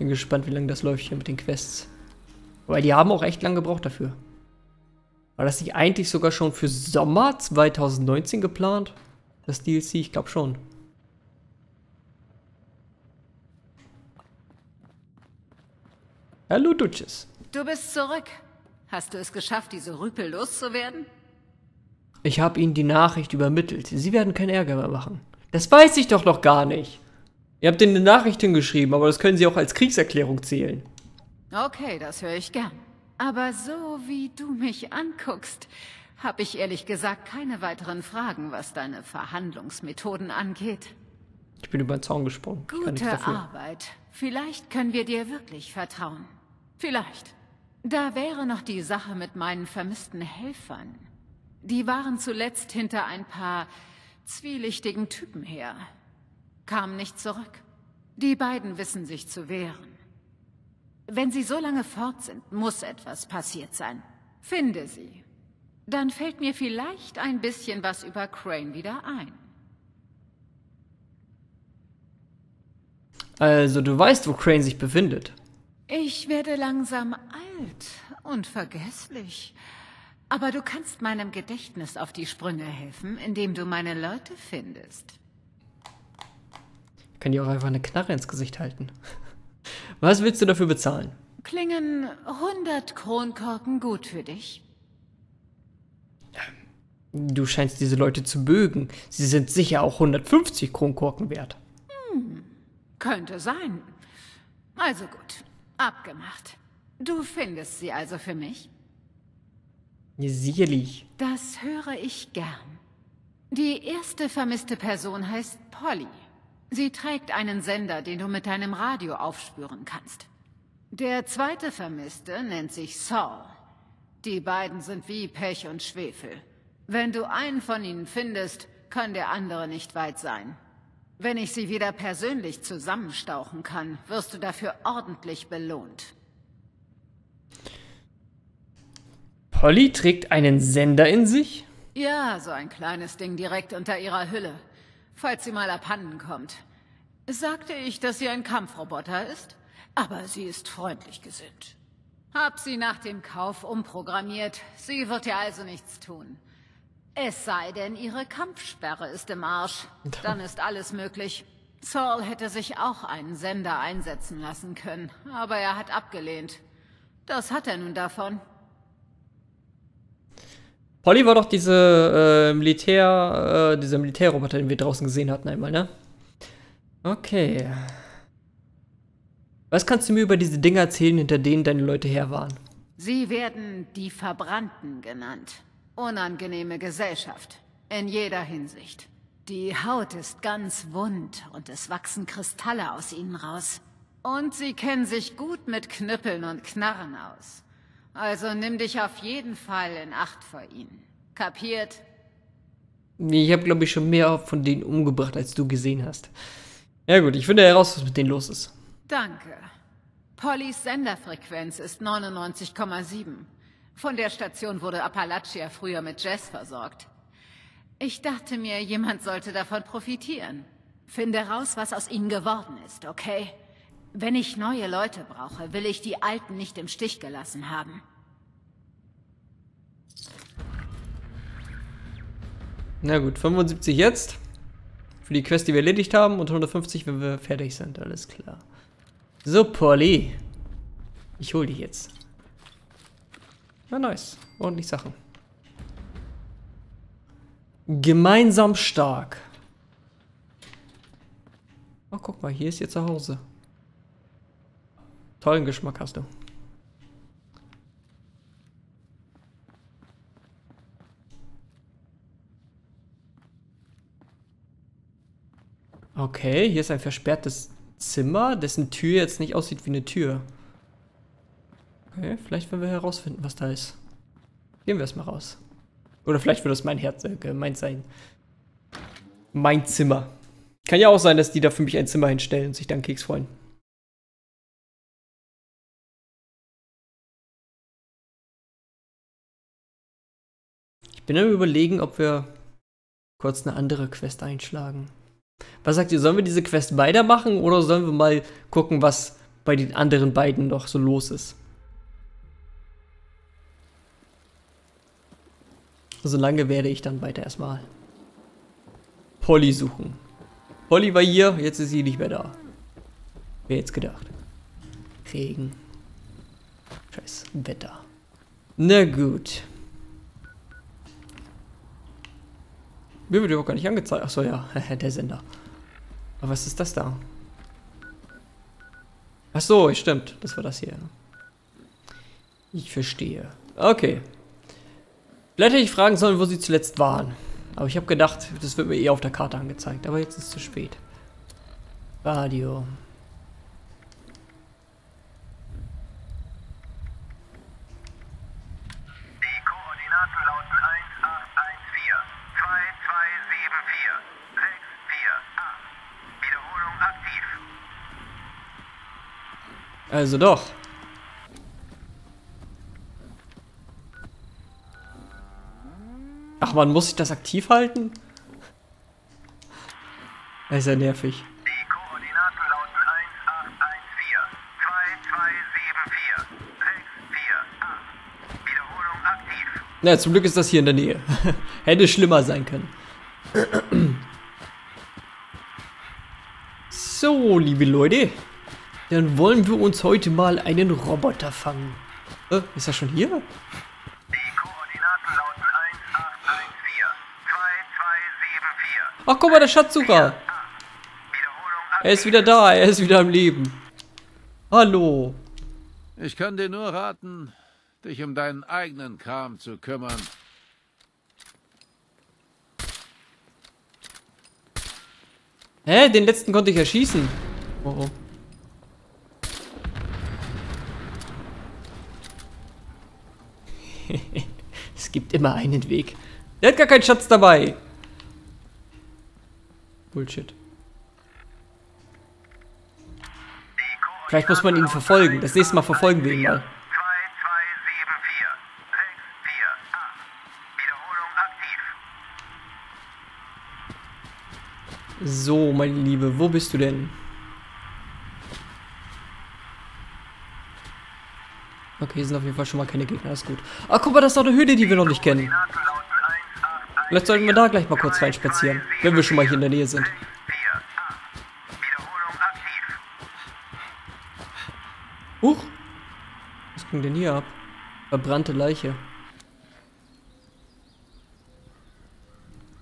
Bin gespannt, wie lange das läuft hier mit den Quests. Weil die haben auch echt lange gebraucht dafür. War das nicht eigentlich sogar schon für Sommer 2019 geplant? Das DLC, ich glaube schon. Hallo Duchess. Du bist zurück. Hast du es geschafft, diese Rüpel loszuwerden? Ich habe ihnen die Nachricht übermittelt. Sie werden keinen Ärger mehr machen. Das weiß ich doch noch gar nicht. Ihr habt ihnen eine Nachricht hingeschrieben, aber das können sie auch als Kriegserklärung zählen. Okay, das höre ich gern. Aber so wie du mich anguckst, habe ich ehrlich gesagt keine weiteren Fragen, was deine Verhandlungsmethoden angeht. Ich bin über den Zaun gesprungen. Gute Arbeit. Vielleicht können wir dir wirklich vertrauen. Vielleicht. Da wäre noch die Sache mit meinen vermissten Helfern. Die waren zuletzt hinter ein paar zwielichtigen Typen her. Kamen nicht zurück. Die beiden wissen sich zu wehren. Wenn sie so lange fort sind, muss etwas passiert sein. Finde sie. Dann fällt mir vielleicht ein bisschen was über Crane wieder ein. Also, du weißt, wo Crane sich befindet. Ich werde langsam alt und vergesslich. Aber du kannst meinem Gedächtnis auf die Sprünge helfen, indem du meine Leute findest. Ich kann dir auch einfach eine Knarre ins Gesicht halten. Was willst du dafür bezahlen? Klingen 100 Kronkorken gut für dich? Du scheinst diese Leute zu mögen. Sie sind sicher auch 150 Kronkorken wert. Hm, könnte sein. Also gut, abgemacht. Du findest sie also für mich? Sicherlich. Das höre ich gern. Die erste vermisste Person heißt Polly. Sie trägt einen Sender, den du mit deinem Radio aufspüren kannst. Der zweite Vermisste nennt sich Saul. Die beiden sind wie Pech und Schwefel. Wenn du einen von ihnen findest, kann der andere nicht weit sein. Wenn ich sie wieder persönlich zusammenstauchen kann, wirst du dafür ordentlich belohnt. Polly trägt einen Sender in sich? Ja, so ein kleines Ding direkt unter ihrer Hülle. Falls sie mal abhanden kommt. Sagte ich, dass sie ein Kampfroboter ist? Aber sie ist freundlich gesinnt. Hab sie nach dem Kauf umprogrammiert. Sie wird ja also nichts tun. Es sei denn, ihre Kampfsperre ist im Arsch. Dann ist alles möglich. Saul hätte sich auch einen Sender einsetzen lassen können. Aber er hat abgelehnt. Das hat er nun davon. Polly war doch dieser Militärroboter, den wir draußen gesehen hatten einmal, ne? Okay. Was kannst du mir über diese Dinger erzählen, hinter denen deine Leute her waren? Sie werden die Verbrannten genannt. Unangenehme Gesellschaft. In jeder Hinsicht. Die Haut ist ganz wund und es wachsen Kristalle aus ihnen raus. Und sie kennen sich gut mit Knüppeln und Knarren aus. Also nimm dich auf jeden Fall in Acht vor ihnen. Kapiert? Ich habe, glaube ich, schon mehr von denen umgebracht, als du gesehen hast. Ja gut, ich finde heraus, was mit denen los ist. Danke. Pollys Senderfrequenz ist 99,7. Von der Station wurde Appalachia früher mit Jazz versorgt. Ich dachte mir, jemand sollte davon profitieren. Finde raus, was aus ihnen geworden ist, okay? Wenn ich neue Leute brauche, will ich die Alten nicht im Stich gelassen haben. Na gut, 75 jetzt. Für die Quest, die wir erledigt haben und 150, wenn wir fertig sind. Alles klar. So, Polly. Ich hol dich jetzt. Na, nice. Ordentlich Sachen. Gemeinsam stark. Oh, guck mal, hier ist ihr Zuhause. Tollen Geschmack hast du. Okay, hier ist ein versperrtes Zimmer, dessen Tür jetzt nicht aussieht wie eine Tür. Okay, vielleicht werden wir herausfinden, was da ist. Gehen wir erstmal raus. Oder vielleicht wird das mein Herz gemeint sein. Mein Zimmer. Kann ja auch sein, dass die da für mich ein Zimmer hinstellen und sich dann Keks freuen. Ich bin am Überlegen, ob wir kurz eine andere Quest einschlagen. Was sagt ihr, sollen wir diese Quest weitermachen oder sollen wir mal gucken, was bei den anderen beiden noch so los ist? Solange werde ich dann weiter erstmal Polly suchen. Polly war hier, jetzt ist sie nicht mehr da. Wer jetzt gedacht? Regen. Scheiß Wetter. Na gut. Mir wird überhaupt gar nicht angezeigt. Achso, ja, der Sender. Aber was ist das da? Achso, stimmt. Das war das hier. Ich verstehe. Okay. Vielleicht hätte ich fragen sollen, wo sie zuletzt waren. Aber ich habe gedacht, das wird mir eh auf der Karte angezeigt. Aber jetzt ist es zu spät. Radio. Die Koordinaten lauten 1814, 2274, 648. Wiederholung aktiv. Also doch. Ach, man muss sich das aktiv halten? Das ist ja nervig. Die Koordinaten lauten 1814, 2274, 648. Wiederholung aktiv. Na, zum Glück ist das hier in der Nähe. Hätte schlimmer sein können. So, liebe Leute. Dann wollen wir uns heute mal einen Roboter fangen. Ist er schon hier? Ach, guck mal, der Schatzsucher. Er ist wieder da, er ist wieder am Leben. Hallo. Ich kann dir nur raten, dich um deinen eigenen Kram zu kümmern. Hä? Den letzten konnte ich erschießen. Oh. Es gibt immer einen Weg. Der hat gar keinen Schatz dabei. Bullshit. Vielleicht muss man ihn verfolgen. Das nächste Mal verfolgen wir ihn mal. 2274 648. Wiederholung aktiv. So, meine Liebe, wo bist du denn? Okay, hier sind auf jeden Fall schon mal keine Gegner. Das ist gut. Ach, guck mal, das ist doch eine Höhle, die wir noch nicht kennen. Vielleicht sollten wir da gleich mal kurz reinspazieren, wenn wir schon mal hier in der Nähe sind. Huch! Was ging denn hier ab? Verbrannte Leiche.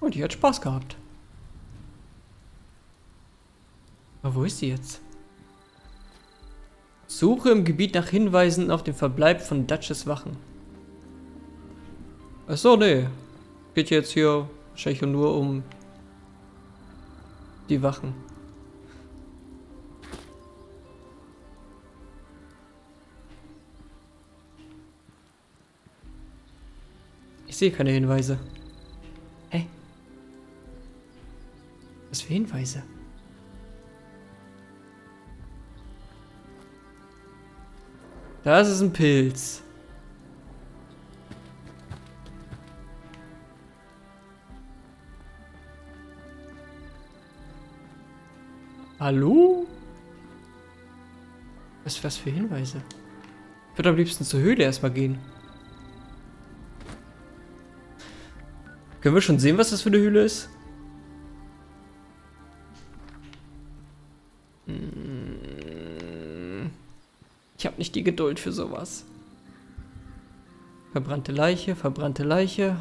Und die hat Spaß gehabt. Aber wo ist sie jetzt? Suche im Gebiet nach Hinweisen auf den Verbleib von Duchess Wachen. Achso, nee. Geht jetzt hier wahrscheinlich nur um die Wachen. Ich sehe keine Hinweise. Hä? Was für Hinweise? Das ist ein Pilz. Hallo? Was für Hinweise? Ich würde am liebsten zur Höhle erstmal gehen. Können wir schon sehen, was das für eine Höhle ist? Ich habe nicht die Geduld für sowas. Verbrannte Leiche, verbrannte Leiche.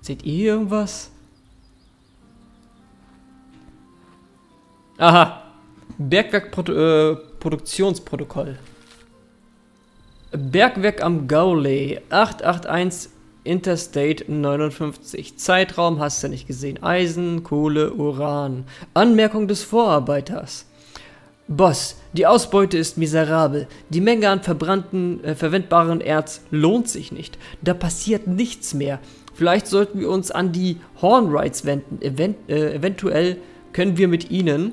Seht ihr hier irgendwas? Aha. Bergwerk-Produktionsprotokoll. Bergwerk am Gauley. 881 Interstate 59. Zeitraum hast du nicht gesehen. Eisen, Kohle, Uran. Anmerkung des Vorarbeiters. Boss, die Ausbeute ist miserabel. Die Menge an verwendbaren Erz lohnt sich nicht. Da passiert nichts mehr. Vielleicht sollten wir uns an die Hornwrights wenden. Eventuell können wir mit ihnen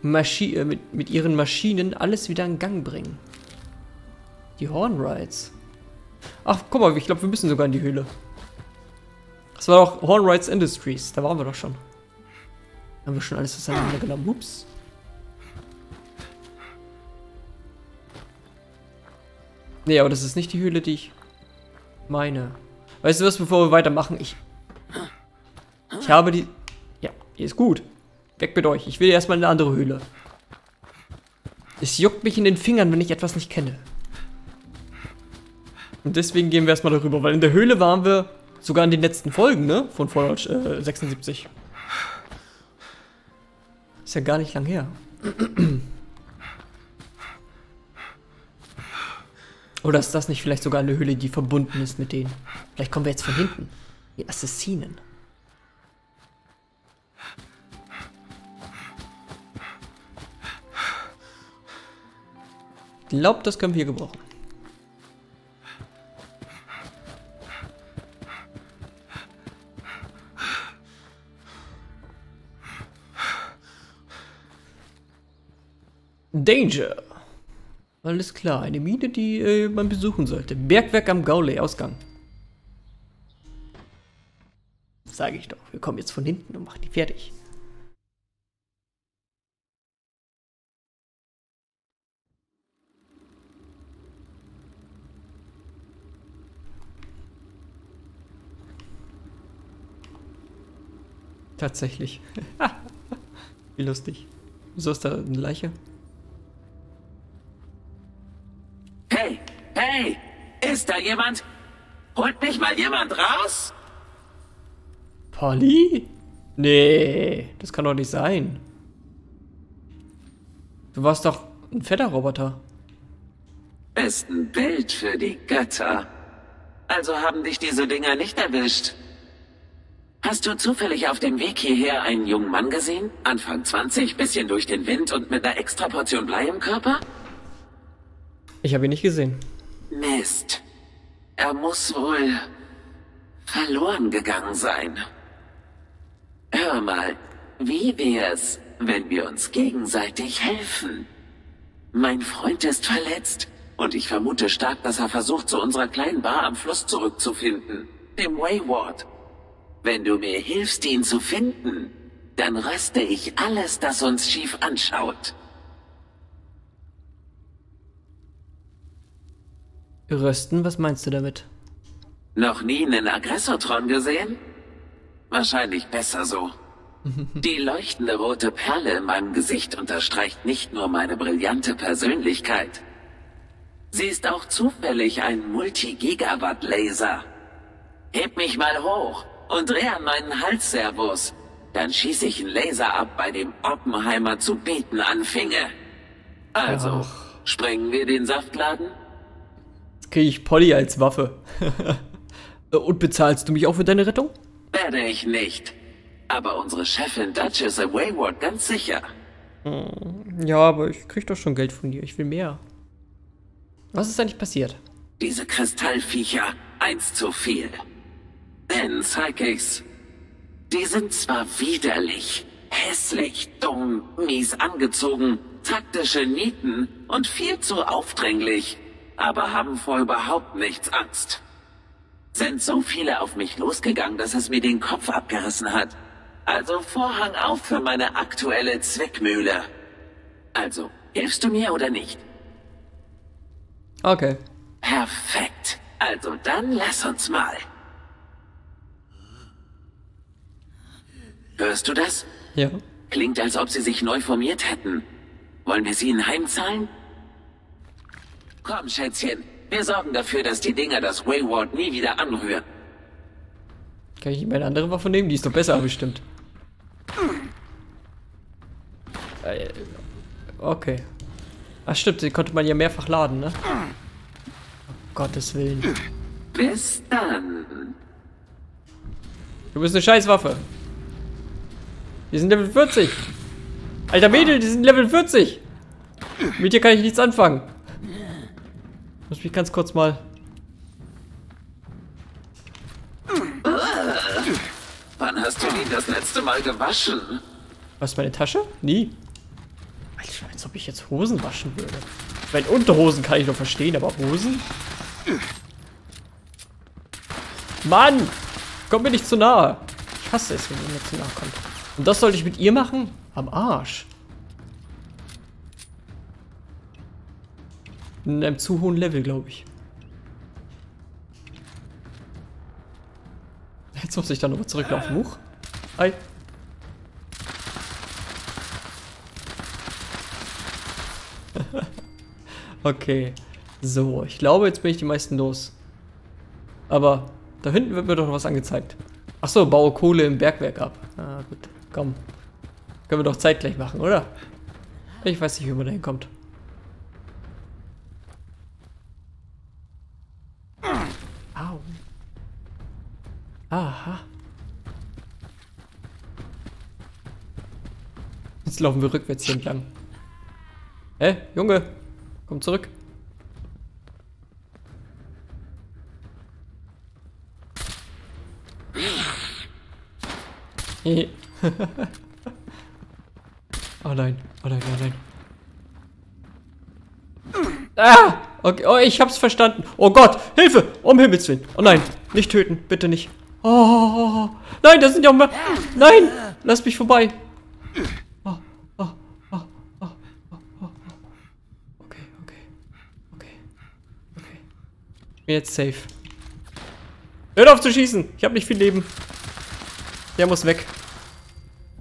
mit ihren Maschinen alles wieder in Gang bringen. Die Hornwrights. Ach, guck mal, ich glaube, wir müssen sogar in die Höhle. Das war doch Hornwrights Industries. Da waren wir doch schon. Haben wir schon alles zusammen genommen. Ups. Nee, aber das ist nicht die Höhle, die ich meine. Weißt du was, bevor wir weitermachen? Ich habe die... Ja, hier ist gut. Weg mit euch. Ich will erstmal in eine andere Höhle. Es juckt mich in den Fingern, wenn ich etwas nicht kenne. Und deswegen gehen wir erstmal darüber, weil in der Höhle waren wir sogar in den letzten Folgen, ne? Von Fallout 76. Ist ja gar nicht lang her. Oder ist das nicht vielleicht sogar eine Höhle, die verbunden ist mit denen? Vielleicht kommen wir jetzt von hinten. Die Assassinen. Ich glaube, das können wir gebrauchen. Danger. Alles klar, eine Mine, die man besuchen sollte. Bergwerk am Gauley, Ausgang. Sage ich doch, wir kommen jetzt von hinten und machen die fertig. Tatsächlich. Wie lustig. Wieso ist da eine Leiche? Hey, ist da jemand? Holt mich mal jemand raus? Polly? Nee, das kann doch nicht sein. Du warst doch ein fetter Roboter. Ist ein Bild für die Götter. Also haben dich diese Dinger nicht erwischt. Hast du zufällig auf dem Weg hierher einen jungen Mann gesehen? Anfang 20, bisschen durch den Wind und mit einer extra Portion Blei im Körper? Ich habe ihn nicht gesehen. Mist. Er muss wohl verloren gegangen sein. Hör mal, wie wär's, wenn wir uns gegenseitig helfen? Mein Freund ist verletzt und ich vermute stark, dass er versucht, zu unserer kleinen Bar am Fluss zurückzufinden, dem Wayward. Wenn du mir hilfst, ihn zu finden, dann röste ich alles, das uns schief anschaut. Rösten? Was meinst du damit? Noch nie einen Aggressotron gesehen? Wahrscheinlich besser so. Die leuchtende rote Perle in meinem Gesicht unterstreicht nicht nur meine brillante Persönlichkeit. Sie ist auch zufällig ein Multi-Gigawatt-Laser. Heb mich mal hoch und dreh an meinen Hals, Servus. Dann schieße ich einen Laser ab, bei dem Oppenheimer zu beten anfinge. Also, sprengen wir den Saftladen? Kriege ich Polly als Waffe. Und bezahlst du mich auch für deine Rettung? Werde ich nicht. Aber unsere Chefin Duchess in Wayward ganz sicher. Ja, aber ich krieg doch schon Geld von dir. Ich will mehr. Was ist eigentlich passiert? Diese Kristallviecher, 1 zu viel. Denn Psychics, die sind zwar widerlich, hässlich, dumm, mies angezogen, taktische Nieten und viel zu aufdringlich. Aber haben vor überhaupt nichts Angst. Sind so viele auf mich losgegangen, dass es mir den Kopf abgerissen hat. Also Vorhang auf für meine aktuelle Zwickmühle. Also, hilfst du mir oder nicht? Okay. Perfekt. Also dann lass uns mal. Hörst du das? Ja. Klingt, als ob sie sich neu formiert hätten. Wollen wir sie ihnen heimzahlen? Komm, Schätzchen. Wir sorgen dafür, dass die Dinger das Wayward nie wieder anrühren. Kann ich nicht meine andere Waffe nehmen? Die ist doch besser bestimmt. Okay. Ach stimmt, die konnte man ja mehrfach laden, ne? Um Gottes Willen. Bis dann. Du bist eine Scheißwaffe. Die sind Level 40. Alter Mädel, die sind Level 40. Mit dir kann ich nichts anfangen. Muss mich ganz kurz mal... Wann hast du ihn das letzte Mal gewaschen? Was, meine Tasche? Nie. Alter, als ob ich jetzt Hosen waschen würde. Ich meine, Unterhosen kann ich noch verstehen, aber Hosen? Mann! Komm mir nicht zu nahe. Ich hasse es, wenn ihr mir zu nahe kommt. Und das sollte ich mit ihr machen? Am Arsch. In einem zu hohen Level, glaube ich. Jetzt muss ich dann nochmal zurücklaufen. Huch. Ei. Okay. So, ich glaube, jetzt bin ich die meisten los. Aber da hinten wird mir doch noch was angezeigt. Achso, baue Kohle im Bergwerk ab. Ah, gut. Komm. Können wir doch zeitgleich machen, oder? Ich weiß nicht, wie man da hinkommt. Au. Aha. Jetzt laufen wir rückwärts hier entlang. Hä? Junge! Komm zurück! Oh nein, oh nein, oh nein. Ah! Okay, oh, ich hab's verstanden. Oh Gott, Hilfe! Um Himmels Willen! Oh nein, nicht töten, bitte nicht. Oh, nein, das sind ja auch mal. Nein! Lass mich vorbei! Oh, oh, oh, oh, oh, oh. Okay, okay. Okay. Okay. Ich bin jetzt safe. Hört auf zu schießen! Ich habe nicht viel Leben. Der muss weg.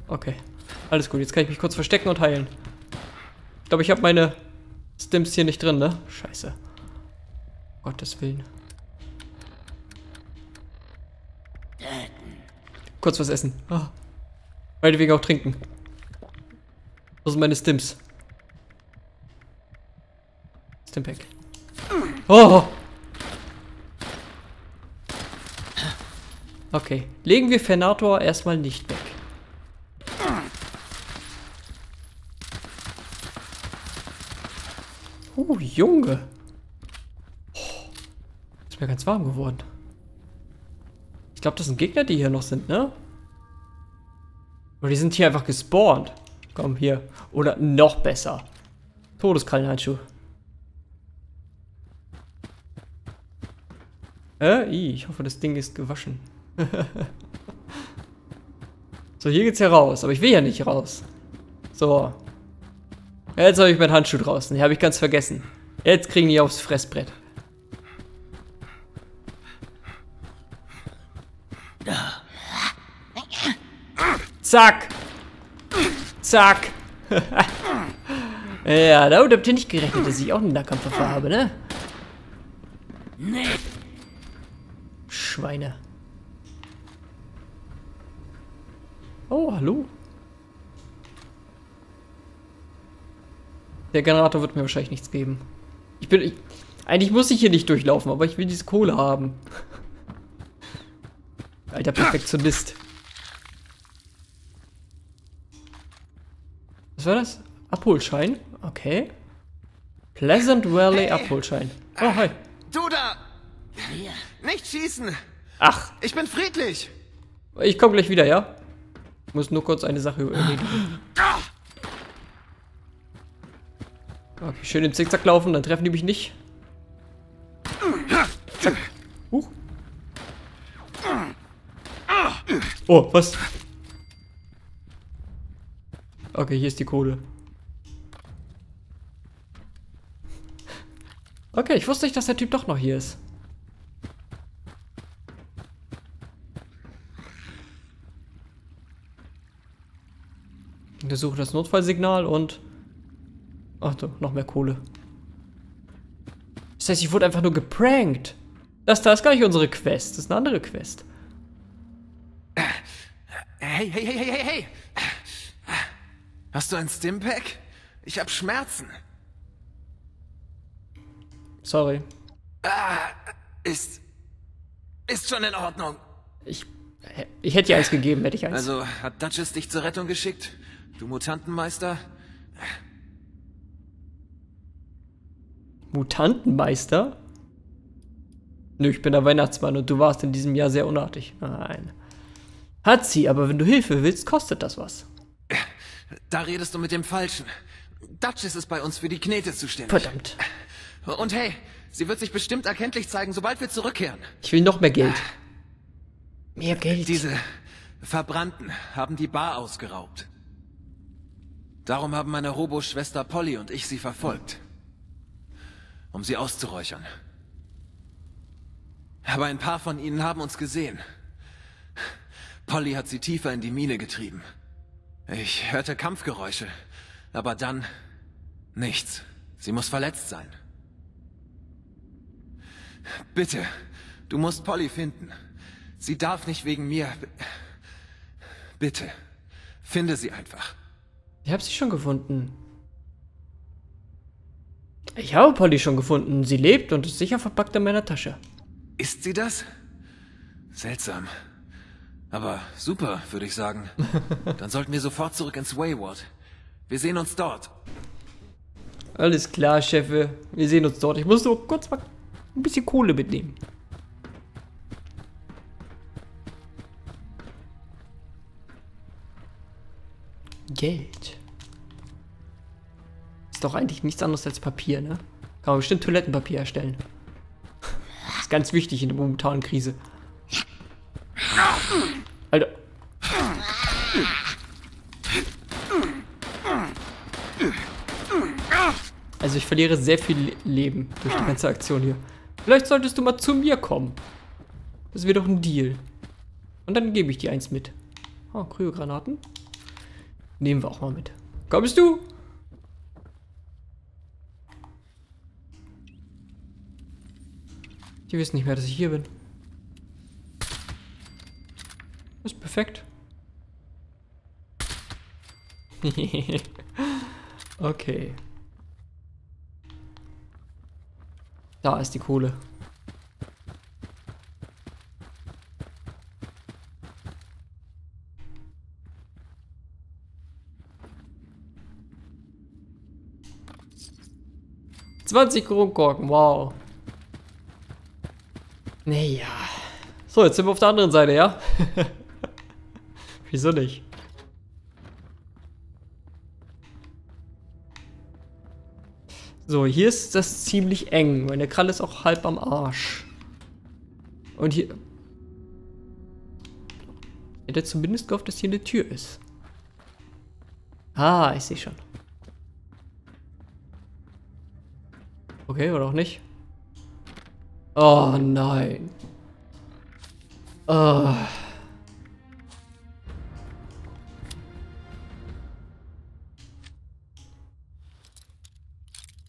Okay. Alles gut, jetzt kann ich mich kurz verstecken und heilen. Ich glaube, ich habe meine Stims hier nicht drin, ne? Scheiße. Um Gottes Willen. Kurz was essen. Ah. Meinetwegen auch trinken. Wo sind meine Stims? Stimpack. Oh! Okay. Legen wir Fernator erstmal nicht weg. Oh, Junge. Oh, ist mir ganz warm geworden. Ich glaube, das sind Gegner, die hier noch sind, ne? Oder die sind hier einfach gespawnt. Komm, hier. Oder noch besser. Todeskrallenhandschuh. Ich hoffe, das Ding ist gewaschen. So, hier geht's ja raus. Aber ich will ja nicht raus. So. Jetzt habe ich meinen Handschuh draußen. Den habe ich ganz vergessen. Jetzt kriegen die aufs Fressbrett. Zack! Zack! Ja, da habt ihr nicht gerechnet, dass ich auch eine Nahkampfwaffe habe, ne? Schweine. Oh, hallo. Der Generator wird mir wahrscheinlich nichts geben. Eigentlich muss ich hier nicht durchlaufen, aber ich will diese Kohle haben. Alter Perfektionist. Was war das? Abholschein? Okay. Pleasant Valley, hey, Abholschein. Oh, hi. Du da! Nicht schießen! Ach. Ich bin friedlich. Ich komme gleich wieder, ja? Ich muss nur kurz eine Sache überlegen. Okay, schön im Zickzack laufen, dann treffen die mich nicht. Zack. Huch. Oh, was? Okay, hier ist die Kohle. Okay, ich wusste nicht, dass der Typ doch noch hier ist. Untersuche das Notfallsignal und... Ach so, noch mehr Kohle. Das heißt, ich wurde einfach nur geprankt. Das ist gar nicht unsere Quest. Das ist eine andere Quest. Hey, hey, hey, hey, hey, hey! Hast du ein Stimpack? Ich hab Schmerzen. Sorry. Ah, ist schon in Ordnung. Ich hätte dir eins gegeben, hätte ich eins. Also, hat Duchess dich zur Rettung geschickt? Du Mutantenmeister? Mutantenmeister? Nö, ich bin der Weihnachtsmann und du warst in diesem Jahr sehr unartig. Nein. Hat sie, aber wenn du Hilfe willst, kostet das was. Da redest du mit dem Falschen. Duchess ist bei uns für die Knete zuständig. Verdammt. Und hey, sie wird sich bestimmt erkenntlich zeigen, sobald wir zurückkehren. Ich will noch mehr Geld. Mehr Geld. Diese Verbrannten haben die Bar ausgeraubt. Darum haben meine Robo-Schwester Polly und ich sie verfolgt. Um sie auszuräuchern. Aber ein paar von ihnen haben uns gesehen. Polly hat sie tiefer in die Mine getrieben. Ich hörte Kampfgeräusche, aber dann nichts. Sie muss verletzt sein. Bitte, du musst Polly finden. Sie darf nicht wegen mir... Bitte, finde sie einfach. Ich habe sie schon gefunden. Ich habe Polly schon gefunden. Sie lebt und ist sicher verpackt in meiner Tasche. Ist sie das? Seltsam. Aber super, würde ich sagen. Dann sollten wir sofort zurück ins Wayward. Wir sehen uns dort. Alles klar, Chefe. Wir sehen uns dort. Ich muss nur kurz mal ein bisschen Kohle mitnehmen. Geld. Ist doch eigentlich nichts anderes als Papier, ne? Kann man bestimmt Toilettenpapier erstellen. Ist ganz wichtig in der momentanen Krise. Alter. Also ich verliere sehr viel Leben durch die ganze Aktion hier. Vielleicht solltest du mal zu mir kommen. Das wäre doch ein Deal. Und dann gebe ich dir eins mit. Oh, Kryogranaten. Nehmen wir auch mal mit. Kommst du? Die wissen nicht mehr, dass ich hier bin. Ist perfekt. Okay. Da ist die Kohle. $20, wow. Naja. So, jetzt sind wir auf der anderen Seite, ja? Wieso nicht? So, hier ist das ziemlich eng. Meine Kralle ist auch halb am Arsch. Und hier... Ich hätte zumindest gehofft, dass hier eine Tür ist. Ah, ich sehe schon. Okay, oder auch nicht. Oh nein. Oh.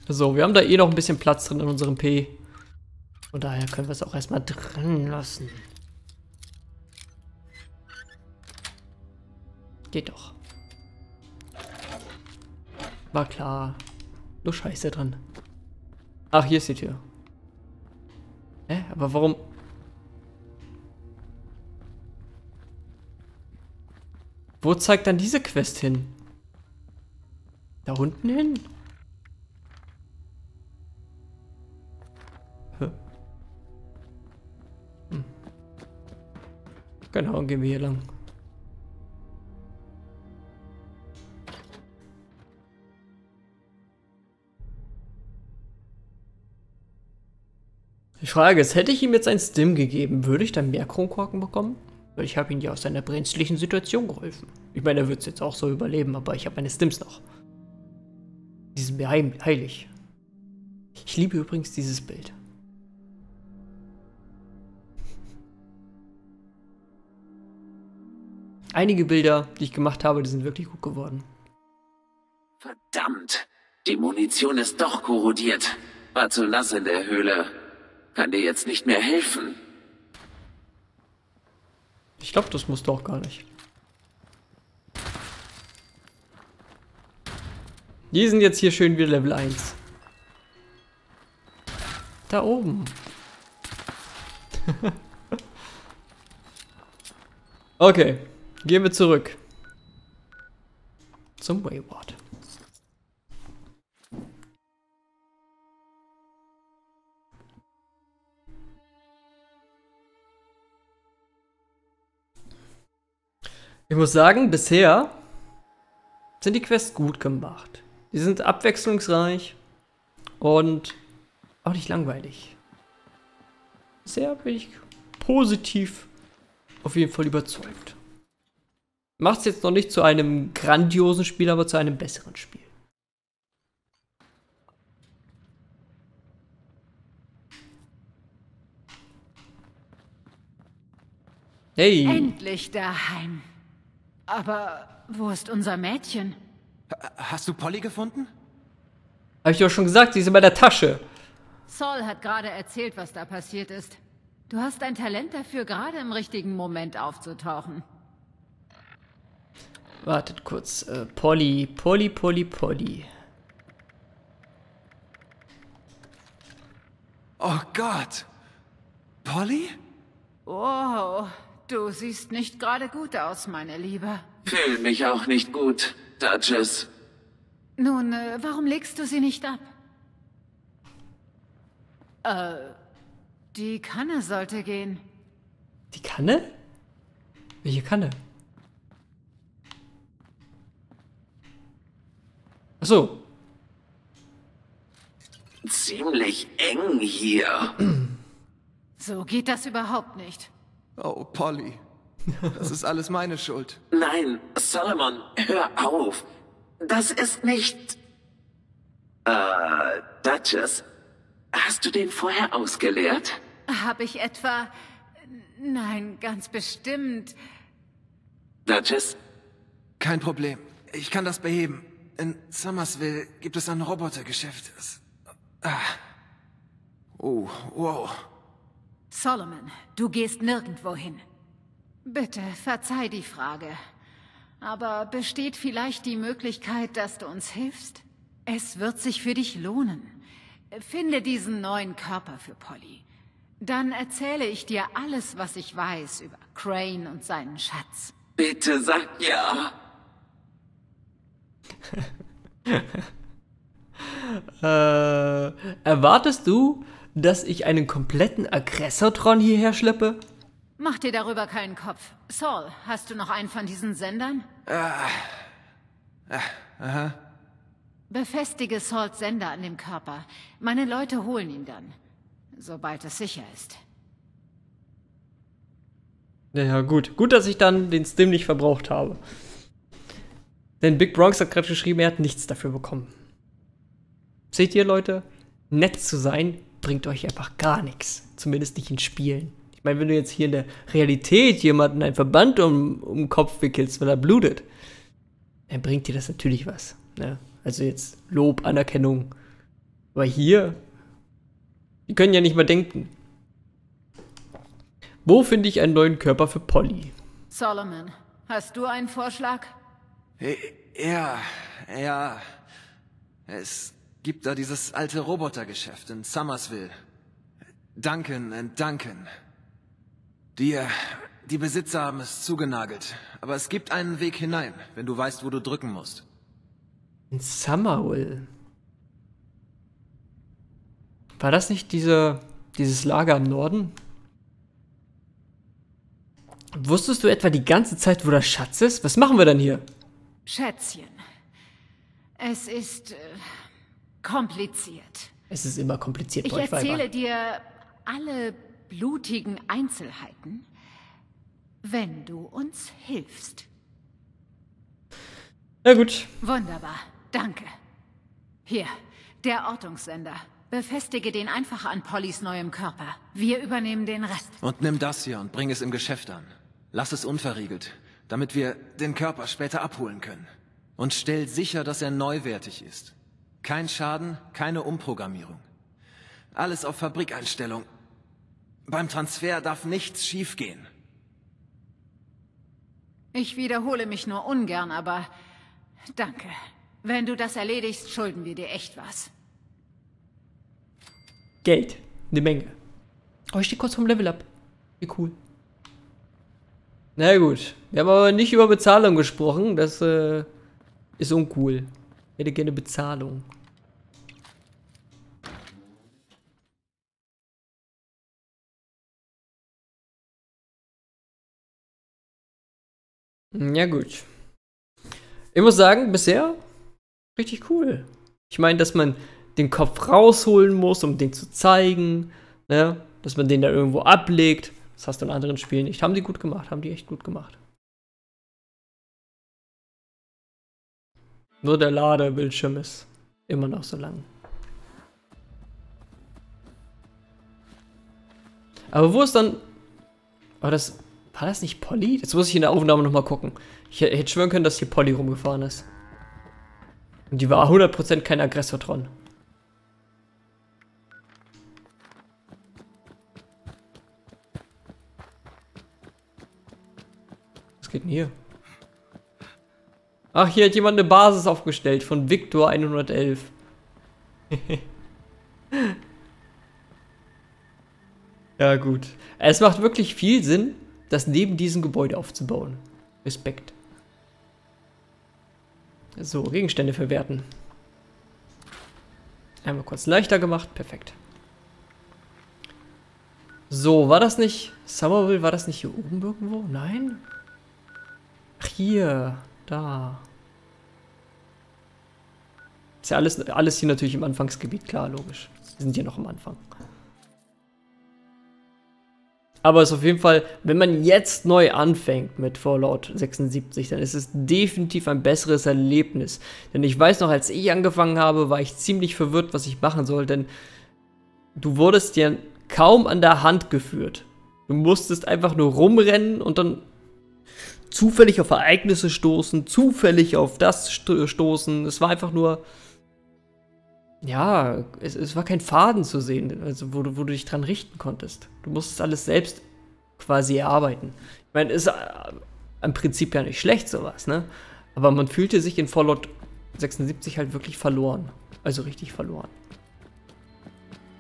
So, wir haben da eh noch ein bisschen Platz drin in unserem P. Von daher können wir es auch erstmal drin lassen. Geht doch. War klar. Nur Scheiße drin. Ach, hier ist die Tür. Hä? Aber warum? Wo zeigt dann diese Quest hin? Da unten hin? Hm. Genau, gehen wir hier lang. Die Frage ist, hätte ich ihm jetzt ein Stim gegeben, würde ich dann mehr Kronkorken bekommen? Weil ich habe ihm ja aus seiner brenzlichen Situation geholfen. Ich meine, er wird es jetzt auch so überleben, aber ich habe meine Stims noch. Die sind mir heilig. Ich liebe übrigens dieses Bild. Einige Bilder, die ich gemacht habe, die sind wirklich gut geworden. Verdammt! Die Munition ist doch korrodiert. War zu nass in der Höhle. Kann dir jetzt nicht mehr helfen. Ich glaube, das muss doch gar nicht. Die sind jetzt hier schön wieder Level 1. Da oben. Okay, gehen wir zurück. Zum Wayward. Ich muss sagen, bisher sind die Quests gut gemacht. Die sind abwechslungsreich und auch nicht langweilig. Bisher bin ich positiv auf jeden Fall überzeugt. Macht es jetzt noch nicht zu einem grandiosen Spiel, aber zu einem besseren Spiel. Hey! Endlich daheim. Aber wo ist unser Mädchen? Hast du Polly gefunden? Habe ich doch schon gesagt, sie ist in meiner Tasche. Saul hat gerade erzählt, was da passiert ist. Du hast ein Talent dafür, gerade im richtigen Moment aufzutauchen. Wartet kurz. Polly. Oh Gott! Polly? Wow, du siehst nicht gerade gut aus, meine Liebe. Fühl mich auch nicht gut, Duchess. Nun, warum legst du sie nicht ab? Die Kanne sollte gehen. Die Kanne? Welche Kanne? Ach so. Ziemlich eng hier. So geht das überhaupt nicht. Oh, Polly. Das ist alles meine Schuld. Nein, Solomon, hör auf. Das ist nicht... Duchess, hast du den vorher ausgeleert? Hab ich etwa... Nein, ganz bestimmt. Duchess? Kein Problem. Ich kann das beheben. In Summersville gibt es ein Robotergeschäft. Oh, wow. Solomon, du gehst nirgendwo hin. Bitte, verzeih die Frage. Aber besteht vielleicht die Möglichkeit, dass du uns hilfst? Es wird sich für dich lohnen. Finde diesen neuen Körper für Polly. Dann erzähle ich dir alles, was ich weiß über Crane und seinen Schatz. Bitte sag ja. Erwartest du, dass ich einen kompletten Aggressotron hierher schleppe? Mach dir darüber keinen Kopf. Saul, hast du noch einen von diesen Sendern? Aha. Befestige Sauls Sender an dem Körper. Meine Leute holen ihn dann, sobald es sicher ist. Ja, gut. Gut, dass ich dann den Steam nicht verbraucht habe. Denn Big Bronx hat gerade geschrieben, er hat nichts dafür bekommen. Seht ihr, Leute? Nett zu sein bringt euch einfach gar nichts. Zumindest nicht in Spielen. Ich meine, wenn du jetzt hier in der Realität jemanden einen Verband um den Kopf wickelst, weil er blutet, dann bringt dir das natürlich was. Ne? Also jetzt Lob, Anerkennung. Aber hier, die können ja nicht mal denken. Wo finde ich einen neuen Körper für Polly? Solomon, hast du einen Vorschlag? Ja. Es gibt da dieses alte Robotergeschäft in Summersville. Duncan and Duncan. Die Besitzer haben es zugenagelt. Aber es gibt einen Weg hinein, wenn du weißt, wo du drücken musst. In Summersville? War das nicht dieses Lager im Norden? Wusstest du etwa die ganze Zeit, wo der Schatz ist? Was machen wir denn hier? Schätzchen, es ist kompliziert. Es ist immer kompliziert. Ich erzähle dir alle blutigen Einzelheiten, wenn du uns hilfst. Na gut. Wunderbar, danke. Hier, der Ortungssender. Befestige den einfach an Pollys neuem Körper. Wir übernehmen den Rest. Und nimm das hier und bring es im Geschäft an. Lass es unverriegelt, damit wir den Körper später abholen können. Und stell sicher, dass er neuwertig ist. Kein Schaden, keine Umprogrammierung. Alles auf Fabrikeinstellung. Beim Transfer darf nichts schiefgehen. Ich wiederhole mich nur ungern, aber danke. Wenn du das erledigst, schulden wir dir echt was. Geld. Eine Menge. Oh, ich stehe kurz vom Level Up. Wie cool. Na gut. Wir haben aber nicht über Bezahlung gesprochen. Das ist uncool. Ich hätte gerne Bezahlung. Ja gut. Ich muss sagen, bisher richtig cool. Ich meine, dass man den Kopf rausholen muss, um den zu zeigen, ne? Dass man den dann irgendwo ablegt. Das hast du in anderen Spielen nicht. Haben die gut gemacht, haben die echt gut gemacht. Nur der Ladebildschirm ist immer noch so lang. Aber wo ist dann... Oh, das... War das nicht Polly? Jetzt muss ich in der Aufnahme nochmal gucken. Ich hätte schwören können, dass hier Polly rumgefahren ist. Und die war 100% kein Aggressotron. Was geht denn hier? Ach, hier hat jemand eine Basis aufgestellt von Victor 111. Ja gut. Es macht wirklich viel Sinn, das neben diesem Gebäude aufzubauen. Respekt. So, Gegenstände verwerten. Einmal kurz leichter gemacht. Perfekt. So, war das nicht... Summersville, war das nicht hier oben irgendwo? Nein? Ach, hier. Da. Ist ja alles hier natürlich im Anfangsgebiet. Klar, logisch. Wir sind hier noch am Anfang. Aber es ist auf jeden Fall, wenn man jetzt neu anfängt mit Fallout 76, dann ist es definitiv ein besseres Erlebnis. Denn ich weiß noch, als ich angefangen habe, war ich ziemlich verwirrt, was ich machen soll, denn du wurdest ja kaum an der Hand geführt. Du musstest einfach nur rumrennen und dann zufällig auf Ereignisse stoßen, zufällig auf das stoßen. Es war einfach nur... Ja, es war kein Faden zu sehen, also wo du dich dran richten konntest. Du musstest alles selbst quasi erarbeiten. Ich meine, ist im Prinzip ja nicht schlecht sowas, ne? Aber man fühlte sich in Fallout 76 halt wirklich verloren. Also richtig verloren.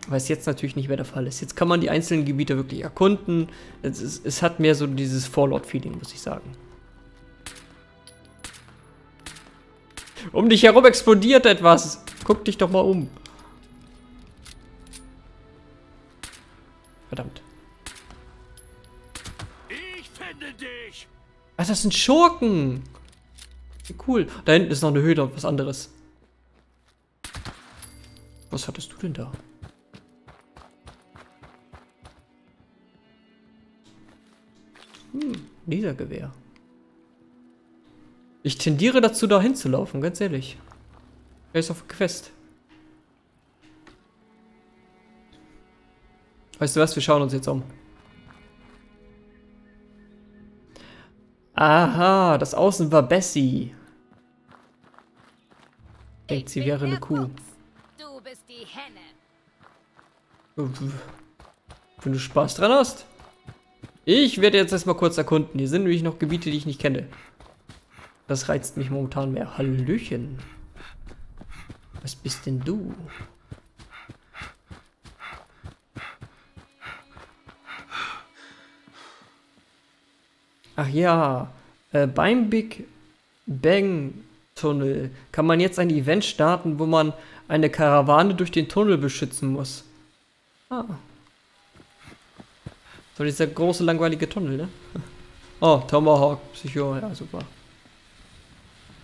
Was jetzt natürlich nicht mehr der Fall ist. Jetzt kann man die einzelnen Gebiete wirklich erkunden. Es hat mehr so dieses Fallout-Feeling, muss ich sagen. Um dich herum explodiert etwas. Guck dich doch mal um. Verdammt. Ich finde dich. Ach, das sind Schurken. Cool. Da hinten ist noch eine Höhle und was anderes. Was hattest du denn da? Hm, Lasergewehr. Ich tendiere dazu, da hinzulaufen, ganz ehrlich. Er ist auf Quest. Weißt du was? Wir schauen uns jetzt um. Aha, das Außen war Bessie. Denkt, sie wäre eine Kuh. Du bist die Henne. Wenn du Spaß dran hast. Ich werde jetzt erstmal kurz erkunden. Hier sind nämlich noch Gebiete, die ich nicht kenne. Das reizt mich momentan mehr. Hallöchen. Was bist denn du? Ach ja, beim Big Bang Tunnel kann man jetzt ein Event starten, wo man eine Karawane durch den Tunnel beschützen muss. Ah. So, dieser große, langweilige Tunnel, ne? Oh, Tomahawk, Psycho, ja, super.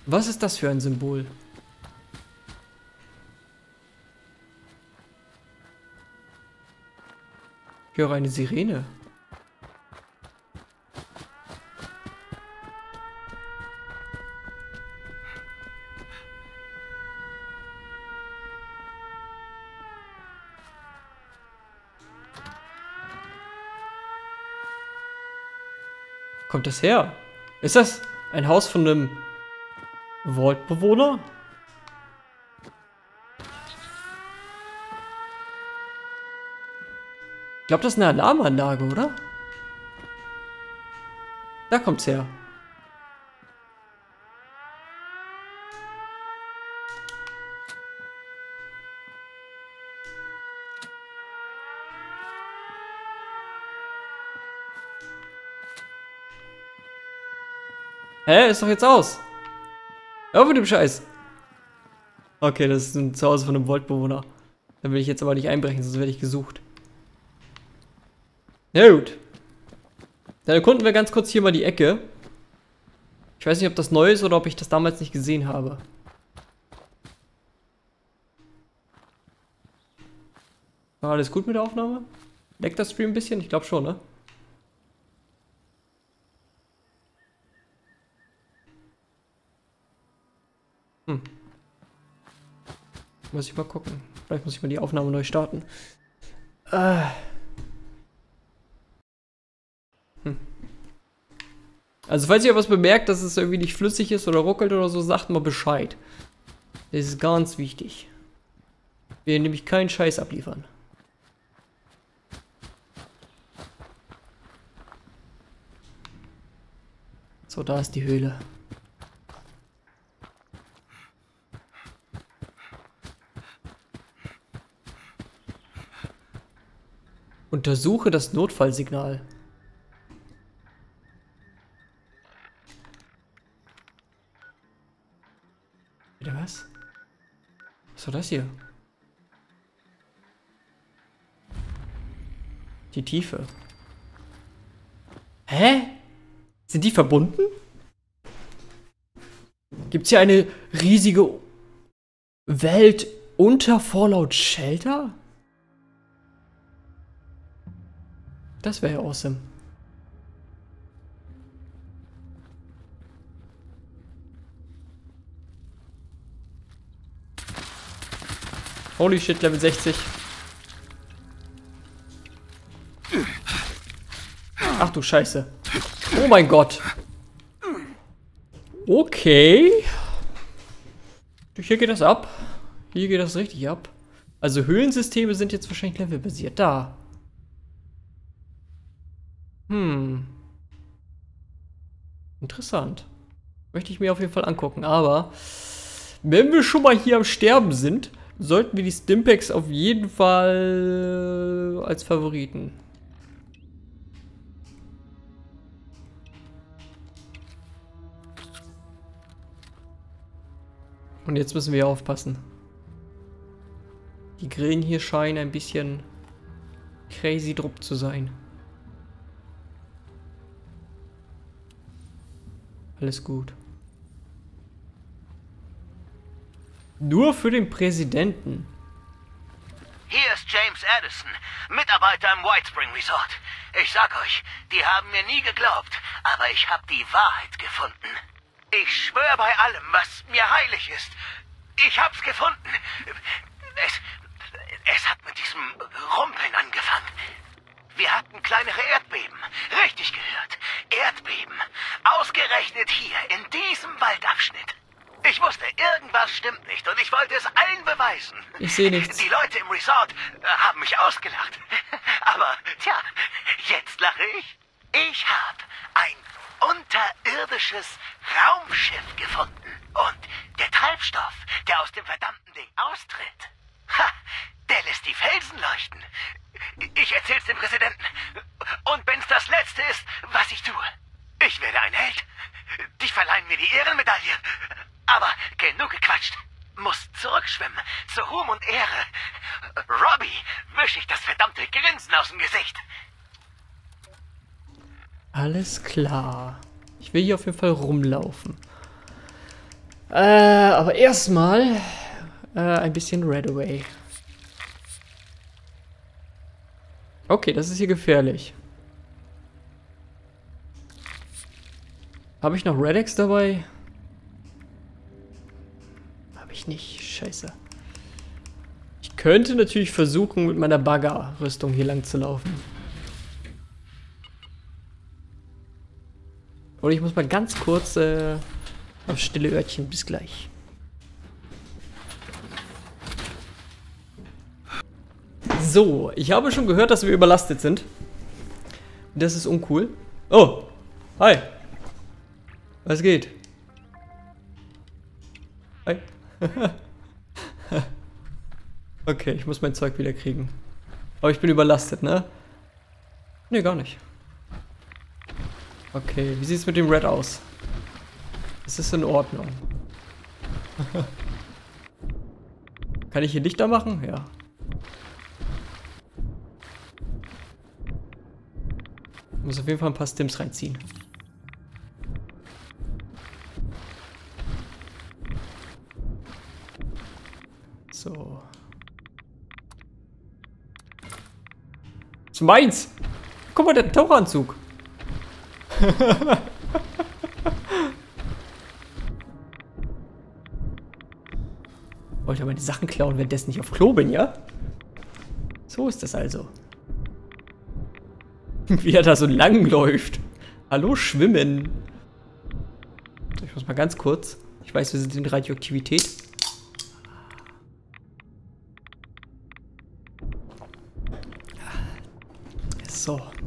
Was ist das für ein Symbol? Ich höre eine Sirene. Kommt das her? Ist das ein Haus von einem Vault-Bewohner? glaube, das ist eine Alarmanlage, oder? Da kommt's her. Hä? Ist doch jetzt aus. Hör mit dem Scheiß. Okay, das ist ein Zuhause von einem Vault-Bewohner. Da will ich jetzt aber nicht einbrechen, sonst werde ich gesucht. Na gut. Dann erkunden wir ganz kurz hier mal die Ecke. Ich weiß nicht, ob das neu ist oder ob ich das damals nicht gesehen habe. War alles gut mit der Aufnahme? Leckt das Stream ein bisschen? Ich glaube schon, ne? Muss ich mal gucken. Vielleicht muss ich mal die Aufnahme neu starten. Also falls ihr was bemerkt, dass es irgendwie nicht flüssig ist oder ruckelt oder so, sagt mal Bescheid. Das ist ganz wichtig. Wir nämlich keinen Scheiß abliefern. So, da ist die Höhle. Untersuche das Notfallsignal. Wieder was? Was war das hier? Die Tiefe. Hä? Sind die verbunden? Gibt's hier eine riesige Welt unter Fallout Shelter? Das wäre ja awesome. Holy shit, Level 60. Ach du Scheiße. Oh mein Gott. Okay. Hier geht das ab. Hier geht das richtig ab. Also Höhlensysteme sind jetzt wahrscheinlich levelbasiert. Da. Interessant. Möchte ich mir auf jeden Fall angucken, aber wenn wir schon mal hier am Sterben sind, sollten wir die Stimpaks auf jeden Fall als Favoriten. Und jetzt müssen wir aufpassen. Die Grillen hier scheinen ein bisschen crazy drupp zu sein. Alles gut. Nur für den Präsidenten. Hier ist James Addison, Mitarbeiter im Whitespring Resort. Ich sag euch, die haben mir nie geglaubt, aber ich hab die Wahrheit gefunden. Ich schwöre bei allem, was mir heilig ist. Ich hab's gefunden. Es hat mit diesem Rumpeln angefangen. Wir hatten kleinere Erdbeben. Richtig gehört. Erdbeben. Ausgerechnet hier, in diesem Waldabschnitt. Ich wusste, irgendwas stimmt nicht und ich wollte es allen beweisen. Ich sehe nichts. Die Leute im Resort haben mich ausgelacht. Aber, tja, jetzt lache ich. Ich habe ein unterirdisches Raumschiff gefunden. Und der Treibstoff, der aus dem verdammten Ding austritt, ha, der lässt die Felsen leuchten. Ich erzähl's dem Präsidenten. Und wenn's das Letzte ist, was ich tue. Ich werde ein Held. Die verleihen mir die Ehrenmedaille. Aber genug gequatscht. Muss zurückschwimmen. Zu Ruhm und Ehre. Robbie, wisch ich das verdammte Grinsen aus dem Gesicht. Alles klar. Ich will hier auf jeden Fall rumlaufen. Aber erstmal ein bisschen Redaway. Okay, das ist hier gefährlich. Habe ich noch Redex dabei? Habe ich nicht. Scheiße. Ich könnte natürlich versuchen, mit meiner Baggerrüstung hier lang zu laufen. Und ich muss mal ganz kurz aufs stille Örtchen. Bis gleich. So, ich habe schon gehört, dass wir überlastet sind. Das ist uncool. Oh, hi. Was geht? Hi. Okay, ich muss mein Zeug wieder kriegen. Aber ich bin überlastet, ne? Ne, gar nicht. Okay, wie sieht's mit dem Red aus? Es ist in Ordnung. Kann ich hier Lichter machen? Ja. Ich muss auf jeden Fall ein paar Stims reinziehen. So. Das ist meins! Guck mal, der Taucheranzug! Wollte aber die Sachen klauen, wenn das nicht auf Klo bin, ja? So ist das also. Wie er da so lang läuft. Hallo, schwimmen. Ich muss mal ganz kurz. Ich weiß, wir sind in Radioaktivität. So. Mal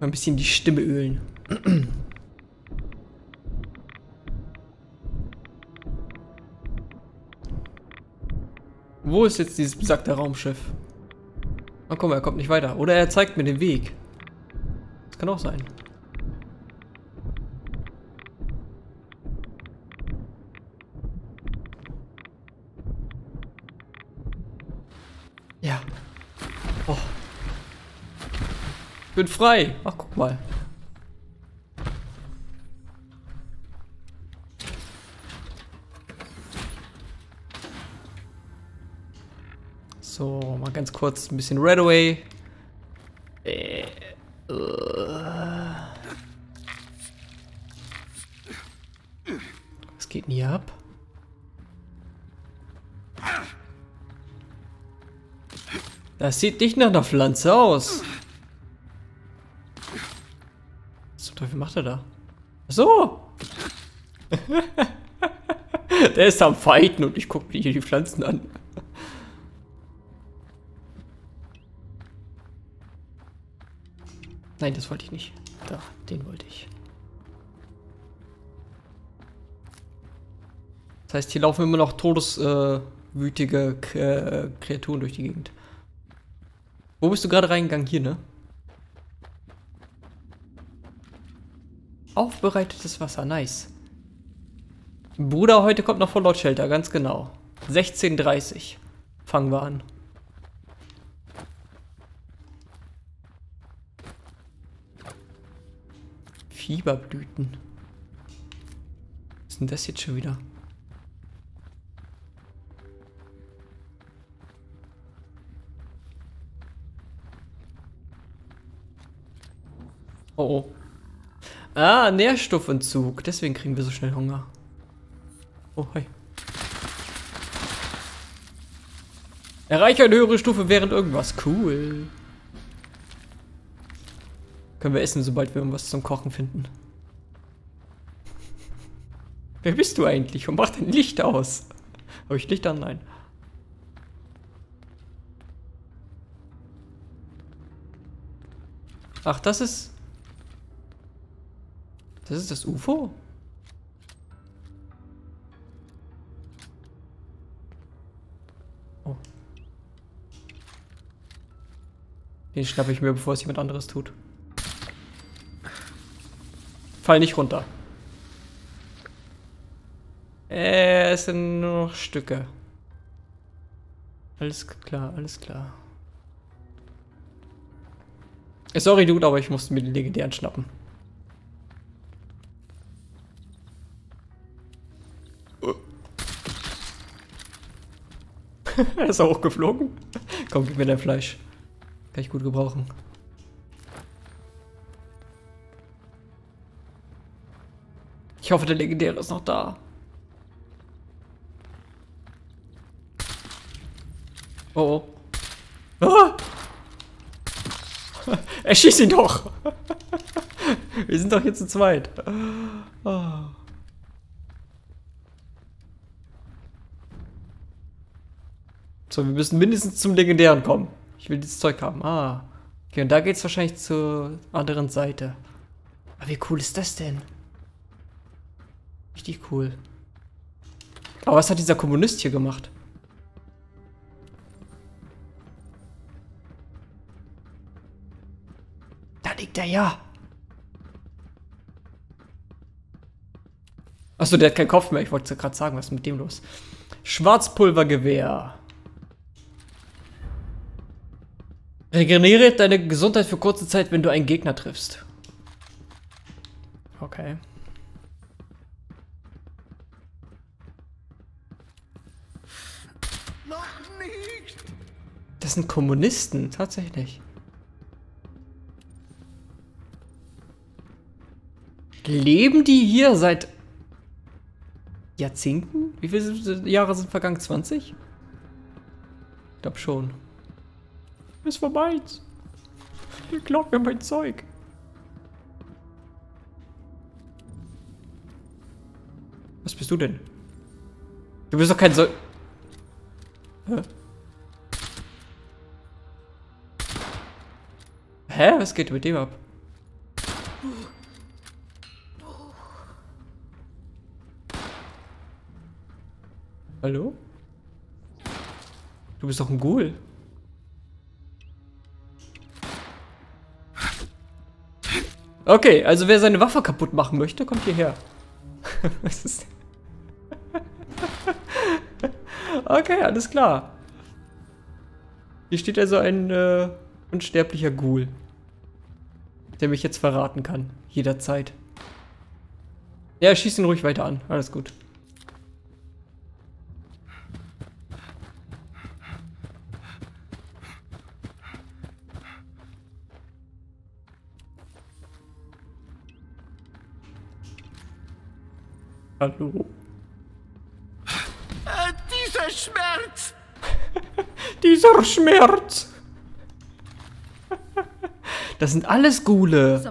ein bisschen die Stimme ölen. Wo ist jetzt dieses besagte Raumschiff? Oh, guck mal, er kommt nicht weiter. Oder er zeigt mir den Weg. Das kann auch sein. Ja. Oh. Ich bin frei. Ach, guck mal. So, mal ganz kurz ein bisschen Redaway. Was geht denn hier ab? Das sieht nicht nach einer Pflanze aus. Was zum Teufel macht er da? Ach so! Der ist am Fighten und ich gucke mir hier die Pflanzen an. Nein, das wollte ich nicht. Da, den wollte ich. Das heißt, hier laufen immer noch todeswütige Kreaturen durch die Gegend. Wo bist du gerade reingegangen? Hier, ne? Aufbereitetes Wasser, nice. Bruder, heute kommt noch von Lord Shelter, ganz genau. 16:30 fangen wir an. Fieberblüten. Was ist denn das jetzt schon wieder? Oh, oh. Ah, Nährstoffentzug. Deswegen kriegen wir so schnell Hunger. Oh, hi. Erreiche eine höhere Stufe während irgendwas. Cool. Können wir essen, sobald wir irgendwas zum Kochen finden. Wer bist du eigentlich? Und mach dein Licht aus. Habe ich Licht an? Nein. Ach, das ist... Das ist das UFO? Oh. Den schnappe ich mir, bevor es jemand anderes tut. Fall nicht runter. Es sind nur noch Stücke. Alles klar, alles klar. Sorry, Dude, aber ich musste mir den legendären schnappen. Er ist auch geflogen. Komm, gib mir dein Fleisch. Kann ich gut gebrauchen. Ich hoffe, der Legendäre ist noch da. Oh, oh. Ah! Er schießt ihn doch. Wir sind doch hier zu zweit. Oh. So, wir müssen mindestens zum Legendären kommen. Ich will dieses Zeug haben. Ah. Okay, und da geht's wahrscheinlich zur anderen Seite. Aber wie cool ist das denn? Richtig cool. Aber was hat dieser Kommunist hier gemacht? Da liegt er ja. Achso, der hat keinen Kopf mehr. Ich wollte gerade sagen, was ist mit dem los? Schwarzpulvergewehr. Regeneriere deine Gesundheit für kurze Zeit, wenn du einen Gegner triffst. Okay. Das sind Kommunisten, tatsächlich. Leben die hier seit Jahrzehnten? Wie viele Jahre sind vergangen? 20? Ich glaube schon. Ist vorbei. Ihr glaubt mir mein Zeug. Was bist du denn? Du bist doch kein Soll. Hä? Hä? Was geht mit dem ab? Hallo? Du bist doch ein Ghoul. Okay, also wer seine Waffe kaputt machen möchte, kommt hierher. Was ist okay, alles klar. Hier steht also ein unsterblicher Ghoul, der mich jetzt verraten kann, jederzeit. Ja, schieß ihn ruhig weiter an, alles gut. Hallo. Dieser Schmerz! Dieser Schmerz! Das sind alles Ghule.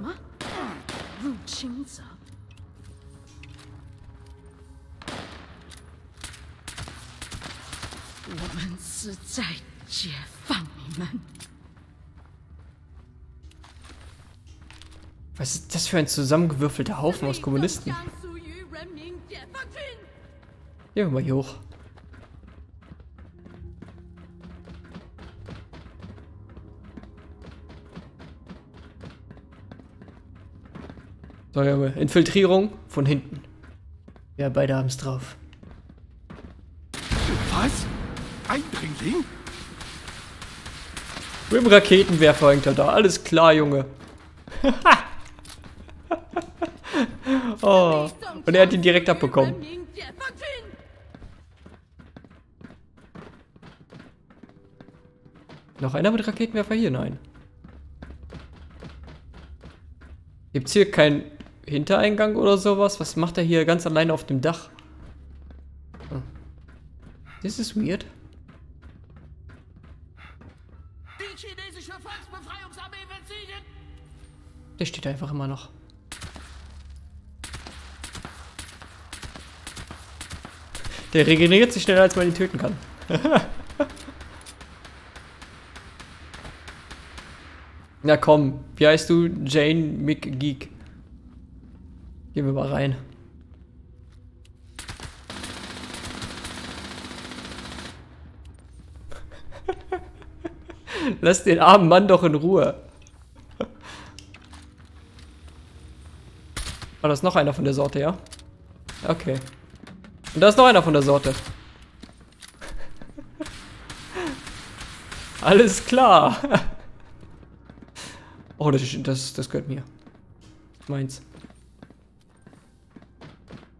Was ist das für ein zusammengewürfelter Haufen aus Kommunisten? Gehen wir mal hier hoch. So, Junge. Infiltrierung von hinten. Ja, beide haben es drauf. Was? Eindringling? Mit dem Raketenwerfer hängt er da. Alles klar, Junge. Oh. Und er hat ihn direkt abbekommen. Noch einer mit Raketenwerfer hier? Nein. Gibt's hier keinen Hintereingang oder sowas? Was macht er hier ganz alleine auf dem Dach? Hm. This is weird. Die chinesische Volksbefreiungsarmee wird siegen! Der steht einfach immer noch. Der regeneriert sich schneller, als man ihn töten kann. Na komm, wie heißt du? Jane McGeek. Gehen wir mal rein. Lass den armen Mann doch in Ruhe. Oh, da ist noch einer von der Sorte, ja? Okay. Und da ist noch einer von der Sorte. Alles klar. Oh, das gehört mir. Meins.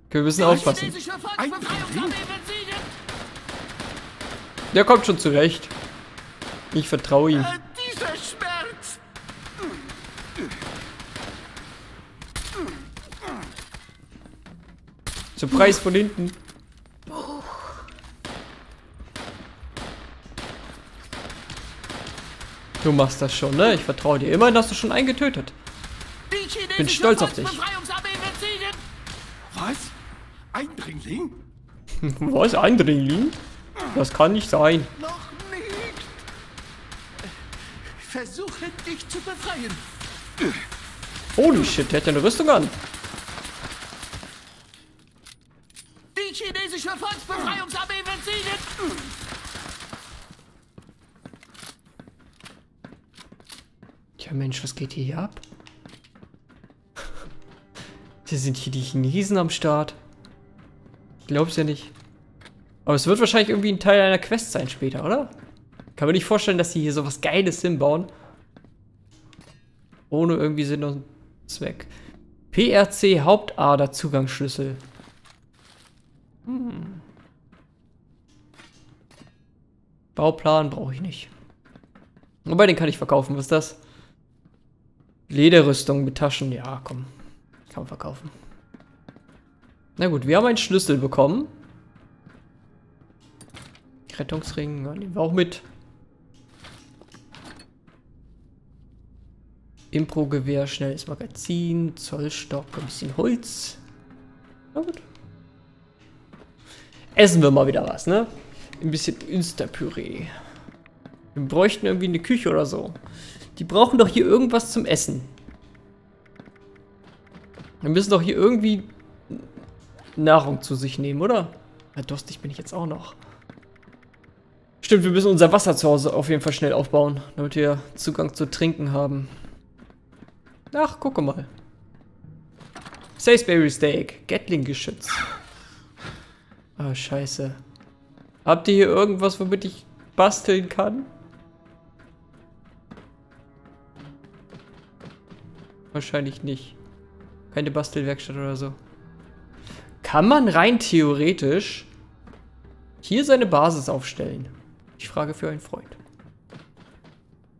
Okay, wir müssen aufpassen. Der kommt schon zurecht. Ich vertraue ihm. Surprise von hinten. Du machst das schon, ne? Ich vertraue dir. Immerhin hast du schon einen getötet. Ich bin stolz auf dich. Was? Eindringling? Was? Eindringling? Das kann nicht sein. Noch Versuche dich zu befreien. Holy shit, der hat ja eine Rüstung an. Die chinesische Volksbefreiungsarmee wird siegen. Ja Mensch, was geht hier ab? Hier sind hier die Chinesen am Start. Ich glaub's ja nicht. Aber es wird wahrscheinlich irgendwie ein Teil einer Quest sein später, oder? Kann mir nicht vorstellen, dass sie hier sowas Geiles hinbauen. Ohne irgendwie Sinn und Zweck. PRC Hauptader Zugangsschlüssel. Hm. Bauplan brauche ich nicht. Wobei, den kann ich verkaufen, was ist das? Lederrüstung mit Taschen, ja komm. Kann man verkaufen. Na gut, wir haben einen Schlüssel bekommen. Rettungsring, ja, nehmen wir auch mit. Impro-Gewehr, schnelles Magazin, Zollstock, ein bisschen Holz. Na gut. Essen wir mal wieder was, ne? Ein bisschen Insta-Püree. Wir bräuchten irgendwie eine Küche oder so. Die brauchen doch hier irgendwas zum Essen. Wir müssen doch hier irgendwie Nahrung zu sich nehmen, oder? Ja, durstig bin ich jetzt auch noch. Stimmt, wir müssen unser Wasser zu Hause auf jeden Fall schnell aufbauen, damit wir Zugang zu Trinken haben. Ach, guck mal. Salisbury Steak, Gatling-Geschütz. Ah, scheiße. Habt ihr hier irgendwas, womit ich basteln kann? Wahrscheinlich nicht. Keine Bastelwerkstatt oder so. Kann man rein theoretisch hier seine Basis aufstellen? Ich frage für einen Freund.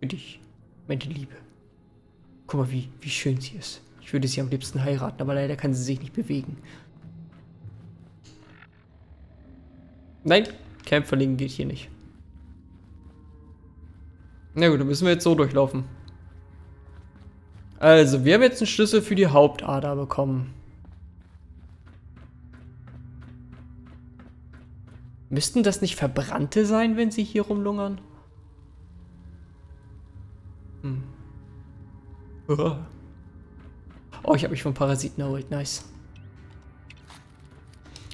Für dich, meine Liebe. Guck mal, wie schön sie ist. Ich würde sie am liebsten heiraten, aber leider kann sie sich nicht bewegen. Nein, Kämpferling geht hier nicht. Na gut, dann müssen wir jetzt so durchlaufen. Also, wir haben jetzt einen Schlüssel für die Hauptader bekommen. Müssten das nicht Verbrannte sein, wenn sie hier rumlungern? Hm. Oh, ich habe mich von Parasiten erholt. Nice.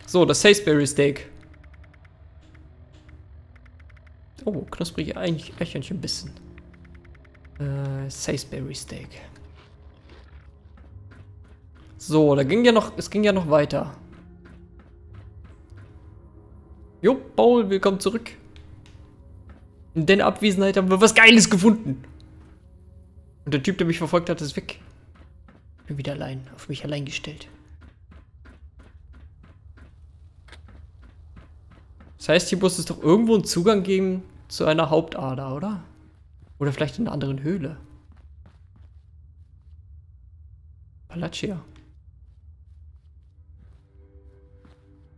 So, das Salisbury Steak. Oh, knusprige Eichhörnchen ein bisschen. Salisbury Steak. So, da ging ja noch, es ging ja noch weiter. Jo, Paul, willkommen zurück. In deiner Abwesenheit haben wir was Geiles gefunden. Und der Typ, der mich verfolgt hat, ist weg. Ich bin wieder allein, auf mich allein gestellt. Das heißt, hier muss es doch irgendwo einen Zugang geben zu einer Hauptader, oder? Oder vielleicht in einer anderen Höhle. Appalachia.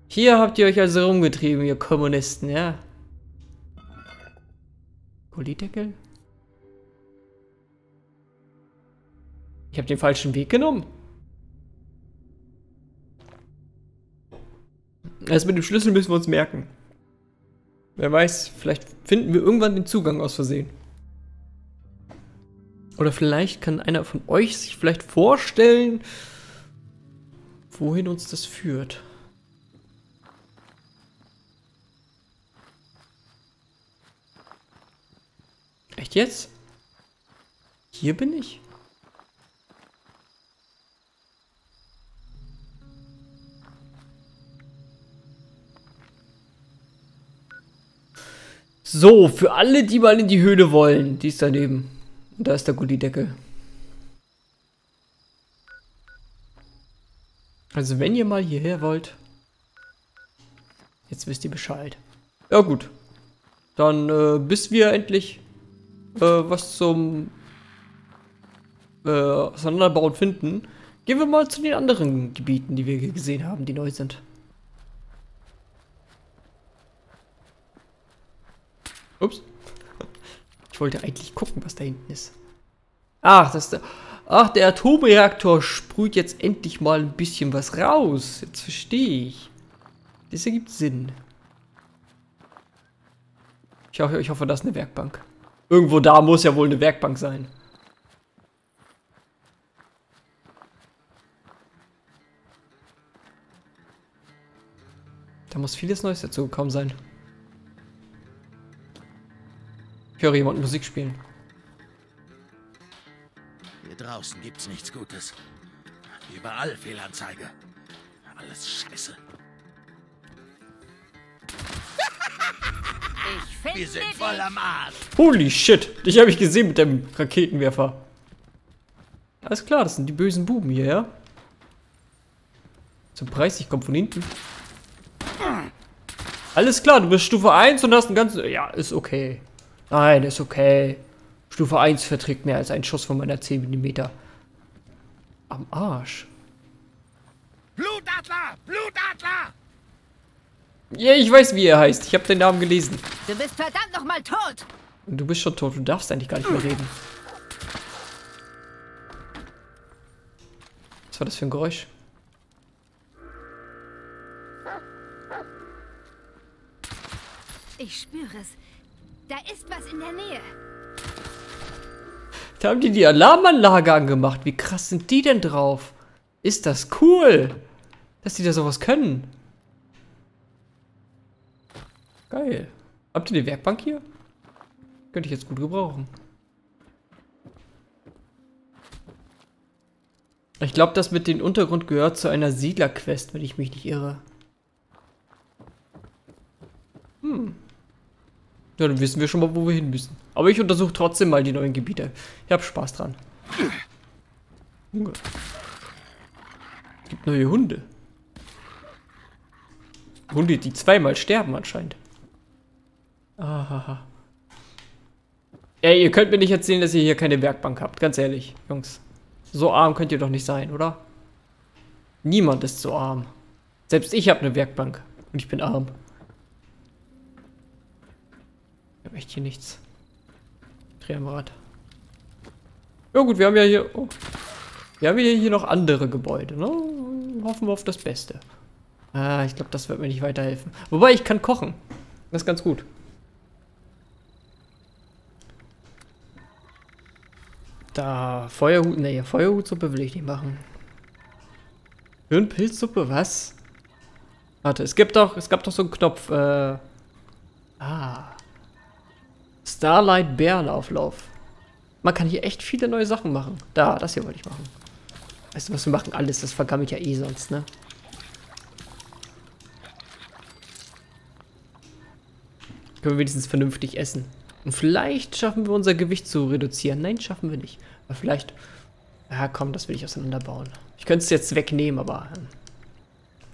Hier habt ihr euch also rumgetrieben, ihr Kommunisten, ja? Gullideckel? Ich habe den falschen Weg genommen. Das mit dem Schlüssel müssen wir uns merken. Wer weiß, vielleicht finden wir irgendwann den Zugang aus Versehen. Oder vielleicht kann einer von euch sich vielleicht vorstellen, wohin uns das führt. Echt jetzt? Hier bin ich? So, für alle, die mal in die Höhle wollen, die ist daneben. Und da ist der Gullideckel. Also wenn ihr mal hierher wollt, jetzt wisst ihr Bescheid. Ja gut, dann bis wir endlich was zum Auseinanderbauen finden, gehen wir mal zu den anderen Gebieten, die wir gesehen haben, die neu sind. Ups. Ich wollte eigentlich gucken, was da hinten ist. Ach, das ist der. Ach, der Atomreaktor sprüht jetzt endlich mal ein bisschen was raus. Jetzt verstehe ich. Das ergibt Sinn. Ich hoffe, das ist eine Werkbank. Irgendwo da muss ja wohl eine Werkbank sein. Da muss vieles Neues dazu gekommen sein. Ich höre jemand Musik spielen. Hier draußen gibt's nichts Gutes. Überall Fehlanzeige. Alles Scheiße. Ich finde, wir sind voll am Arsch. Holy shit. Dich habe ich gesehen mit dem Raketenwerfer. Alles klar, das sind die bösen Buben hier, ja? Zum Preis, ich komme von hinten. Alles klar, du bist Stufe 1 und hast einen ganzen... Ja, ist okay. Nein, ist okay. Stufe 1 verträgt mehr als einen Schuss von meiner 10 mm. Am Arsch. Blutadler! Blutadler! Ja, ich weiß, wie er heißt. Ich habe den Namen gelesen. Du bist verdammt nochmal tot! Du bist schon tot. Du darfst eigentlich gar nicht mehr reden. Was war das für ein Geräusch? Ich spüre es. Da ist was in der Nähe. Da haben die die Alarmanlage angemacht. Wie krass sind die denn drauf? Ist das cool, dass die da sowas können. Geil. Habt ihr die Werkbank hier? Könnte ich jetzt gut gebrauchen. Ich glaube, das mit dem Untergrund gehört zu einer Siedlerquest, wenn ich mich nicht irre. Hm. Ja, dann wissen wir schon mal, wo wir hin müssen. Aber ich untersuche trotzdem mal die neuen Gebiete. Ich habe Spaß dran. Es gibt neue Hunde. Hunde, die zweimal sterben anscheinend. Aha. Ey, ihr könnt mir nicht erzählen, dass ihr hier keine Werkbank habt. Ganz ehrlich, Jungs. So arm könnt ihr doch nicht sein, oder? Niemand ist so arm. Selbst ich habe eine Werkbank. Und ich bin arm. Ich hab echt hier nichts. Ich drehe am Rad. Ja gut, wir haben ja hier... Oh. Wir haben ja hier noch andere Gebäude, ne? Hoffen wir auf das Beste. Ah, ich glaube, das wird mir nicht weiterhelfen. Wobei, ich kann kochen. Das ist ganz gut. Da, Feuerhut... Ne, Feuerhutsuppe will ich nicht machen. Hirnpilzsuppe, was? Warte, es gab doch so einen Knopf, Starlight Bärlauflauf. Man kann hier echt viele neue Sachen machen. Da, das hier wollte ich machen. Weißt du was, wir machen alles. Das vergammelt ja eh sonst, ne? Können wir wenigstens vernünftig essen. Und vielleicht schaffen wir unser Gewicht zu reduzieren. Nein, schaffen wir nicht. Aber vielleicht... Ja, komm, das will ich auseinanderbauen. Ich könnte es jetzt wegnehmen, aber...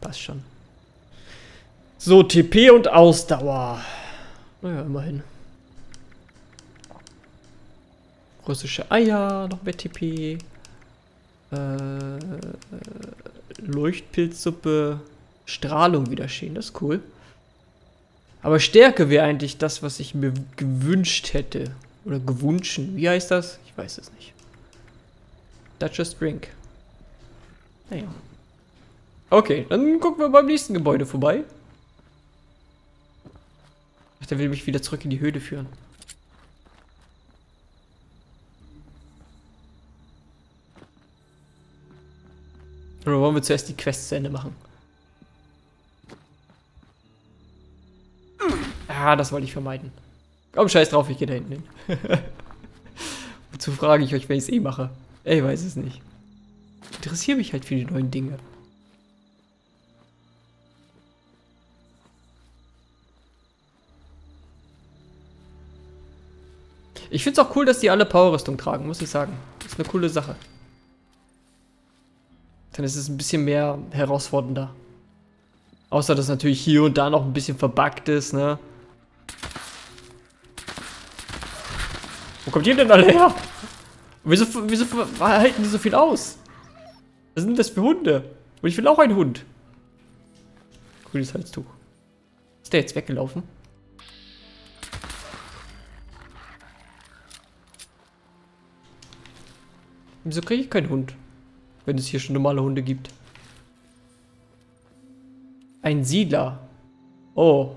passt schon. So, TP und Ausdauer. Naja, immerhin. Russische Eier, noch mehr TP. Leuchtpilzsuppe. Strahlung widerstehen, das ist cool. Aber Stärke wäre eigentlich das, was ich mir gewünscht hätte. Oder gewünschen. Wie heißt das? Ich weiß es nicht. Duchess Drink. Naja. Okay, dann gucken wir beim nächsten Gebäude vorbei. Ach, der will mich wieder zurück in die Höhle führen. Oder wollen wir zuerst die Quest zu Ende machen? Ah, das wollte ich vermeiden. Komm, scheiß drauf, ich gehe da hinten hin. Wozu frage ich euch, wenn ich es eh mache? Ich weiß es nicht. Interessiere mich halt für die neuen Dinge. Ich finde es auch cool, dass die alle Power-Rüstung tragen, muss ich sagen. Das ist eine coole Sache. Dann ist es ein bisschen mehr herausfordernder. Außer, dass natürlich hier und da noch ein bisschen verbuggt ist, ne? Wo kommt ihr denn alle her? Wieso halten die so viel aus? Was sind das für Hunde? Und ich will auch einen Hund. Grünes Halstuch. Ist der jetzt weggelaufen? Wieso kriege ich keinen Hund? Wenn es hier schon normale Hunde gibt. Ein Siedler. Oh.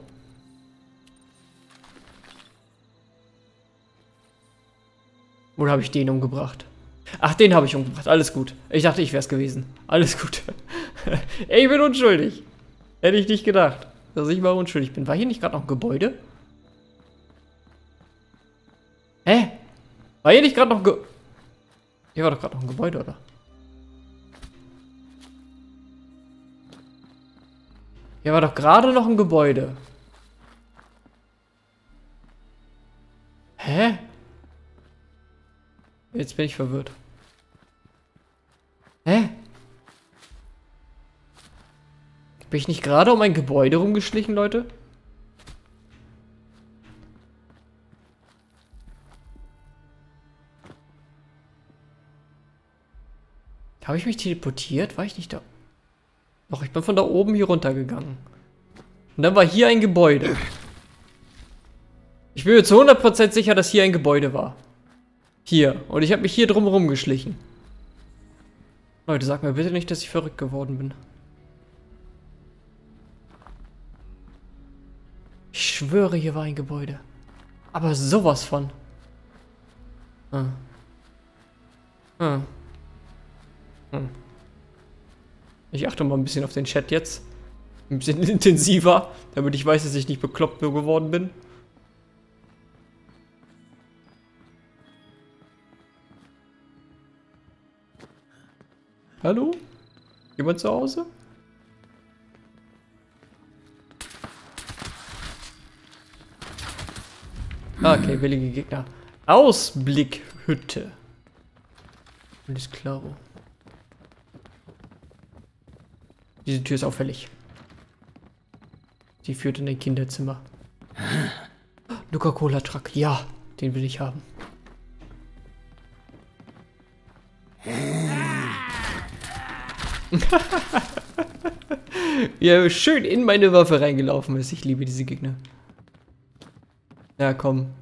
Oder habe ich den umgebracht? Ach, den habe ich umgebracht. Alles gut. Ich dachte, ich wäre es gewesen. Alles gut. Ich bin unschuldig. Hätte ich nicht gedacht, dass ich mal unschuldig bin. War hier nicht gerade noch ein Gebäude? Hä? War hier nicht gerade noch ein Gebäude? Hier war doch gerade noch ein Gebäude, oder? Hier war doch gerade noch ein Gebäude. Hä? Jetzt bin ich verwirrt. Hä? Bin ich nicht gerade um ein Gebäude rumgeschlichen, Leute? Habe ich mich teleportiert? War ich nicht da? Doch, ich bin von da oben hier runtergegangen. Und dann war hier ein Gebäude. Ich bin mir zu 100% sicher, dass hier ein Gebäude war. Hier. Und ich habe mich hier drumherum geschlichen. Leute, sagt mir bitte nicht, dass ich verrückt geworden bin. Ich schwöre, hier war ein Gebäude. Aber sowas von. Ich achte mal ein bisschen auf den Chat jetzt. Ein bisschen intensiver, damit ich weiß, dass ich nicht bekloppt geworden bin. Hallo? Jemand zu Hause? Ah, okay, willige Gegner. Ausblickhütte. Alles klar. Diese Tür ist auffällig. Sie führt in ein Kinderzimmer. Nuka-Cola-Truck. Ja, den will ich haben. Wie er schön in meine Waffe reingelaufen ist. Ich liebe diese Gegner. Na ja, komm.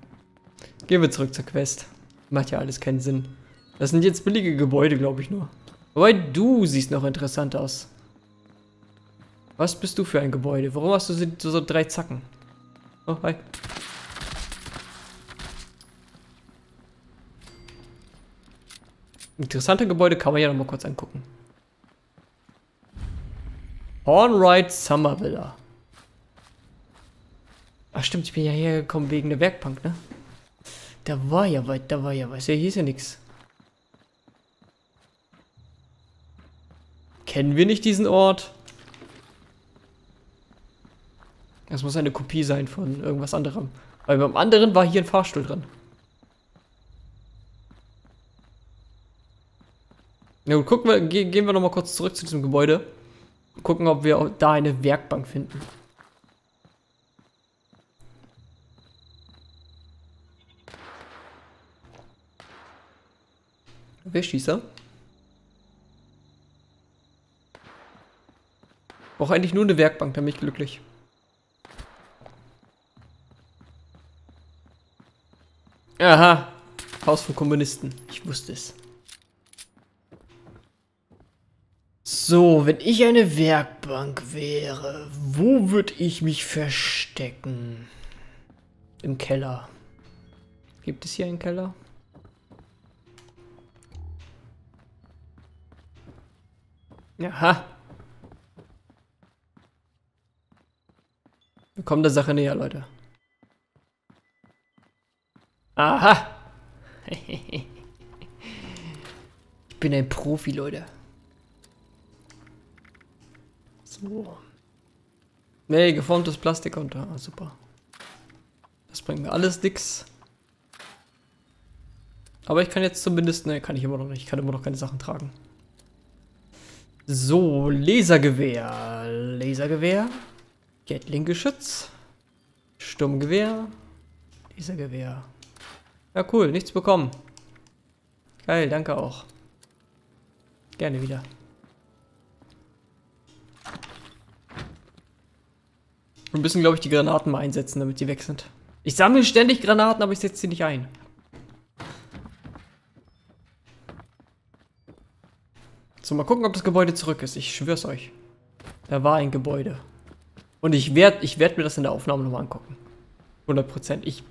Gehen wir zurück zur Quest. Macht ja alles keinen Sinn. Das sind jetzt billige Gebäude, glaube ich nur. Wobei, du siehst noch interessant aus. Was bist du für ein Gebäude? Warum hast du so drei Zacken? Oh, hi. Interessante Gebäude kann man ja nochmal kurz angucken. Hornwright Summersville. Ach stimmt, ich bin ja hergekommen wegen der Werkbank, ne? Da war ja was. Ja, hier ist ja nichts. Kennen wir nicht diesen Ort? Das muss eine Kopie sein von irgendwas anderem. Weil beim anderen war hier ein Fahrstuhl drin. Na gut, gucken wir, gehen wir nochmal kurz zurück zu diesem Gebäude. Und gucken, ob wir auch da eine Werkbank finden. Wer schießt da? Ich brauche eigentlich nur eine Werkbank, damit ich glücklich bin. Aha, Haus von Kommunisten. Ich wusste es. So, wenn ich eine Werkbank wäre, wo würde ich mich verstecken? Im Keller. Gibt es hier einen Keller? Aha. Wir kommen der Sache näher, Leute. Aha! Ich bin ein Profi, Leute. So. Nee, geformtes Plastik unter. Ah, super. Das bringt mir alles nix. Aber ich kann jetzt zumindest. Ne, kann ich immer noch nicht. Ich kann immer noch keine Sachen tragen. So, Lasergewehr. Lasergewehr. Gatling-Geschütz. Sturmgewehr. Lasergewehr. Ja, cool, nichts bekommen. Geil, danke auch. Gerne wieder. Wir müssen, glaube ich, die Granaten mal einsetzen, damit die weg sind. Ich sammle ständig Granaten, aber ich setze sie nicht ein. So, mal gucken, ob das Gebäude zurück ist. Ich schwör's euch. Da war ein Gebäude. Und ich werd mir das in der Aufnahme nochmal angucken. 100%. Ich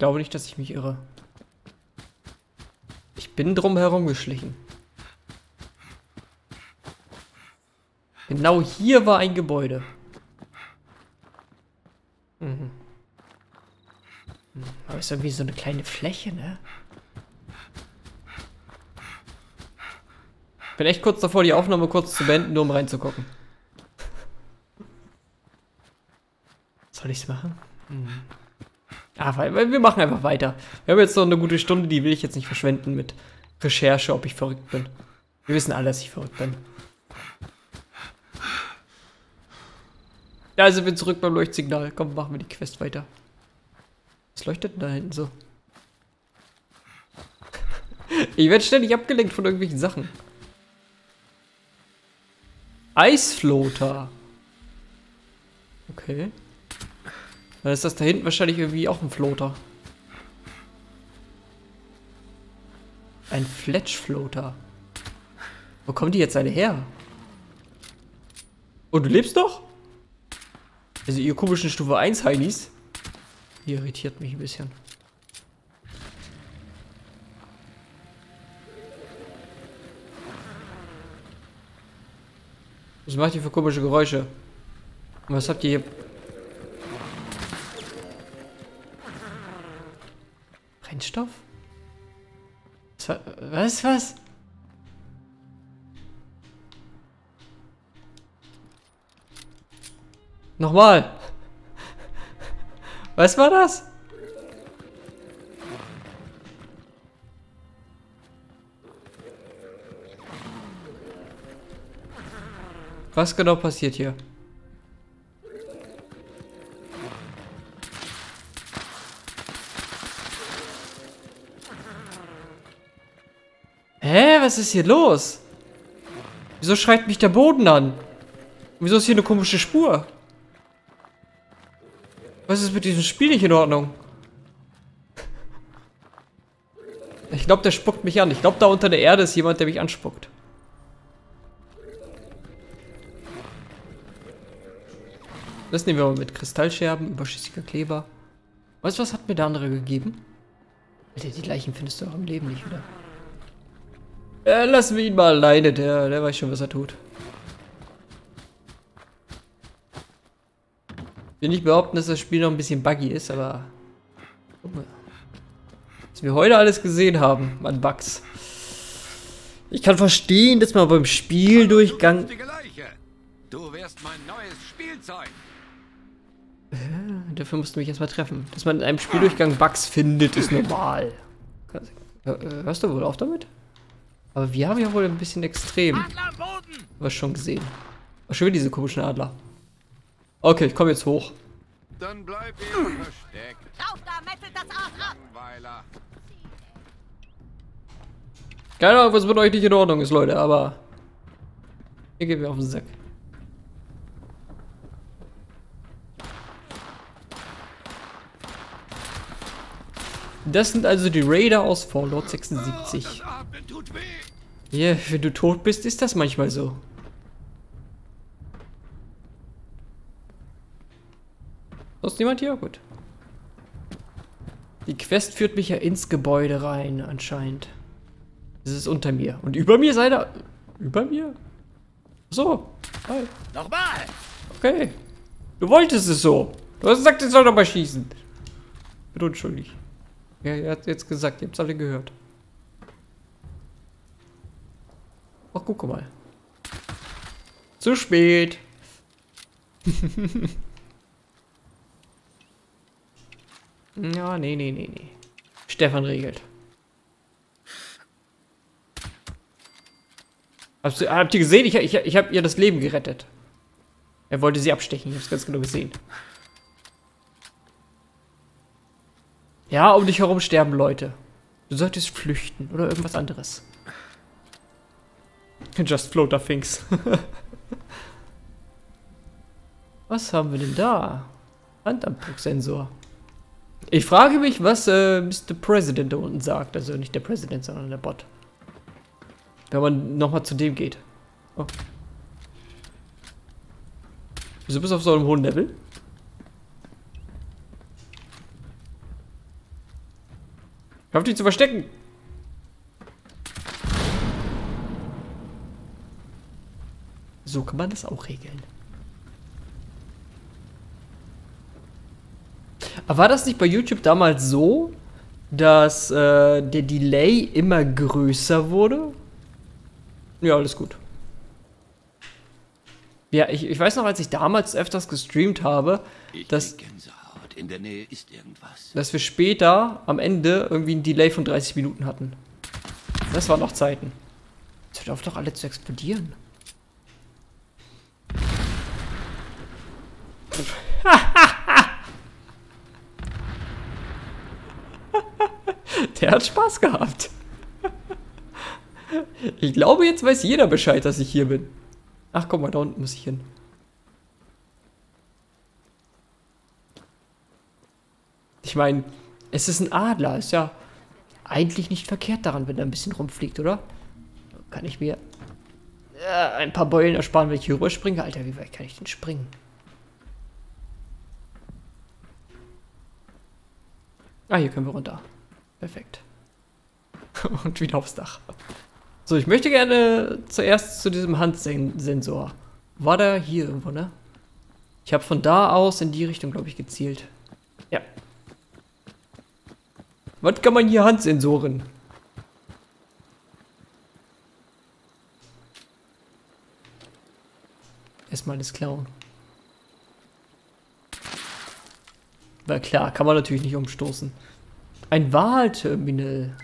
glaube nicht, dass ich mich irre. Ich bin drum herum geschlichen. Genau hier war ein Gebäude. Mhm. Aber ist irgendwie so eine kleine Fläche, ne? Ich bin echt kurz davor, die Aufnahme kurz zu beenden, nur um reinzugucken. Soll ich's machen? Mhm. Ah, wir machen einfach weiter. Wir haben jetzt noch eine gute Stunde, die will ich jetzt nicht verschwenden mit Recherche, ob ich verrückt bin. Wir wissen alle, dass ich verrückt bin. Ja, also wir sind zurück beim Leuchtsignal. Komm, machen wir die Quest weiter. Was leuchtet denn da hinten so? Ich werde ständig abgelenkt von irgendwelchen Sachen. Eisfloater. Okay. Dann ist das da hinten wahrscheinlich irgendwie auch ein Floater. Ein Fletchfloater. Wo kommen die jetzt alle her? Und du lebst doch? Also ihr komischen Stufe 1 Heinis. Die irritiert mich ein bisschen. Was macht ihr für komische Geräusche? Und was habt ihr hier? Brennstoff? Was? Nochmal! Was war das? Was genau passiert hier? Hä? Was ist hier los? Wieso schreit mich der Boden an? Und wieso ist hier eine komische Spur? Was ist mit diesem Spiel nicht in Ordnung? Ich glaube, der spuckt mich an. Ich glaube, da unter der Erde ist jemand, der mich anspuckt. Das nehmen wir mal mit. Kristallscherben, überschüssiger Kleber. Weißt du, was hat mir der andere gegeben? Alter, die Leichen findest du auch im Leben nicht wieder. Lassen wir ihn mal alleine. Der weiß schon, was er tut. Ich will nicht behaupten, dass das Spiel noch ein bisschen buggy ist, aber guck mal, was wir heute alles gesehen haben an Bugs. Ich kann verstehen, dass man beim Spieldurchgang... Du wärst mein neues Spielzeug. Dafür musst du mich erstmal treffen. Dass man in einem Spieldurchgang Bugs findet, ist normal. Hörst du wohl auf damit? Aber wir haben ja wohl ein bisschen extrem was schon gesehen. War schön, diese komischen Adler. Okay, ich komme jetzt hoch. Dann bleib hier versteckt. Raus da, metzelt das Arsch ab! Keine Ahnung, was mit euch nicht in Ordnung ist, Leute, aber... Hier gehen wir auf den Sack. Das sind also die Raider aus Fallout 76. Ja, wenn du tot bist, ist das manchmal so. Sonst niemand hier? Gut. Die Quest führt mich ja ins Gebäude rein, anscheinend. Das ist unter mir. Und über mir sei da... Über mir? So. Hi. Nochmal! Okay. Du wolltest es so. Du hast gesagt, ich soll nochmal schießen. Bin unschuldig. Ja, er hat jetzt gesagt. Ihr habt's alle gehört. Ach, guck mal. Zu spät. Ja, nee. Stefan regelt. Habt ihr gesehen? Ich hab ihr das Leben gerettet. Er wollte sie abstechen, ich hab's ganz genau gesehen. Ja, um dich herum sterben Leute. Du solltest flüchten oder irgendwas anderes. Just floater things. Was haben wir denn da? Handabdrucksensor. Ich frage mich, was Mr. President da unten sagt. Also nicht der President, sondern der Bot. Wenn man nochmal zu dem geht. Oh. Wieso bist du auf so einem hohen Level? Ich hoffe, dich zu verstecken. So kann man das auch regeln. Aber war das nicht bei YouTube damals so, dass der Delay immer größer wurde? Ja, alles gut. Ja, ich weiß noch, als ich damals öfters gestreamt habe, dass, in der Nähe ist irgendwas, dass wir später am Ende irgendwie einen Delay von 30 Minuten hatten. Das waren noch Zeiten. Jetzt hört auf, doch alle zu explodieren. Der hat Spaß gehabt. Ich glaube, jetzt weiß jeder Bescheid, dass ich hier bin. Ach, guck mal, da unten muss ich hin. Ich meine, es ist ein Adler. Ist ja eigentlich nicht verkehrt daran, wenn er ein bisschen rumfliegt, oder? Kann ich mir ein paar Beulen ersparen, wenn ich hier rüberspringe? Alter, wie weit kann ich denn springen? Ah, hier können wir runter. Perfekt. Und wieder aufs Dach. So, ich möchte gerne zuerst zu diesem Handsensor. War der hier irgendwo, ne? Ich habe von da aus in die Richtung, glaube ich, gezielt. Ja. Was kann man hier Handsensoren? Erstmal das Klauen. War klar, kann man natürlich nicht umstoßen. Ein Wahlterminal.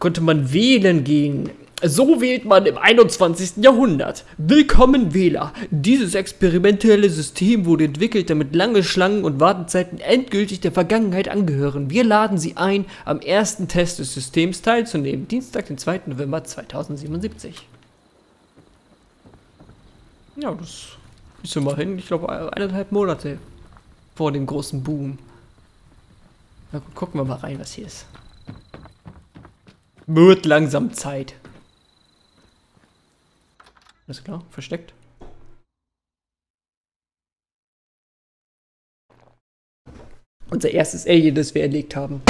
Konnte man wählen gehen. So wählt man im 21. Jahrhundert. Willkommen Wähler. Dieses experimentelle System wurde entwickelt, damit lange Schlangen und Wartezeiten endgültig der Vergangenheit angehören. Wir laden Sie ein, am ersten Test des Systems teilzunehmen. Dienstag, den 2. November 2077. Ja, das ist immerhin, ich glaube, 1,5 Monate vor dem großen Boom. Na gut, gucken wir mal rein, was hier ist. Wird langsam Zeit. Alles klar, versteckt. Unser erstes Alien, das wir erlegt haben.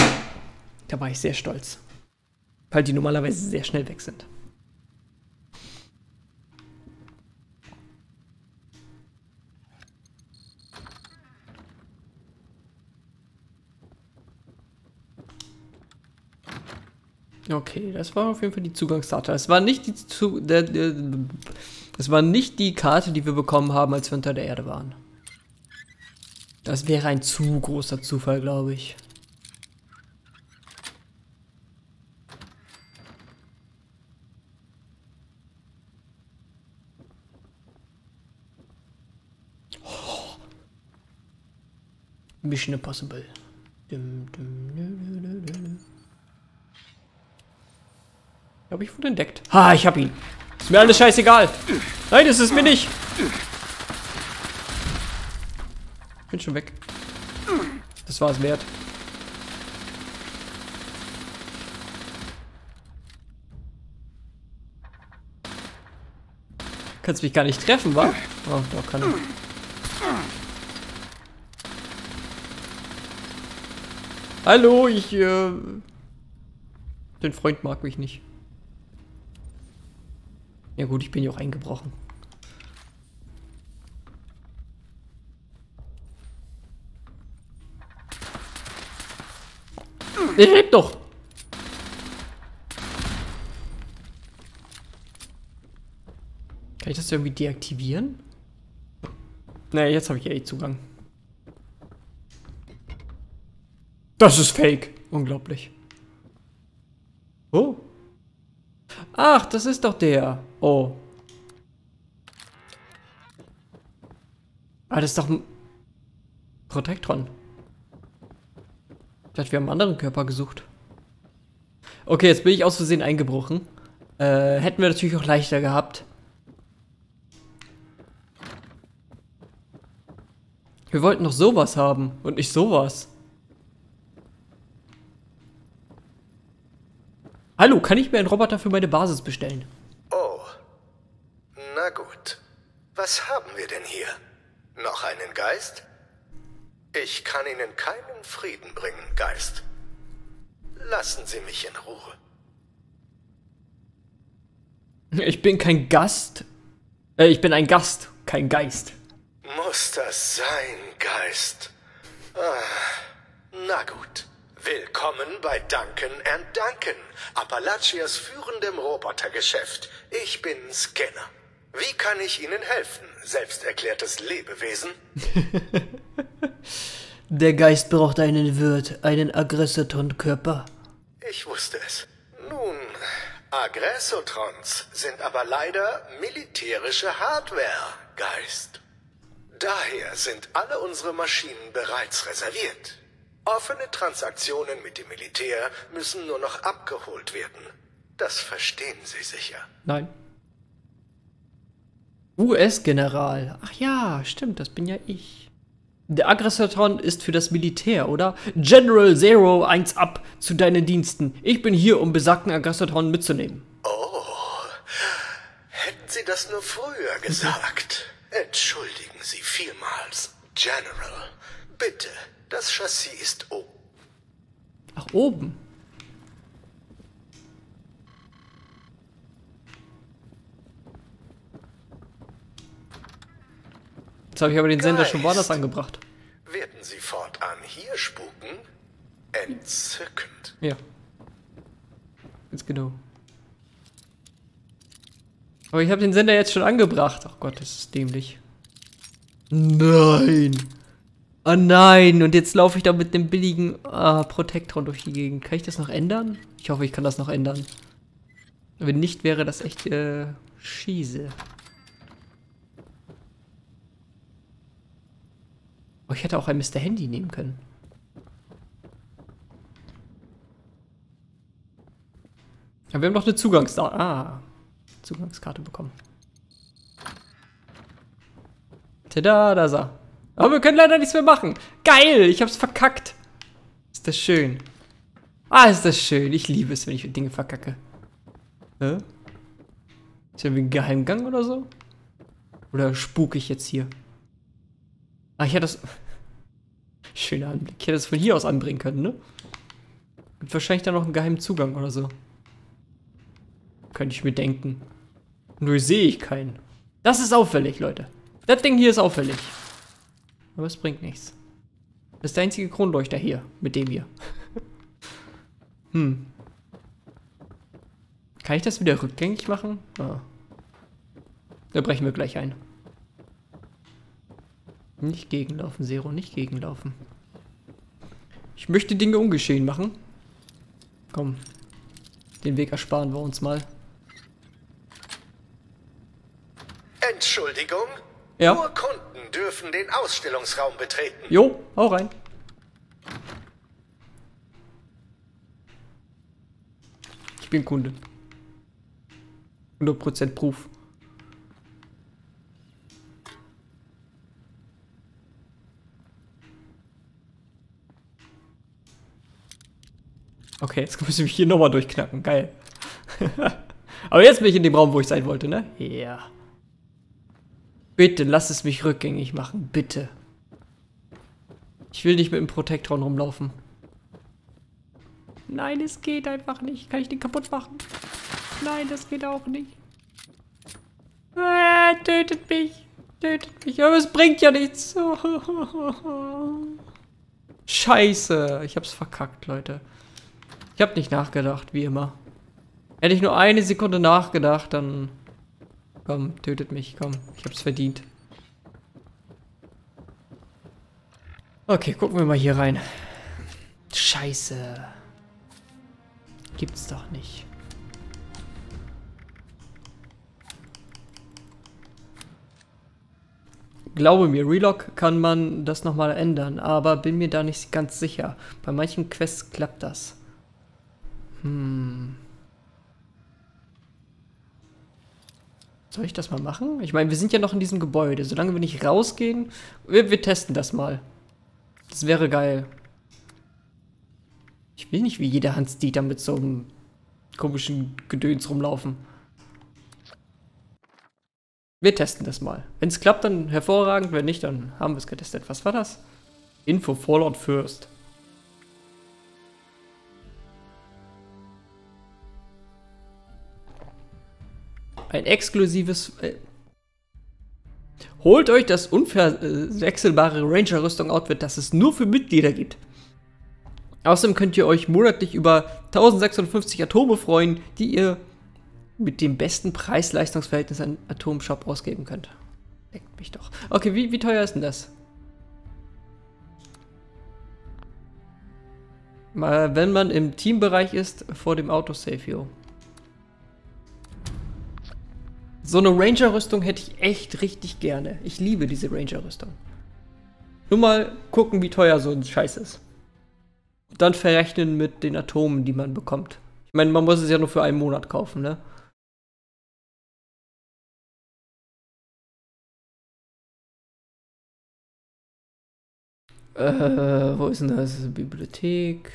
Da war ich sehr stolz. Weil die normalerweise sehr schnell weg sind. Okay, das war auf jeden Fall die Zugangskarte. Es war nicht die Karte, die wir bekommen haben, als wir unter der Erde waren. Das wäre ein zu großer Zufall, glaube ich. Oh. Mission Impossible. Dum, dum, dum, dum, dum. Ich glaube, ich wurde entdeckt. Ha, ich hab ihn. Ist mir alles scheißegal. Nein, das ist mir nicht. Bin schon weg. Das war es wert. Kannst mich gar nicht treffen, wa? Oh, doch, kann ich. Hallo, ich, den Freund mag mich nicht. Ja gut, ich bin ja auch eingebrochen. Der lebt doch! Kann ich das irgendwie deaktivieren? Naja, jetzt habe ich ja eh Zugang. Das ist fake! Unglaublich. Oh! Ach, das ist doch der. Oh. Ah, das ist doch ein Protectron. Ich dachte, wir haben einen anderen Körper gesucht. Okay, jetzt bin ich aus Versehen eingebrochen. Hätten wir natürlich auch leichter gehabt. Wir wollten doch sowas haben und nicht sowas. Hallo, kann ich mir einen Roboter für meine Basis bestellen? Oh, na gut. Was haben wir denn hier? Noch einen Geist? Ich kann Ihnen keinen Frieden bringen, Geist. Lassen Sie mich in Ruhe. Ich bin kein Gast. Ich bin ein Gast, kein Geist. Muss das sein, Geist? Ah, na gut. Willkommen bei Duncan and Duncan, Appalachias führendem Robotergeschäft. Ich bin Skinner. Wie kann ich Ihnen helfen, selbsterklärtes Lebewesen? Der Geist braucht einen Wirt, einen Aggressotron-Körper. Ich wusste es. Nun, Aggressotrons sind aber leider militärische Hardware, Geist. Daher sind alle unsere Maschinen bereits reserviert. Offene Transaktionen mit dem Militär müssen nur noch abgeholt werden. Das verstehen Sie sicher. Nein. US-General. Ach ja, stimmt, das bin ja ich. Der Aggressotron ist für das Militär, oder? General 01 ab zu deinen Diensten. Ich bin hier, um besagten Aggressotron mitzunehmen. Oh, hätten Sie das nur früher gesagt. Entschuldigen Sie vielmals, General. Bitte, das Chassis ist oben. Ach, oben? Jetzt habe ich aber den Geist, Sender schon woanders angebracht. Werden Sie fortan hier spuken? Entzückend. Ja. Ganz genau. Aber ich habe den Sender jetzt schon angebracht. Ach Gott, das ist dämlich. Nein. Oh nein. Und jetzt laufe ich da mit dem billigen Protectron durch die Gegend. Kann ich das noch ändern? Ich hoffe, ich kann das noch ändern. Wenn nicht, wäre das echt schieße. Oh, ich hätte auch ein Mr. Handy nehmen können. Ja, wir haben noch eine Zugangskarte bekommen. Tada, da ist er. Aber wir können leider nichts mehr machen. Geil, ich hab's verkackt. Ist das schön. Ah, ist das schön. Ich liebe es, wenn ich Dinge verkacke. Hä? Ist ja wie ein Geheimgang oder so? Oder spuke ich jetzt hier? Ah, ich hätte das... Schöner Anblick. Ich hätte das von hier aus anbringen können, ne? Gibt wahrscheinlich dann noch einen geheimen Zugang oder so. Könnte ich mir denken. Nur sehe ich keinen. Das ist auffällig, Leute. Das Ding hier ist auffällig. Aber es bringt nichts. Das ist der einzige Kronleuchter hier. Mit dem hier. Hm. Kann ich das wieder rückgängig machen? Ah. Da brechen wir gleich ein. Nicht gegenlaufen, Zero, nicht gegenlaufen. Ich möchte Dinge ungeschehen machen. Komm. Den Weg ersparen wir uns mal. Entschuldigung. Ja? Nur Kunden dürfen den Ausstellungsraum betreten. Jo, hau rein. Ich bin Kunde. 100% Proof. Okay, jetzt muss ich mich hier nochmal durchknacken. Geil. Aber jetzt bin ich in dem Raum, wo ich sein wollte, ne? Ja. Yeah. Bitte, lass es mich rückgängig machen. Bitte. Ich will nicht mit dem Protectron rumlaufen. Nein, es geht einfach nicht. Kann ich den kaputt machen? Nein, das geht auch nicht. Tötet mich. Tötet mich. Aber es bringt ja nichts. Scheiße. Ich hab's verkackt, Leute. Ich habe nicht nachgedacht, wie immer. Hätte ich nur eine Sekunde nachgedacht, dann... Komm, tötet mich, komm. Ich hab's verdient. Okay, gucken wir mal hier rein. Scheiße. Gibt's doch nicht. Glaube mir, Relog kann man das nochmal ändern, aber bin mir da nicht ganz sicher. Bei manchen Quests klappt das. Soll ich das mal machen? Ich meine, wir sind ja noch in diesem Gebäude. Solange wir nicht rausgehen, wir testen das mal. Das wäre geil. Ich will nicht wie jeder Hans-Dieter mit so einem komischen Gedöns rumlaufen. Wir testen das mal. Wenn es klappt, dann hervorragend. Wenn nicht, dann haben wir es getestet. Was war das? Info Fallout First. Ein exklusives... Holt euch das unverwechselbare Ranger-Rüstung-Outfit, das es nur für Mitglieder gibt. Außerdem könnt ihr euch monatlich über 1056 Atome freuen, die ihr mit dem besten Preis-Leistungs-Verhältnis an Atomshop ausgeben könnt. Leckt mich doch. Okay, wie teuer ist denn das? Mal, wenn man im Teambereich ist, vor dem Autosave, yo. So eine Ranger-Rüstung hätte ich echt richtig gerne. Ich liebe diese Ranger-Rüstung. Nur mal gucken, wie teuer so ein Scheiß ist. Und dann verrechnen mit den Atomen, die man bekommt. Ich meine, man muss es ja nur für einen Monat kaufen, ne? Wo ist denn das? Das ist eine Bibliothek.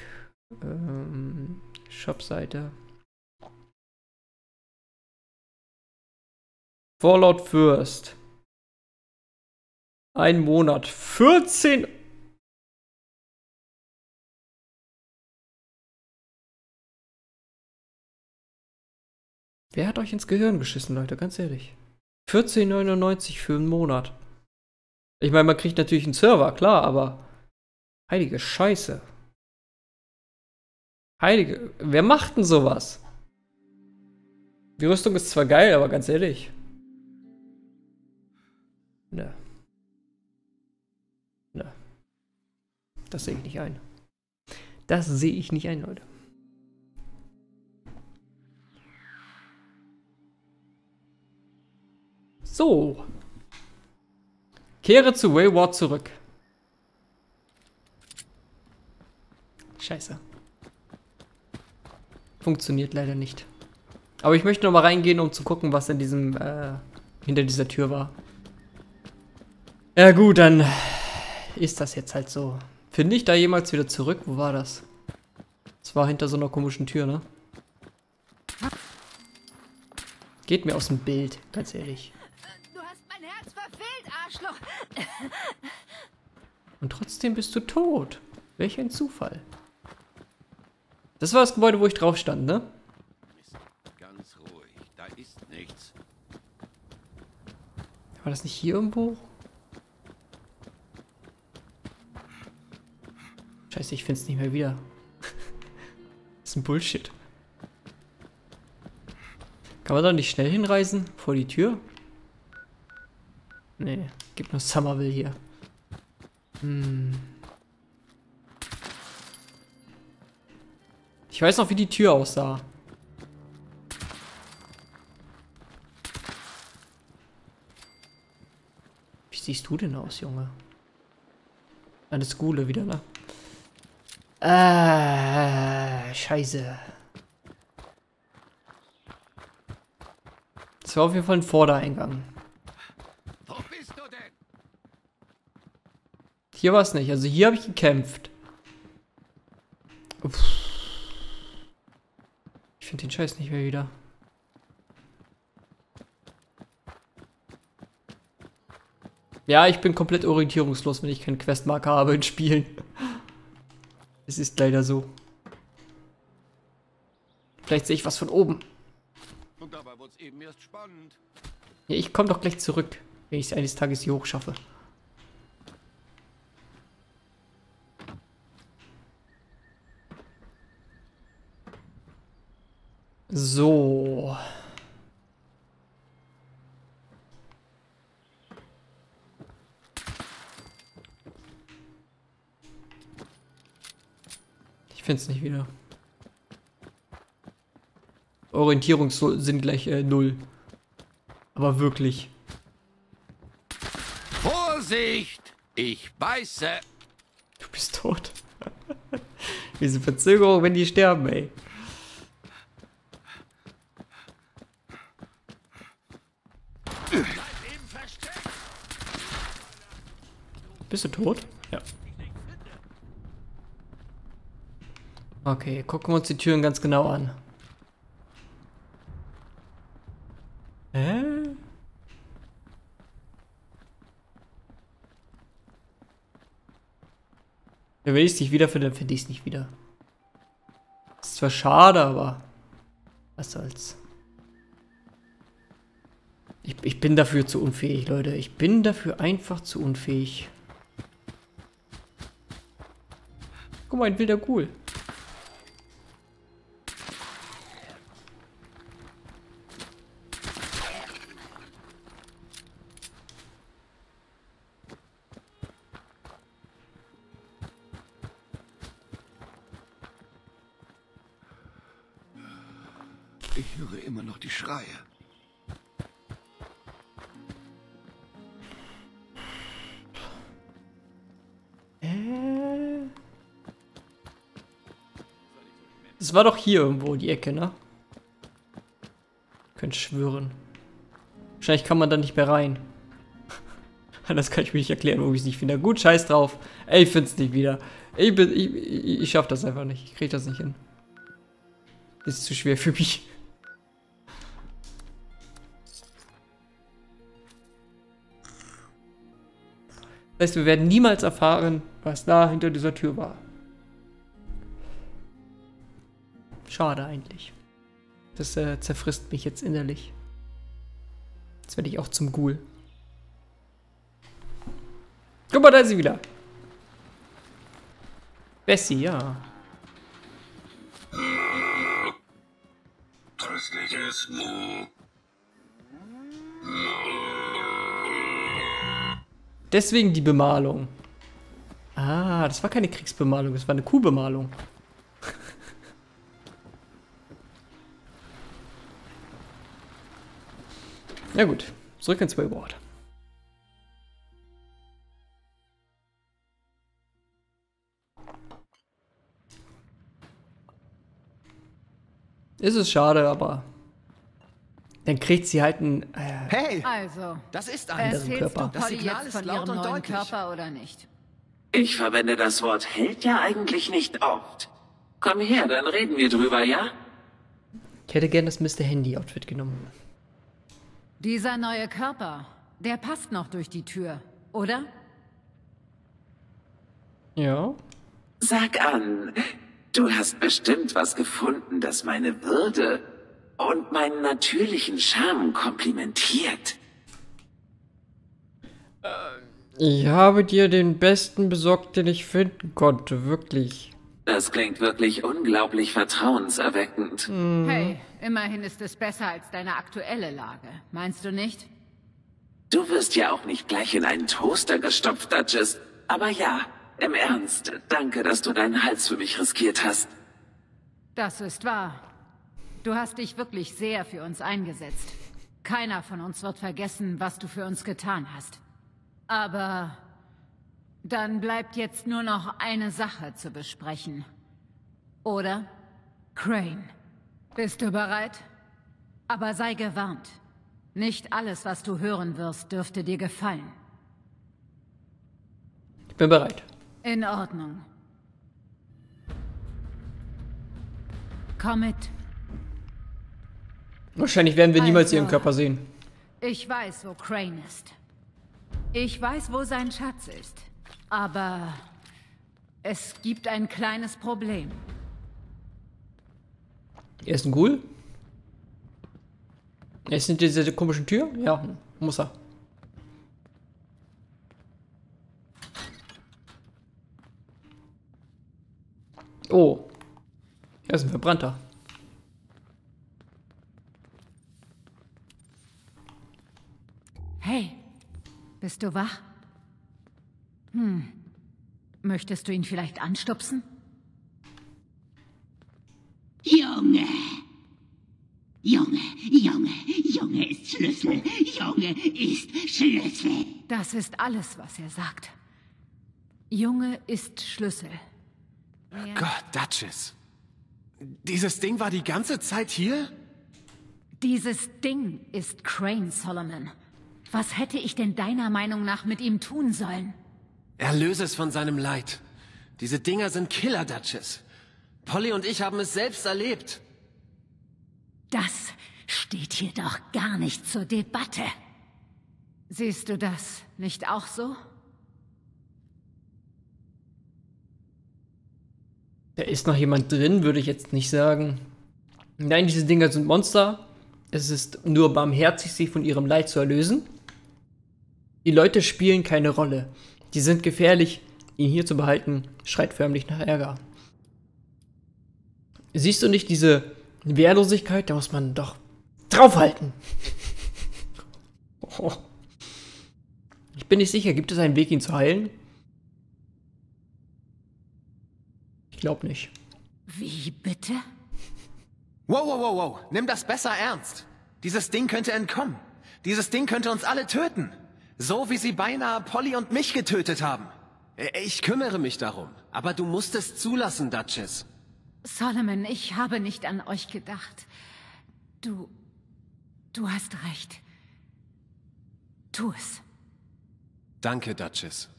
Shopseite. Fallout First. Ein Monat. 14. Wer hat euch ins Gehirn geschissen, Leute? Ganz ehrlich. 14,99 für einen Monat. Ich meine, man kriegt natürlich einen Server, klar, aber... Heilige Scheiße. Heilige... Wer macht denn sowas? Die Rüstung ist zwar geil, aber ganz ehrlich... Ne. Ne. Das sehe ich nicht ein. Das sehe ich nicht ein, Leute. So. Kehre zu Wayward zurück. Scheiße. Funktioniert leider nicht. Aber ich möchte noch mal reingehen, um zu gucken, was in diesem, hinter dieser Tür war. Ja gut, dann ist das jetzt halt so. Finde ich da jemals wieder zurück? Wo war das? Das war hinter so einer komischen Tür, ne? Geht mir aus dem Bild, ganz ehrlich. Du hast mein Herz verfehlt, Arschloch. Und trotzdem bist du tot. Welch ein Zufall. Das war das Gebäude, wo ich drauf stand, ne? Ganz ruhig, da ist nichts. War das nicht hier irgendwo? Scheiße, ich find's nicht mehr wieder. Das ist ein Bullshit. Kann man da nicht schnell hinreisen? Vor die Tür? Nee, gibt nur Summersville hier. Hm. Ich weiß noch, wie die Tür aussah. Wie siehst du denn aus, Junge? Eine Skule wieder, ne? Scheiße. Das war auf jeden Fall ein Vordereingang. Wo bist du denn? Hier war es nicht. Also hier habe ich gekämpft. Uff. Ich finde den Scheiß nicht mehr wieder. Ja, ich bin komplett orientierungslos, wenn ich keinen Questmarker habe in Spielen. Es ist leider so. Vielleicht sehe ich was von oben. Und dabei wird's eben erst spannend. Ja, ich komme doch gleich zurück, wenn ich es eines Tages hier hoch schaffe. So. Ich finde es nicht wieder. Orientierungssinn gleich null. Aber wirklich. Vorsicht! Ich beiße! Du bist tot. Diese Verzögerung, wenn die sterben, ey. Bist du tot? Ja. Okay, gucken wir uns die Türen ganz genau an. Hä? Wenn ich es nicht wiederfinde, dann finde ich es nicht wieder. Ist zwar schade, aber was soll's. Ich bin dafür zu unfähig, Leute. Ich bin dafür einfach zu unfähig. Guck mal, ein wilder Ghoul. Ich höre immer noch die Schreie. Es war doch hier irgendwo die Ecke, ne? Könnt schwören. Wahrscheinlich kann man da nicht mehr rein. Anders kann ich mir nicht erklären, wo ich es nicht finde. Gut, scheiß drauf. Ey, ich find's nicht wieder. Ich schaff das einfach nicht. Ich krieg das nicht hin. Das ist zu schwer für mich. Das heißt, wir werden niemals erfahren, was da hinter dieser Tür war. Schade eigentlich. Das zerfrisst mich jetzt innerlich. Jetzt werde ich auch zum Ghoul. Guck mal, da ist sie wieder. Bessie, ja. Tröstliches Mu. Deswegen die Bemalung. Ah, das war keine Kriegsbemalung, das war eine Kuhbemalung. Ja gut, zurück ins Wayward. Ist es schade, aber dann kriegt sie halt einen hey, also, das ist ein Körper. Das Signal ist laut und deutlich. Körper oder nicht? Ich verwende das Wort hält ja eigentlich nicht oft. Komm her, dann reden wir drüber, ja? Ich hätte gern das Mr. Handy Outfit genommen. Dieser neue Körper, der passt noch durch die Tür, oder? Ja. Sag an, du hast bestimmt was gefunden, das meine Würde und meinen natürlichen Charme komplimentiert. Ich habe dir den besten besorgt, den ich finden konnte, wirklich. Das klingt wirklich unglaublich vertrauenserweckend. Hey, immerhin ist es besser als deine aktuelle Lage, meinst du nicht? Du wirst ja auch nicht gleich in einen Toaster gestopft, Duchess. Aber ja, im Ernst, danke, dass du deinen Hals für mich riskiert hast. Das ist wahr. Du hast dich wirklich sehr für uns eingesetzt. Keiner von uns wird vergessen, was du für uns getan hast. Aber... dann bleibt jetzt nur noch eine Sache zu besprechen. Oder? Crane, bist du bereit? Aber sei gewarnt. Nicht alles, was du hören wirst, dürfte dir gefallen. Ich bin bereit. In Ordnung. Komm mit. Wahrscheinlich werden wir niemals ihren Körper sehen. Ich weiß, wo Crane ist. Ich weiß, wo sein Schatz ist. Aber es gibt ein kleines Problem. Er ist ein Ghoul? Er ist hinter dieser komischen Tür? Ja, muss er. Oh. Er ist ein Verbrannter. Hey, bist du wach? Möchtest du ihn vielleicht anstupsen? Junge! Junge, Junge, Junge ist Schlüssel! Junge ist Schlüssel! Das ist alles, was er sagt. Junge ist Schlüssel. Ja. Gott, Duchess! Dieses Ding war die ganze Zeit hier? Dieses Ding ist Crane, Solomon. Was hätte ich denn deiner Meinung nach mit ihm tun sollen? Erlöse es von seinem Leid. Diese Dinger sind Killer, Duchess. Polly und ich haben es selbst erlebt. Das steht hier doch gar nicht zur Debatte. Siehst du das nicht auch so? Da ist noch jemand drin, würde ich jetzt nicht sagen. Nein, diese Dinger sind Monster. Es ist nur barmherzig, sie von ihrem Leid zu erlösen. Die Leute spielen keine Rolle. Die sind gefährlich. Ihn hier zu behalten, schreit förmlich nach Ärger. Siehst du nicht diese Wehrlosigkeit? Da muss man doch draufhalten. Oh. Ich bin nicht sicher, gibt es einen Weg, ihn zu heilen? Ich glaube nicht. Wie bitte? Wow, wow, wow, wow. Nimm das besser ernst. Dieses Ding könnte entkommen. Dieses Ding könnte uns alle töten. So wie sie beinahe Polly und mich getötet haben. Ich kümmere mich darum. Aber du musst es zulassen, Duchess. Solomon, ich habe nicht an euch gedacht. Du hast recht. Tu es. Danke, Duchess.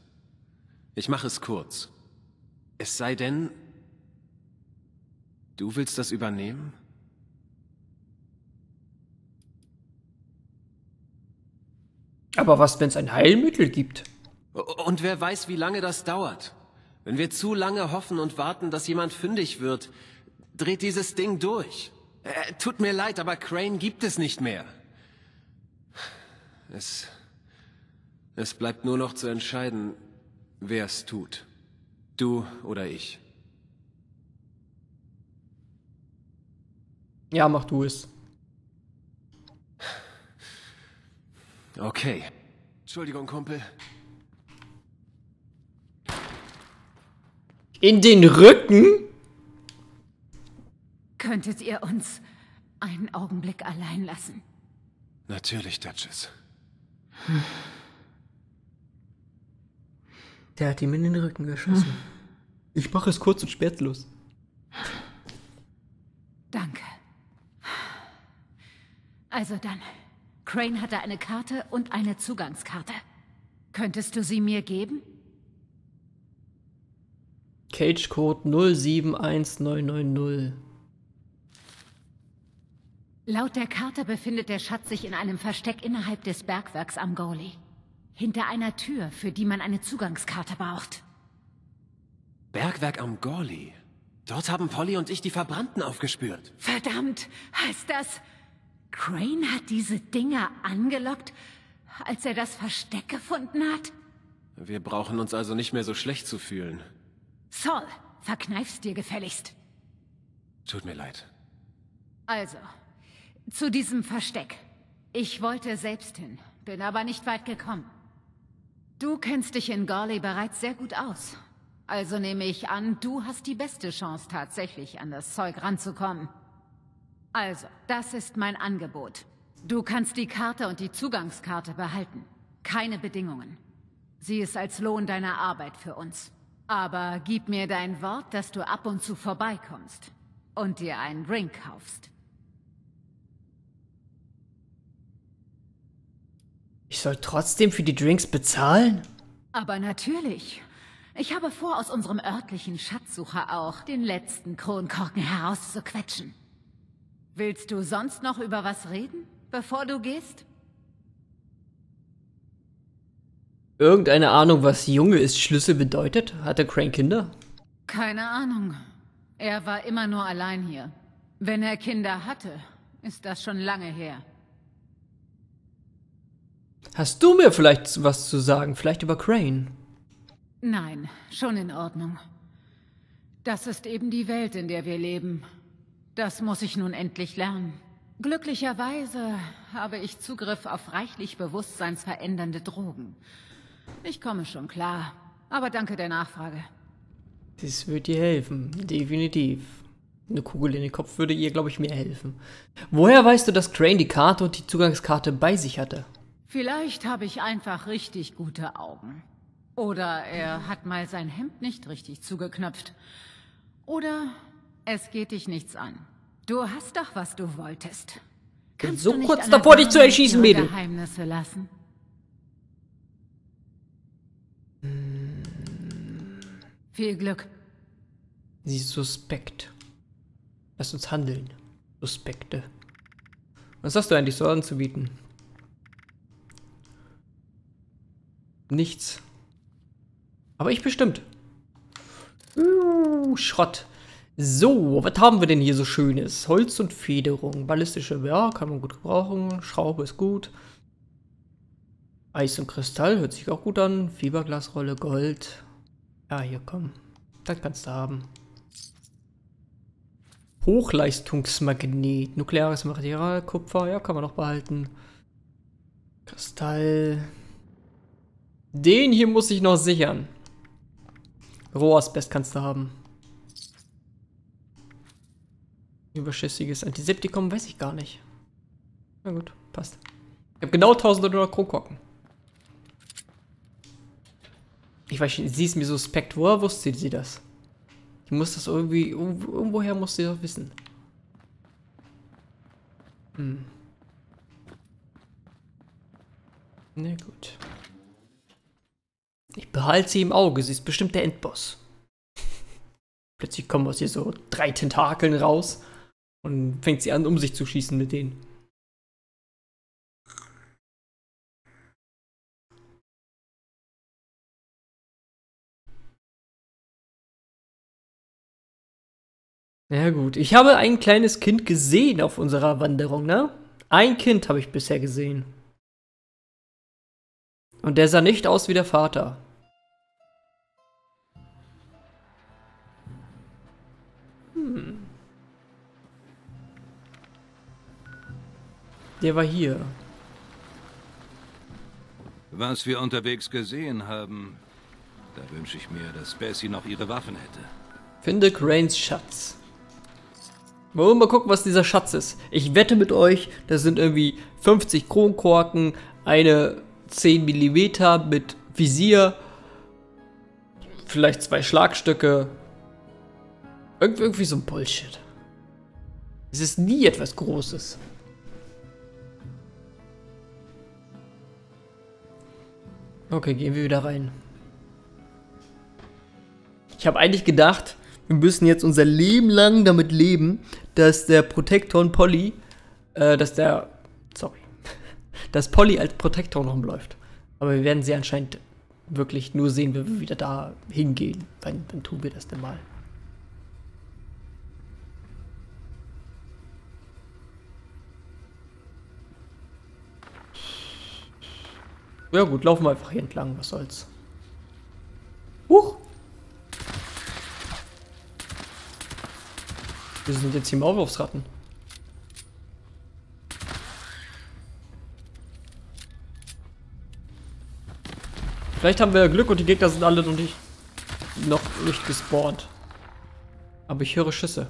Ich mache es kurz. Es sei denn, du willst das übernehmen? Aber was, wenn es ein Heilmittel gibt? Und wer weiß, wie lange das dauert. Wenn wir zu lange hoffen und warten, dass jemand fündig wird, dreht dieses Ding durch. Tut mir leid, aber Crane gibt es nicht mehr. Es bleibt nur noch zu entscheiden, wer es tut. Du oder ich. Ja, mach du es. Okay. Entschuldigung, Kumpel. In den Rücken? Könntet ihr uns einen Augenblick allein lassen? Natürlich, Duchess. Hm. Der hat ihm in den Rücken geschossen. Hm. Ich mache es kurz und schmerzlos. Danke. Also dann. Crane hatte eine Karte und eine Zugangskarte. Könntest du sie mir geben? Cagecode 071990. Laut der Karte befindet der Schatz sich in einem Versteck innerhalb des Bergwerks am Gauley. Hinter einer Tür, für die man eine Zugangskarte braucht. Bergwerk am Gauley? Dort haben Polly und ich die Verbrannten aufgespürt. Verdammt! Heißt das... Crane hat diese Dinger angelockt, als er das Versteck gefunden hat? Wir brauchen uns also nicht mehr so schlecht zu fühlen. Sol, verkneif's dir gefälligst. Tut mir leid. Also, zu diesem Versteck. Ich wollte selbst hin, bin aber nicht weit gekommen. Du kennst dich in Gauley bereits sehr gut aus. Also nehme ich an, du hast die beste Chance, tatsächlich an das Zeug ranzukommen. Also, das ist mein Angebot. Du kannst die Karte und die Zugangskarte behalten. Keine Bedingungen. Sie ist als Lohn deiner Arbeit für uns. Aber gib mir dein Wort, dass du ab und zu vorbeikommst und dir einen Drink kaufst. Ich soll trotzdem für die Drinks bezahlen? Aber natürlich. Ich habe vor, aus unserem örtlichen Schatzsucher auch den letzten Kronkorken herauszuquetschen. Willst du sonst noch über was reden, bevor du gehst? Irgendeine Ahnung, was Junge ist Schlüssel bedeutet? Hatte Crane Kinder? Keine Ahnung. Er war immer nur allein hier. Wenn er Kinder hatte, ist das schon lange her. Hast du mir vielleicht was zu sagen? Vielleicht über Crane? Nein, schon in Ordnung. Das ist eben die Welt, in der wir leben. Das muss ich nun endlich lernen. Glücklicherweise habe ich Zugriff auf reichlich bewusstseinsverändernde Drogen. Ich komme schon klar, aber danke der Nachfrage. Das wird dir helfen, definitiv. Eine Kugel in den Kopf würde ihr, glaube ich, mehr helfen. Woher weißt du, dass Crane die Karte und die Zugangskarte bei sich hatte? Vielleicht habe ich einfach richtig gute Augen. Oder er hat mal sein Hemd nicht richtig zugeknöpft. Oder... Es geht dich nichts an. Du hast doch, was du wolltest. Kannst so du kurz davor, dich zu erschießen, Mädel. Geheimnisse lassen? Viel Glück. Sie ist suspekt. Lass uns handeln. Suspekte. Was hast du eigentlich so anzubieten? Nichts. Aber ich bestimmt. Schrott. So, was haben wir denn hier so Schönes? Holz und Federung. Ballistische, ja, kann man gut gebrauchen. Schraube ist gut. Eis und Kristall, hört sich auch gut an. Fiberglasrolle, Gold. Ja, hier, komm. Das kannst du haben. Hochleistungsmagnet. Nukleares Material, Kupfer, ja, kann man noch behalten. Kristall. Den hier muss ich noch sichern. Rohasbest kannst du haben. Überschüssiges Antiseptikum, weiß ich gar nicht. Na gut, passt. Ich habe genau 1.900 Kronkorken. Ich weiß nicht, sie ist mir suspekt. Woher wusste sie das? Ich muss das irgendwie... Irgendwoher muss sie das wissen. Hm. Na gut. Ich behalte sie im Auge. Sie ist bestimmt der Endboss. Plötzlich kommen aus ihr so 3 Tentakeln raus und fängt sie an, um sich zu schießen mit denen. Na gut, ich habe ein kleines Kind gesehen auf unserer Wanderung, ne? Ein Kind habe ich bisher gesehen. Und der sah nicht aus wie der Vater. Der war hier. Was wir unterwegs gesehen haben, da wünsche ich mir, dass Bessie noch ihre Waffen hätte. Finde Cranes Schatz. Wollen wir mal gucken, was dieser Schatz ist. Ich wette mit euch, das sind irgendwie 50 Kronkorken, eine 10 mm mit Visier, vielleicht 2 Schlagstöcke. Irgendwie so ein Bullshit. Es ist nie etwas Großes. Okay, gehen wir wieder rein. Ich habe eigentlich gedacht, wir müssen jetzt unser Leben lang damit leben, dass der Protectron Polly, dass Polly als Protectron rumläuft. Aber wir werden sie anscheinend wirklich nur sehen, wenn wir wieder da hingehen. Wann tun wir das denn mal? Ja gut, laufen wir einfach hier entlang, was soll's. Huch! Wir sind jetzt hier im Aufwurfsratten. Vielleicht haben wir Glück und die Gegner sind alle noch nicht gespawnt. Aber ich höre Schüsse.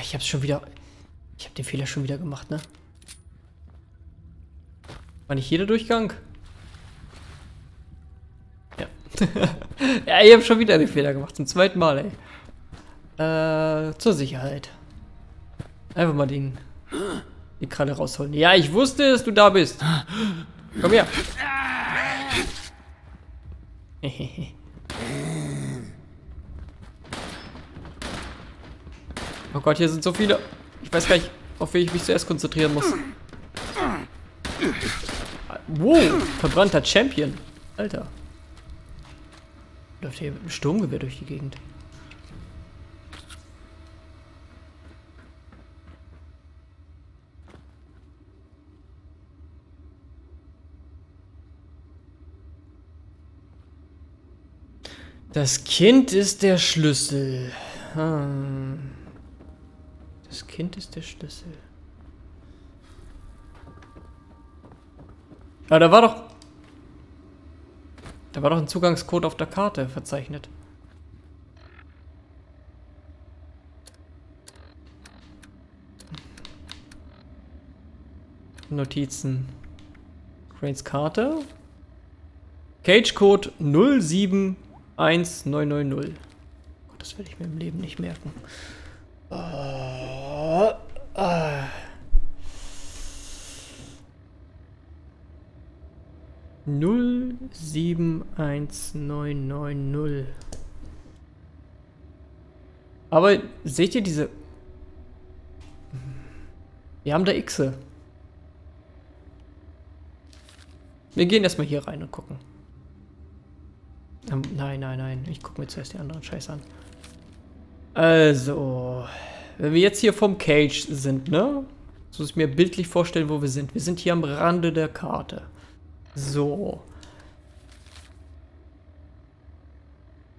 Ich hab's schon wieder. Ich hab den Fehler schon wieder gemacht, ne? War nicht jeder Durchgang? Ja. Ja, ich hab schon wieder den Fehler gemacht. Zum zweiten Mal, ey. Zur Sicherheit. Einfach mal die Kralle rausholen. Ja, ich wusste, dass du da bist. Komm her. Oh Gott, hier sind so viele. Ich weiß gar nicht, auf wen ich mich zuerst konzentrieren muss. Wow, verbrannter Champion. Alter. Läuft hier mit einem Sturmgewehr durch die Gegend. Das Kind ist der Schlüssel. Hm. Das Kind ist der Schlüssel. Ah, da war doch ein Zugangscode auf der Karte verzeichnet. Notizen. Cranes Karte. Cagecode 071990. Gott, das werde ich mir im Leben nicht merken. Null 71990. Aber seht ihr diese? Wir haben da Xe. Wir gehen erstmal hier rein und gucken. Nein. Ich gucke mir zuerst die anderen Scheiße an. Also, wenn wir jetzt hier vom Cage sind, ne? So muss ich mir bildlich vorstellen, wo wir sind. Wir sind hier am Rande der Karte. So.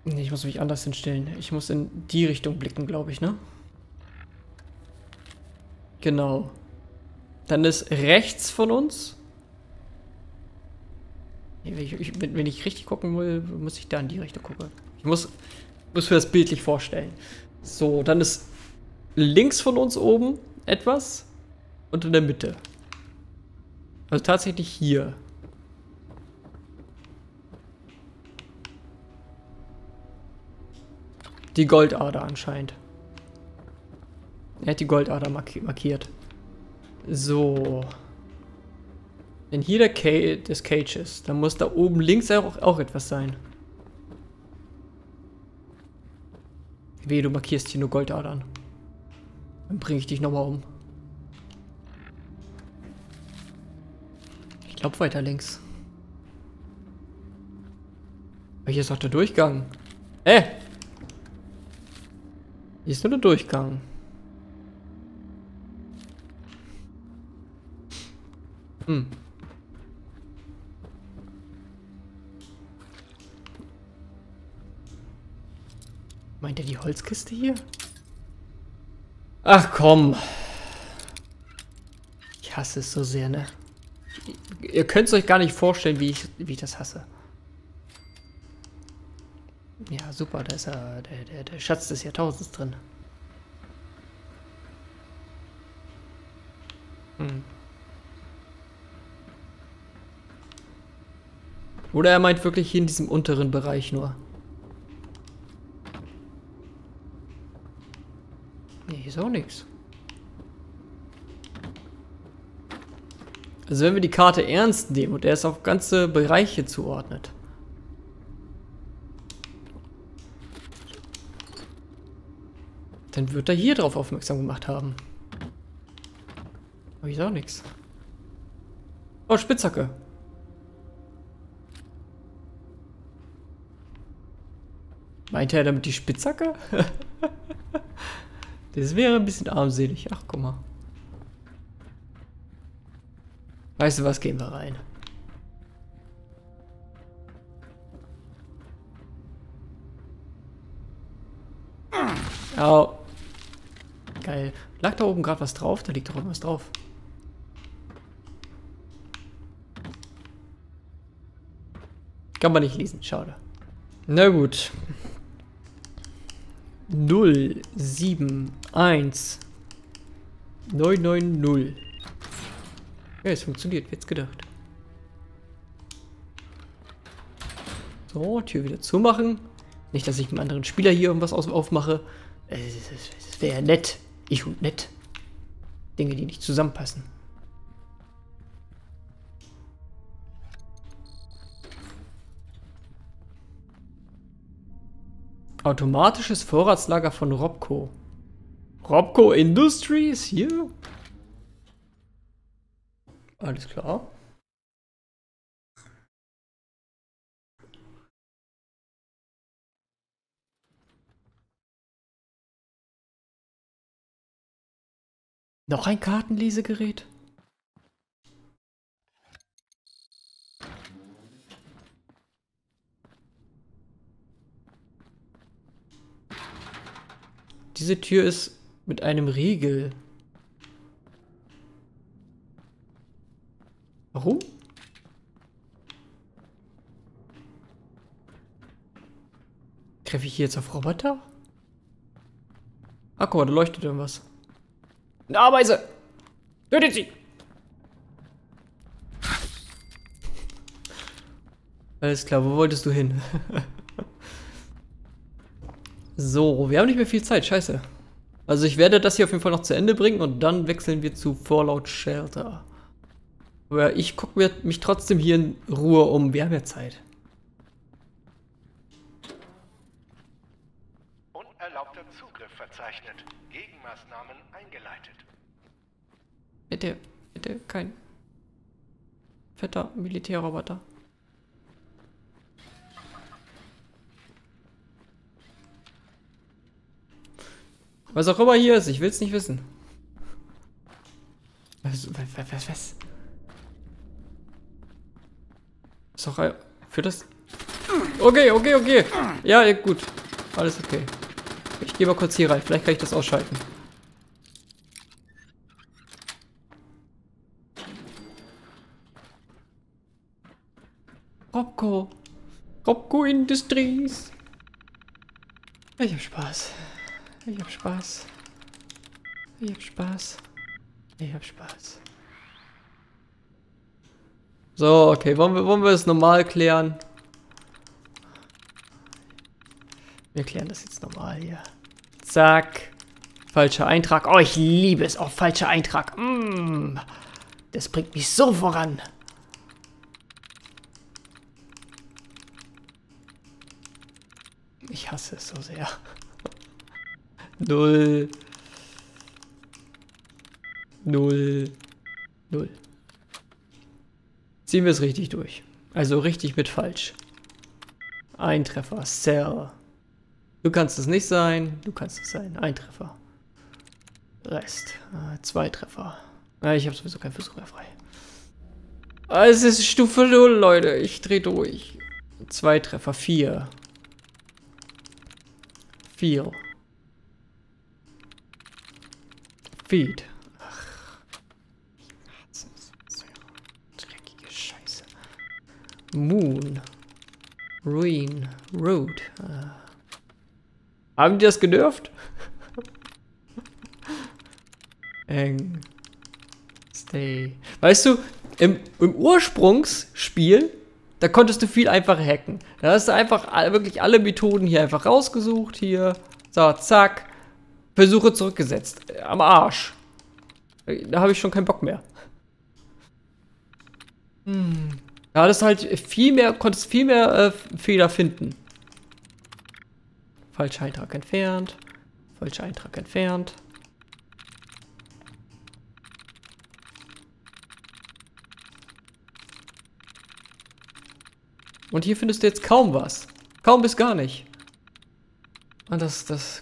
Nee, ich muss mich anders hinstellen. Ich muss in die Richtung blicken, glaube ich, ne? Genau. Dann ist rechts von uns. Wenn ich richtig gucken will, muss ich da in die Richtung gucken. Ich muss mir das bildlich vorstellen. So, dann ist links von uns oben etwas und in der Mitte. Also tatsächlich hier. Die Goldader anscheinend. Er hat die Goldader markiert. So. Wenn hier der Cage ist, dann muss da oben links auch etwas sein. Wehe, du markierst hier nur Goldadern. Dann bringe ich dich nochmal um. Ich glaube weiter links. Aber hier ist doch der Durchgang. Hier ist nur der Durchgang. Meint er die Holzkiste hier? Ach komm. Ich hasse es so sehr, ne? Ihr könnt es euch gar nicht vorstellen, wie ich das hasse. Ja, super, da ist er, der Schatz des Jahrtausends drin. Oder er meint wirklich hier in diesem unteren Bereich nur. Nee, hier ist auch nichts. Also wenn wir die Karte ernst nehmen und er ist auf ganze Bereiche zuordnet. Dann wird er hier drauf aufmerksam gemacht haben. Aber hier ist auch nichts. Oh, Spitzhacke. Meint er damit die Spitzhacke? Das wäre ein bisschen armselig. Ach, guck mal. Weißt du was, gehen wir rein. Au. Geil. Lag da oben gerade was drauf? Da liegt doch irgendwas drauf. Kann man nicht lesen, schade. Na gut. 071 990. Ja, es funktioniert, wie jetzt gedacht. So, Tür wieder zumachen. Nicht, dass ich mit einem anderen Spieler hier irgendwas aufmache. Es wäre nett. Ich und nett. Dinge, die nicht zusammenpassen. Automatisches Vorratslager von Robco. Robco Industries hier? Alles klar. Noch ein Kartenlesegerät? Diese Tür ist mit einem Riegel. Warum? Treffe ich hier jetzt auf Roboter? Ah, guck mal, da leuchtet irgendwas. Eine Ameise! Tötet sie! Alles klar, wo wolltest du hin? So, wir haben nicht mehr viel Zeit, scheiße. Also ich werde das hier auf jeden Fall noch zu Ende bringen und dann wechseln wir zu Fallout Shelter. Aber ich gucke mich trotzdem hier in Ruhe um, wir haben ja Zeit. Unerlaubter Zugriff verzeichnet. Gegenmaßnahmen eingeleitet. Bitte kein Fetter Militärroboter. Was auch immer hier ist, ich will es nicht wissen. Was? Ist doch für das... Okay. Ja, gut. Alles okay. Ich gehe mal kurz hier rein. Vielleicht kann ich das ausschalten. Robco. Robco Industries. Ich hab Spaß. So, okay. Wollen wir es normal klären? Wir klären das jetzt normal hier. Zack. Falscher Eintrag. Oh, ich liebe es. Auch falscher Eintrag. Das bringt mich so voran. Ich hasse es so sehr. 0. 0. 0. Ziehen wir es richtig durch. Also richtig mit falsch. Ein Treffer. Cell. Du kannst es nicht sein. Du kannst es sein. Ein Treffer. Rest. 2 Treffer. Ich habe sowieso keinen Versuch mehr frei. Es ist Stufe 0, Leute. Ich drehe durch. 2 Treffer. 4. 4. Feed. Ach. Dreckige Scheiße. Moon. Ruin. Road. Haben die das genervt? Eng. Stay. Weißt du, im Ursprungsspiel, da konntest du viel einfacher hacken. Da hast du einfach wirklich alle Methoden hier einfach rausgesucht. Hier. So, zack. Versuche zurückgesetzt. Am Arsch. Da habe ich schon keinen Bock mehr. Da hattest du halt konntest viel mehr Fehler finden. Falscher Eintrag entfernt. Falscher Eintrag entfernt. Und hier findest du jetzt kaum was. Kaum bis gar nicht. Und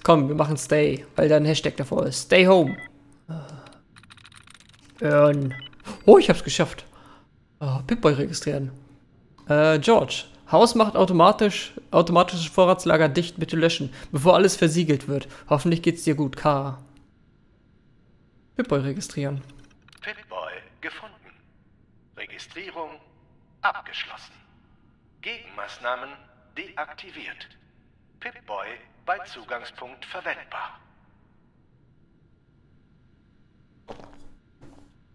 komm, wir machen Stay, weil da ein Hashtag davor ist. Stay home. Earn. Oh, ich hab's geschafft. Oh, Pip-Boy registrieren. George. Haus macht automatische Vorratslager dicht, bitte löschen, bevor alles versiegelt wird. Hoffentlich geht's dir gut, K. Pip-Boy registrieren. Pip-Boy gefunden. Registrierung abgeschlossen. Gegenmaßnahmen deaktiviert. Pip-Boy bei Zugangspunkt verwendbar.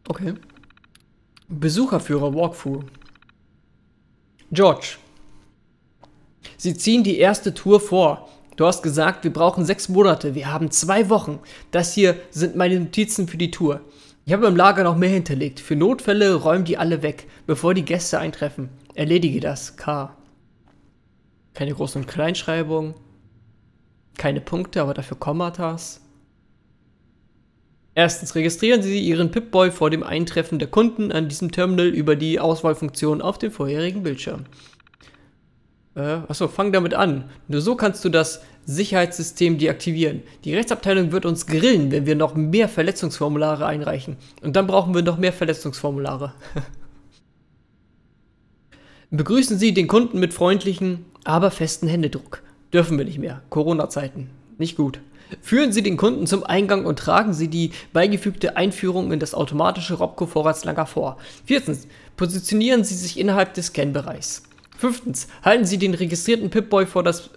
Okay. Besucherführer Walkthrough. George. Sie ziehen die erste Tour vor. Du hast gesagt, wir brauchen 6 Monate. Wir haben 2 Wochen. Das hier sind meine Notizen für die Tour. Ich habe im Lager noch mehr hinterlegt. Für Notfälle räumen die alle weg, bevor die Gäste eintreffen. Erledige das, K. Keine Groß- und Kleinschreibung. Keine Punkte, aber dafür Kommatas. Erstens, registrieren Sie Ihren Pip-Boy vor dem Eintreffen der Kunden an diesem Terminal über die Auswahlfunktion auf dem vorherigen Bildschirm. Achso, fang damit an. Nur so kannst du das Sicherheitssystem deaktivieren. Die Rechtsabteilung wird uns grillen, wenn wir noch mehr Verletzungsformulare einreichen. Und dann brauchen wir noch mehr Verletzungsformulare. Begrüßen Sie den Kunden mit freundlichen, aber festen Händedruck. Dürfen wir nicht mehr. Corona-Zeiten. Nicht gut. Führen Sie den Kunden zum Eingang und tragen Sie die beigefügte Einführung in das automatische Robco-Vorratslager vor. 4. Positionieren Sie sich innerhalb des Scan-Bereichs. 5. Halten Sie den registrierten Pip-Boy vor das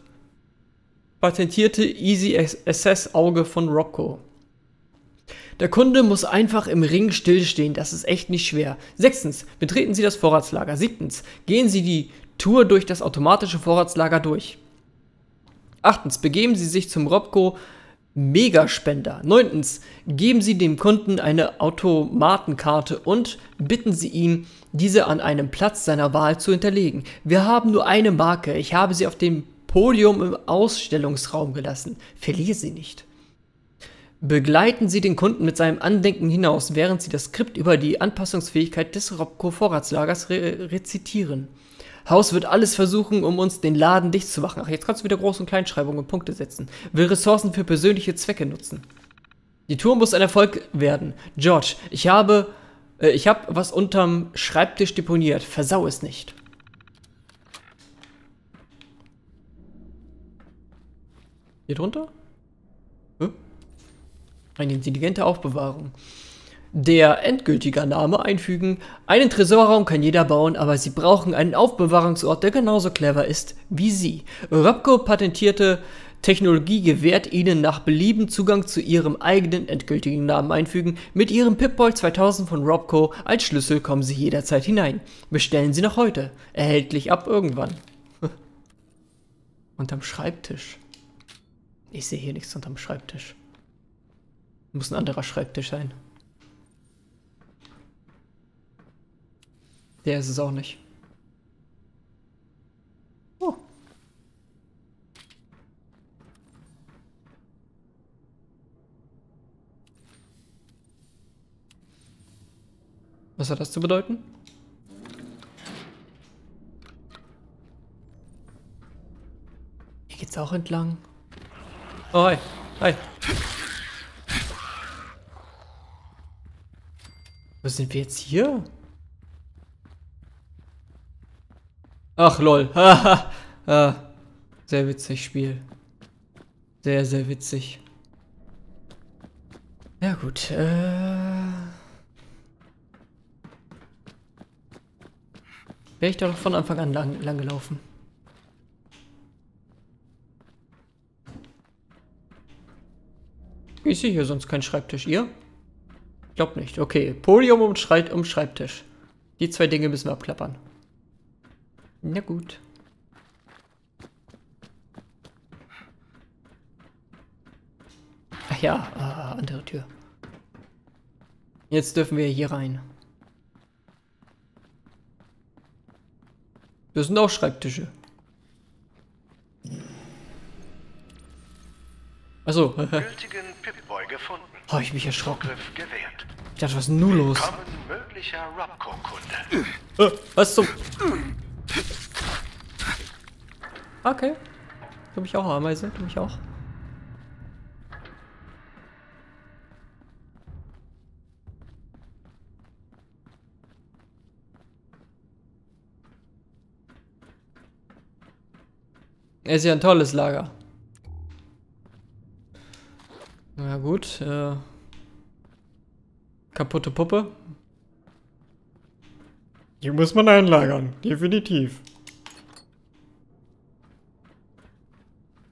patentierte Easy-Access-Auge von Robco. Der Kunde muss einfach im Ring stillstehen, das ist echt nicht schwer. 6. Betreten Sie das Vorratslager. 7. Gehen Sie die Tour durch das automatische Vorratslager durch. 8. Begeben Sie sich zum Robco Megaspender. 9. Geben Sie dem Kunden eine Automatenkarte und bitten Sie ihn, diese an einem Platz seiner Wahl zu hinterlegen. Wir haben nur eine Marke. Ich habe sie auf dem Podium im Ausstellungsraum gelassen. Verliere sie nicht. Begleiten Sie den Kunden mit seinem Andenken hinaus, während Sie das Skript über die Anpassungsfähigkeit des Robco-Vorratslagers rezitieren. Haus wird alles versuchen, um uns den Laden dicht zu machen. Ach, jetzt kannst du wieder Groß- und Kleinschreibungen und Punkte setzen. Will Ressourcen für persönliche Zwecke nutzen. Die Tour muss ein Erfolg werden. George, ich hab was unterm Schreibtisch deponiert. Versau es nicht. Hier drunter? Eine intelligente Aufbewahrung. Der endgültige Name einfügen. Einen Tresorraum kann jeder bauen, aber sie brauchen einen Aufbewahrungsort, der genauso clever ist wie sie. Robco patentierte Technologie gewährt ihnen nach Belieben Zugang zu ihrem eigenen endgültigen Namen einfügen. Mit ihrem Pip-Boy 2000 von Robco als Schlüssel kommen sie jederzeit hinein. Bestellen sie noch heute. Erhältlich ab irgendwann. Unterm Schreibtisch. Ich sehe hier nichts unterm Schreibtisch. Muss ein anderer Schreibtisch sein. Der ist es auch nicht. Oh. Was hat das zu bedeuten? Hier geht's auch entlang. Oh, hi. Hi. Wo sind wir jetzt hier? Ach lol. Haha. Sehr witzig, Spiel. Sehr, sehr witzig. Ja gut. Wäre ich doch von Anfang an lang gelaufen. Ich sehe hier sonst keinen Schreibtisch. Ihr? Glaub nicht. Okay, Podium und Schreibtisch. Die zwei Dinge müssen wir abklappern. Na gut. Ach ja, andere Tür. Jetzt dürfen wir hier rein. Das sind auch Schreibtische. Achso. Gültigen Pip-Boy gefunden. Habe ich mich erschrocken. Ich dachte, was ist denn nun los? Was zum... Okay. Du mich auch, Ameise. Du mich auch. Ist ja ein tolles Lager. Na gut, kaputte Puppe. Die muss man einlagern, definitiv.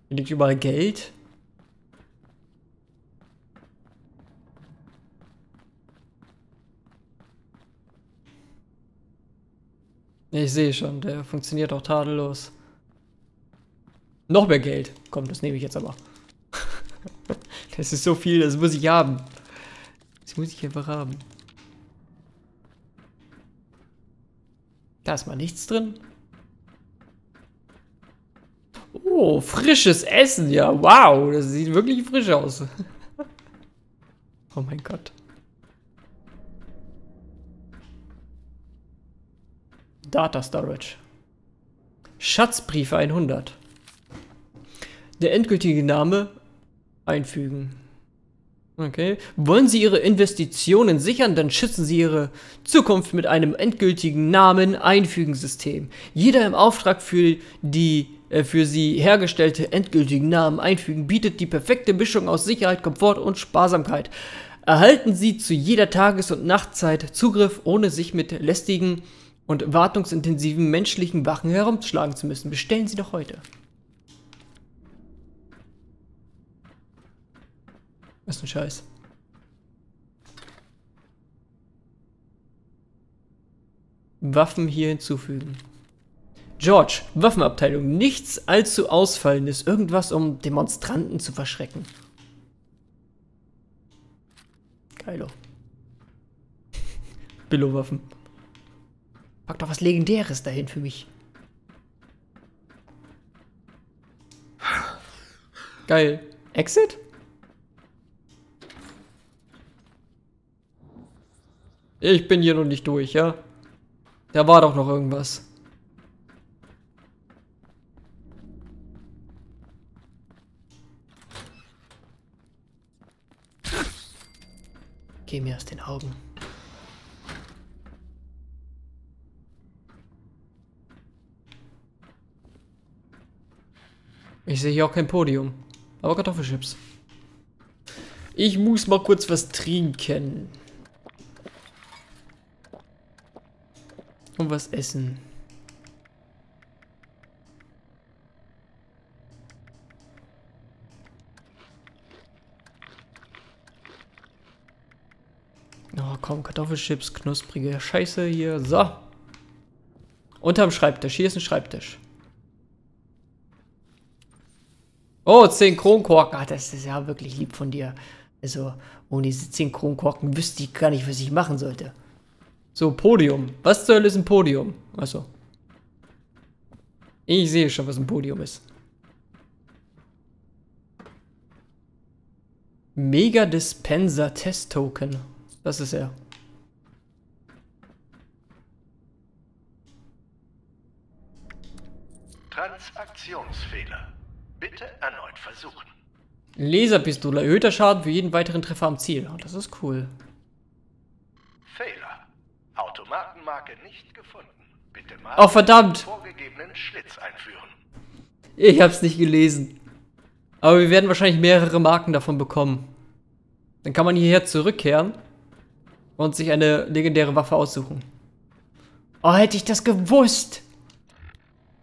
Hier liegt überall Geld. Ich sehe schon, der funktioniert auch tadellos. Noch mehr Geld. Komm, das nehme ich jetzt aber. Das ist so viel, das muss ich haben. Das muss ich einfach haben. Da ist mal nichts drin. Oh, frisches Essen. Ja, wow. Das sieht wirklich frisch aus. Oh mein Gott. Data Storage. Schatzbriefe 100. Der endgültige Name... einfügen. Okay. Wollen Sie Ihre Investitionen sichern, dann schützen Sie Ihre Zukunft mit einem endgültigen Namen Einfügen-System. Jeder im Auftrag für die für Sie hergestellte endgültigen Namen Einfügen bietet die perfekte Mischung aus Sicherheit, Komfort und Sparsamkeit. Erhalten Sie zu jeder Tages- und Nachtzeit Zugriff, ohne sich mit lästigen und wartungsintensiven menschlichen Wachen herumschlagen zu müssen. Bestellen Sie doch heute. Was ein Scheiß. Waffen hier hinzufügen. George, Waffenabteilung. Nichts allzu Ausfallendes. Irgendwas, um Demonstranten zu verschrecken. Geilo. Billo-Waffen. Pack doch was Legendäres dahin für mich. Geil. Exit? Ich bin hier noch nicht durch, ja? Da war doch noch irgendwas. Geh mir aus den Augen. Ich sehe hier auch kein Podium. Aber Kartoffelchips. Ich muss mal kurz was trinken. Und was essen. Oh komm, Kartoffelchips, knusprige Scheiße hier. So. Unterm Schreibtisch. Hier ist ein Schreibtisch. Oh, 10 Kronkorken. Ach, das ist ja wirklich lieb von dir. Also, ohne diese 10 Kronkorken wüsste ich gar nicht, was ich machen sollte. So, Podium. Was zur Hölle ist ein Podium? Achso. Ich sehe schon, was ein Podium ist. Mega Dispenser Test Token. Das ist er. Transaktionsfehler. Bitte erneut versuchen. Laserpistole. Erhöhter Schaden für jeden weiteren Treffer am Ziel. Oh, das ist cool. Fehler. Automatenmarke nicht gefunden. Bitte mal oh, verdammt. Den vorgegebenen Schlitz einführen. Ich hab's nicht gelesen. Aber wir werden wahrscheinlich mehrere Marken davon bekommen. Dann kann man hierher zurückkehren und sich eine legendäre Waffe aussuchen. Oh, hätte ich das gewusst.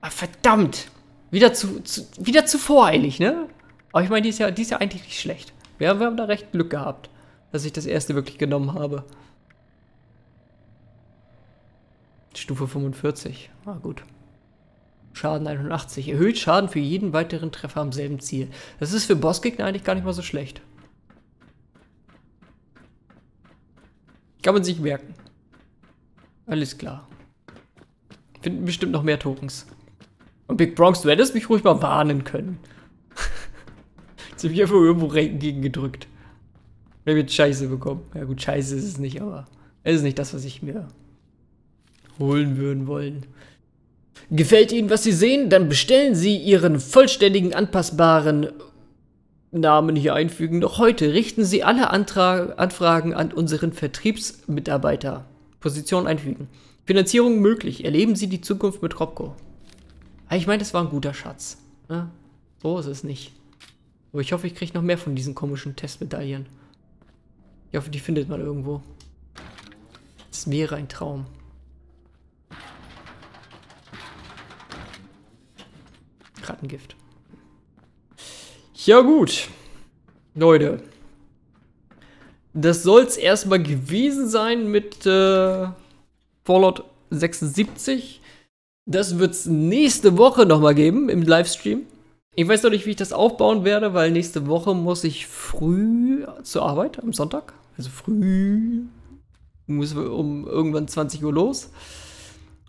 Ah, verdammt. Wieder zu voreilig, ne? Aber ich meine, die ist ja eigentlich nicht schlecht. Wir haben da recht Glück gehabt, dass ich das erste wirklich genommen habe. Stufe 45. Ah, gut. Schaden 81. Erhöht Schaden für jeden weiteren Treffer am selben Ziel. Das ist für Bossgegner eigentlich gar nicht mal so schlecht. Kann man sich merken. Alles klar. Finden bestimmt noch mehr Tokens. Und Big Bronx, du hättest mich ruhig mal warnen können. Jetzt habe ich einfach irgendwo gegen gedrückt. Ich habe jetzt Scheiße bekommen. Ja gut, Scheiße ist es nicht, aber es ist nicht das, was ich mir holen würden wollen. Gefällt Ihnen, was Sie sehen? Dann bestellen Sie Ihren vollständigen, anpassbaren Namen hier einfügen. Noch heute richten Sie alle Anfragen an unseren Vertriebsmitarbeiter. Position einfügen. Finanzierung möglich. Erleben Sie die Zukunft mit Robco. Ich meine, das war ein guter Schatz. Ja, so ist es nicht. Aber ich hoffe, ich kriege noch mehr von diesen komischen Testmedaillen. Ich hoffe, die findet man irgendwo. Das wäre ein Traum. Rattengift. Ja gut. Leute. Das soll es erstmal gewesen sein mit Fallout 76. Das wird es nächste Woche nochmal geben im Livestream. Ich weiß noch nicht, wie ich das aufbauen werde, weil nächste Woche muss ich früh zur Arbeit am Sonntag. Also früh. Muss um irgendwann 20 Uhr los.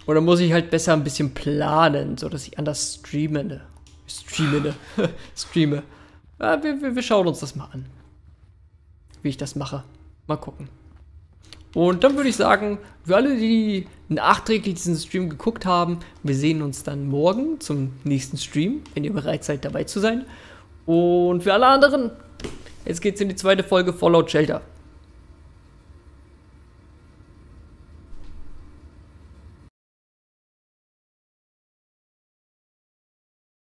Und dann muss ich halt besser ein bisschen planen, sodass ich anders streame. Ja, wir schauen uns das mal an. Wie ich das mache. Mal gucken. Und dann würde ich sagen, für alle, die nachträglich diesen Stream geguckt haben, wir sehen uns dann morgen zum nächsten Stream, wenn ihr bereit seid, dabei zu sein. Und für alle anderen, jetzt geht's in die zweite Folge Fallout Shelter.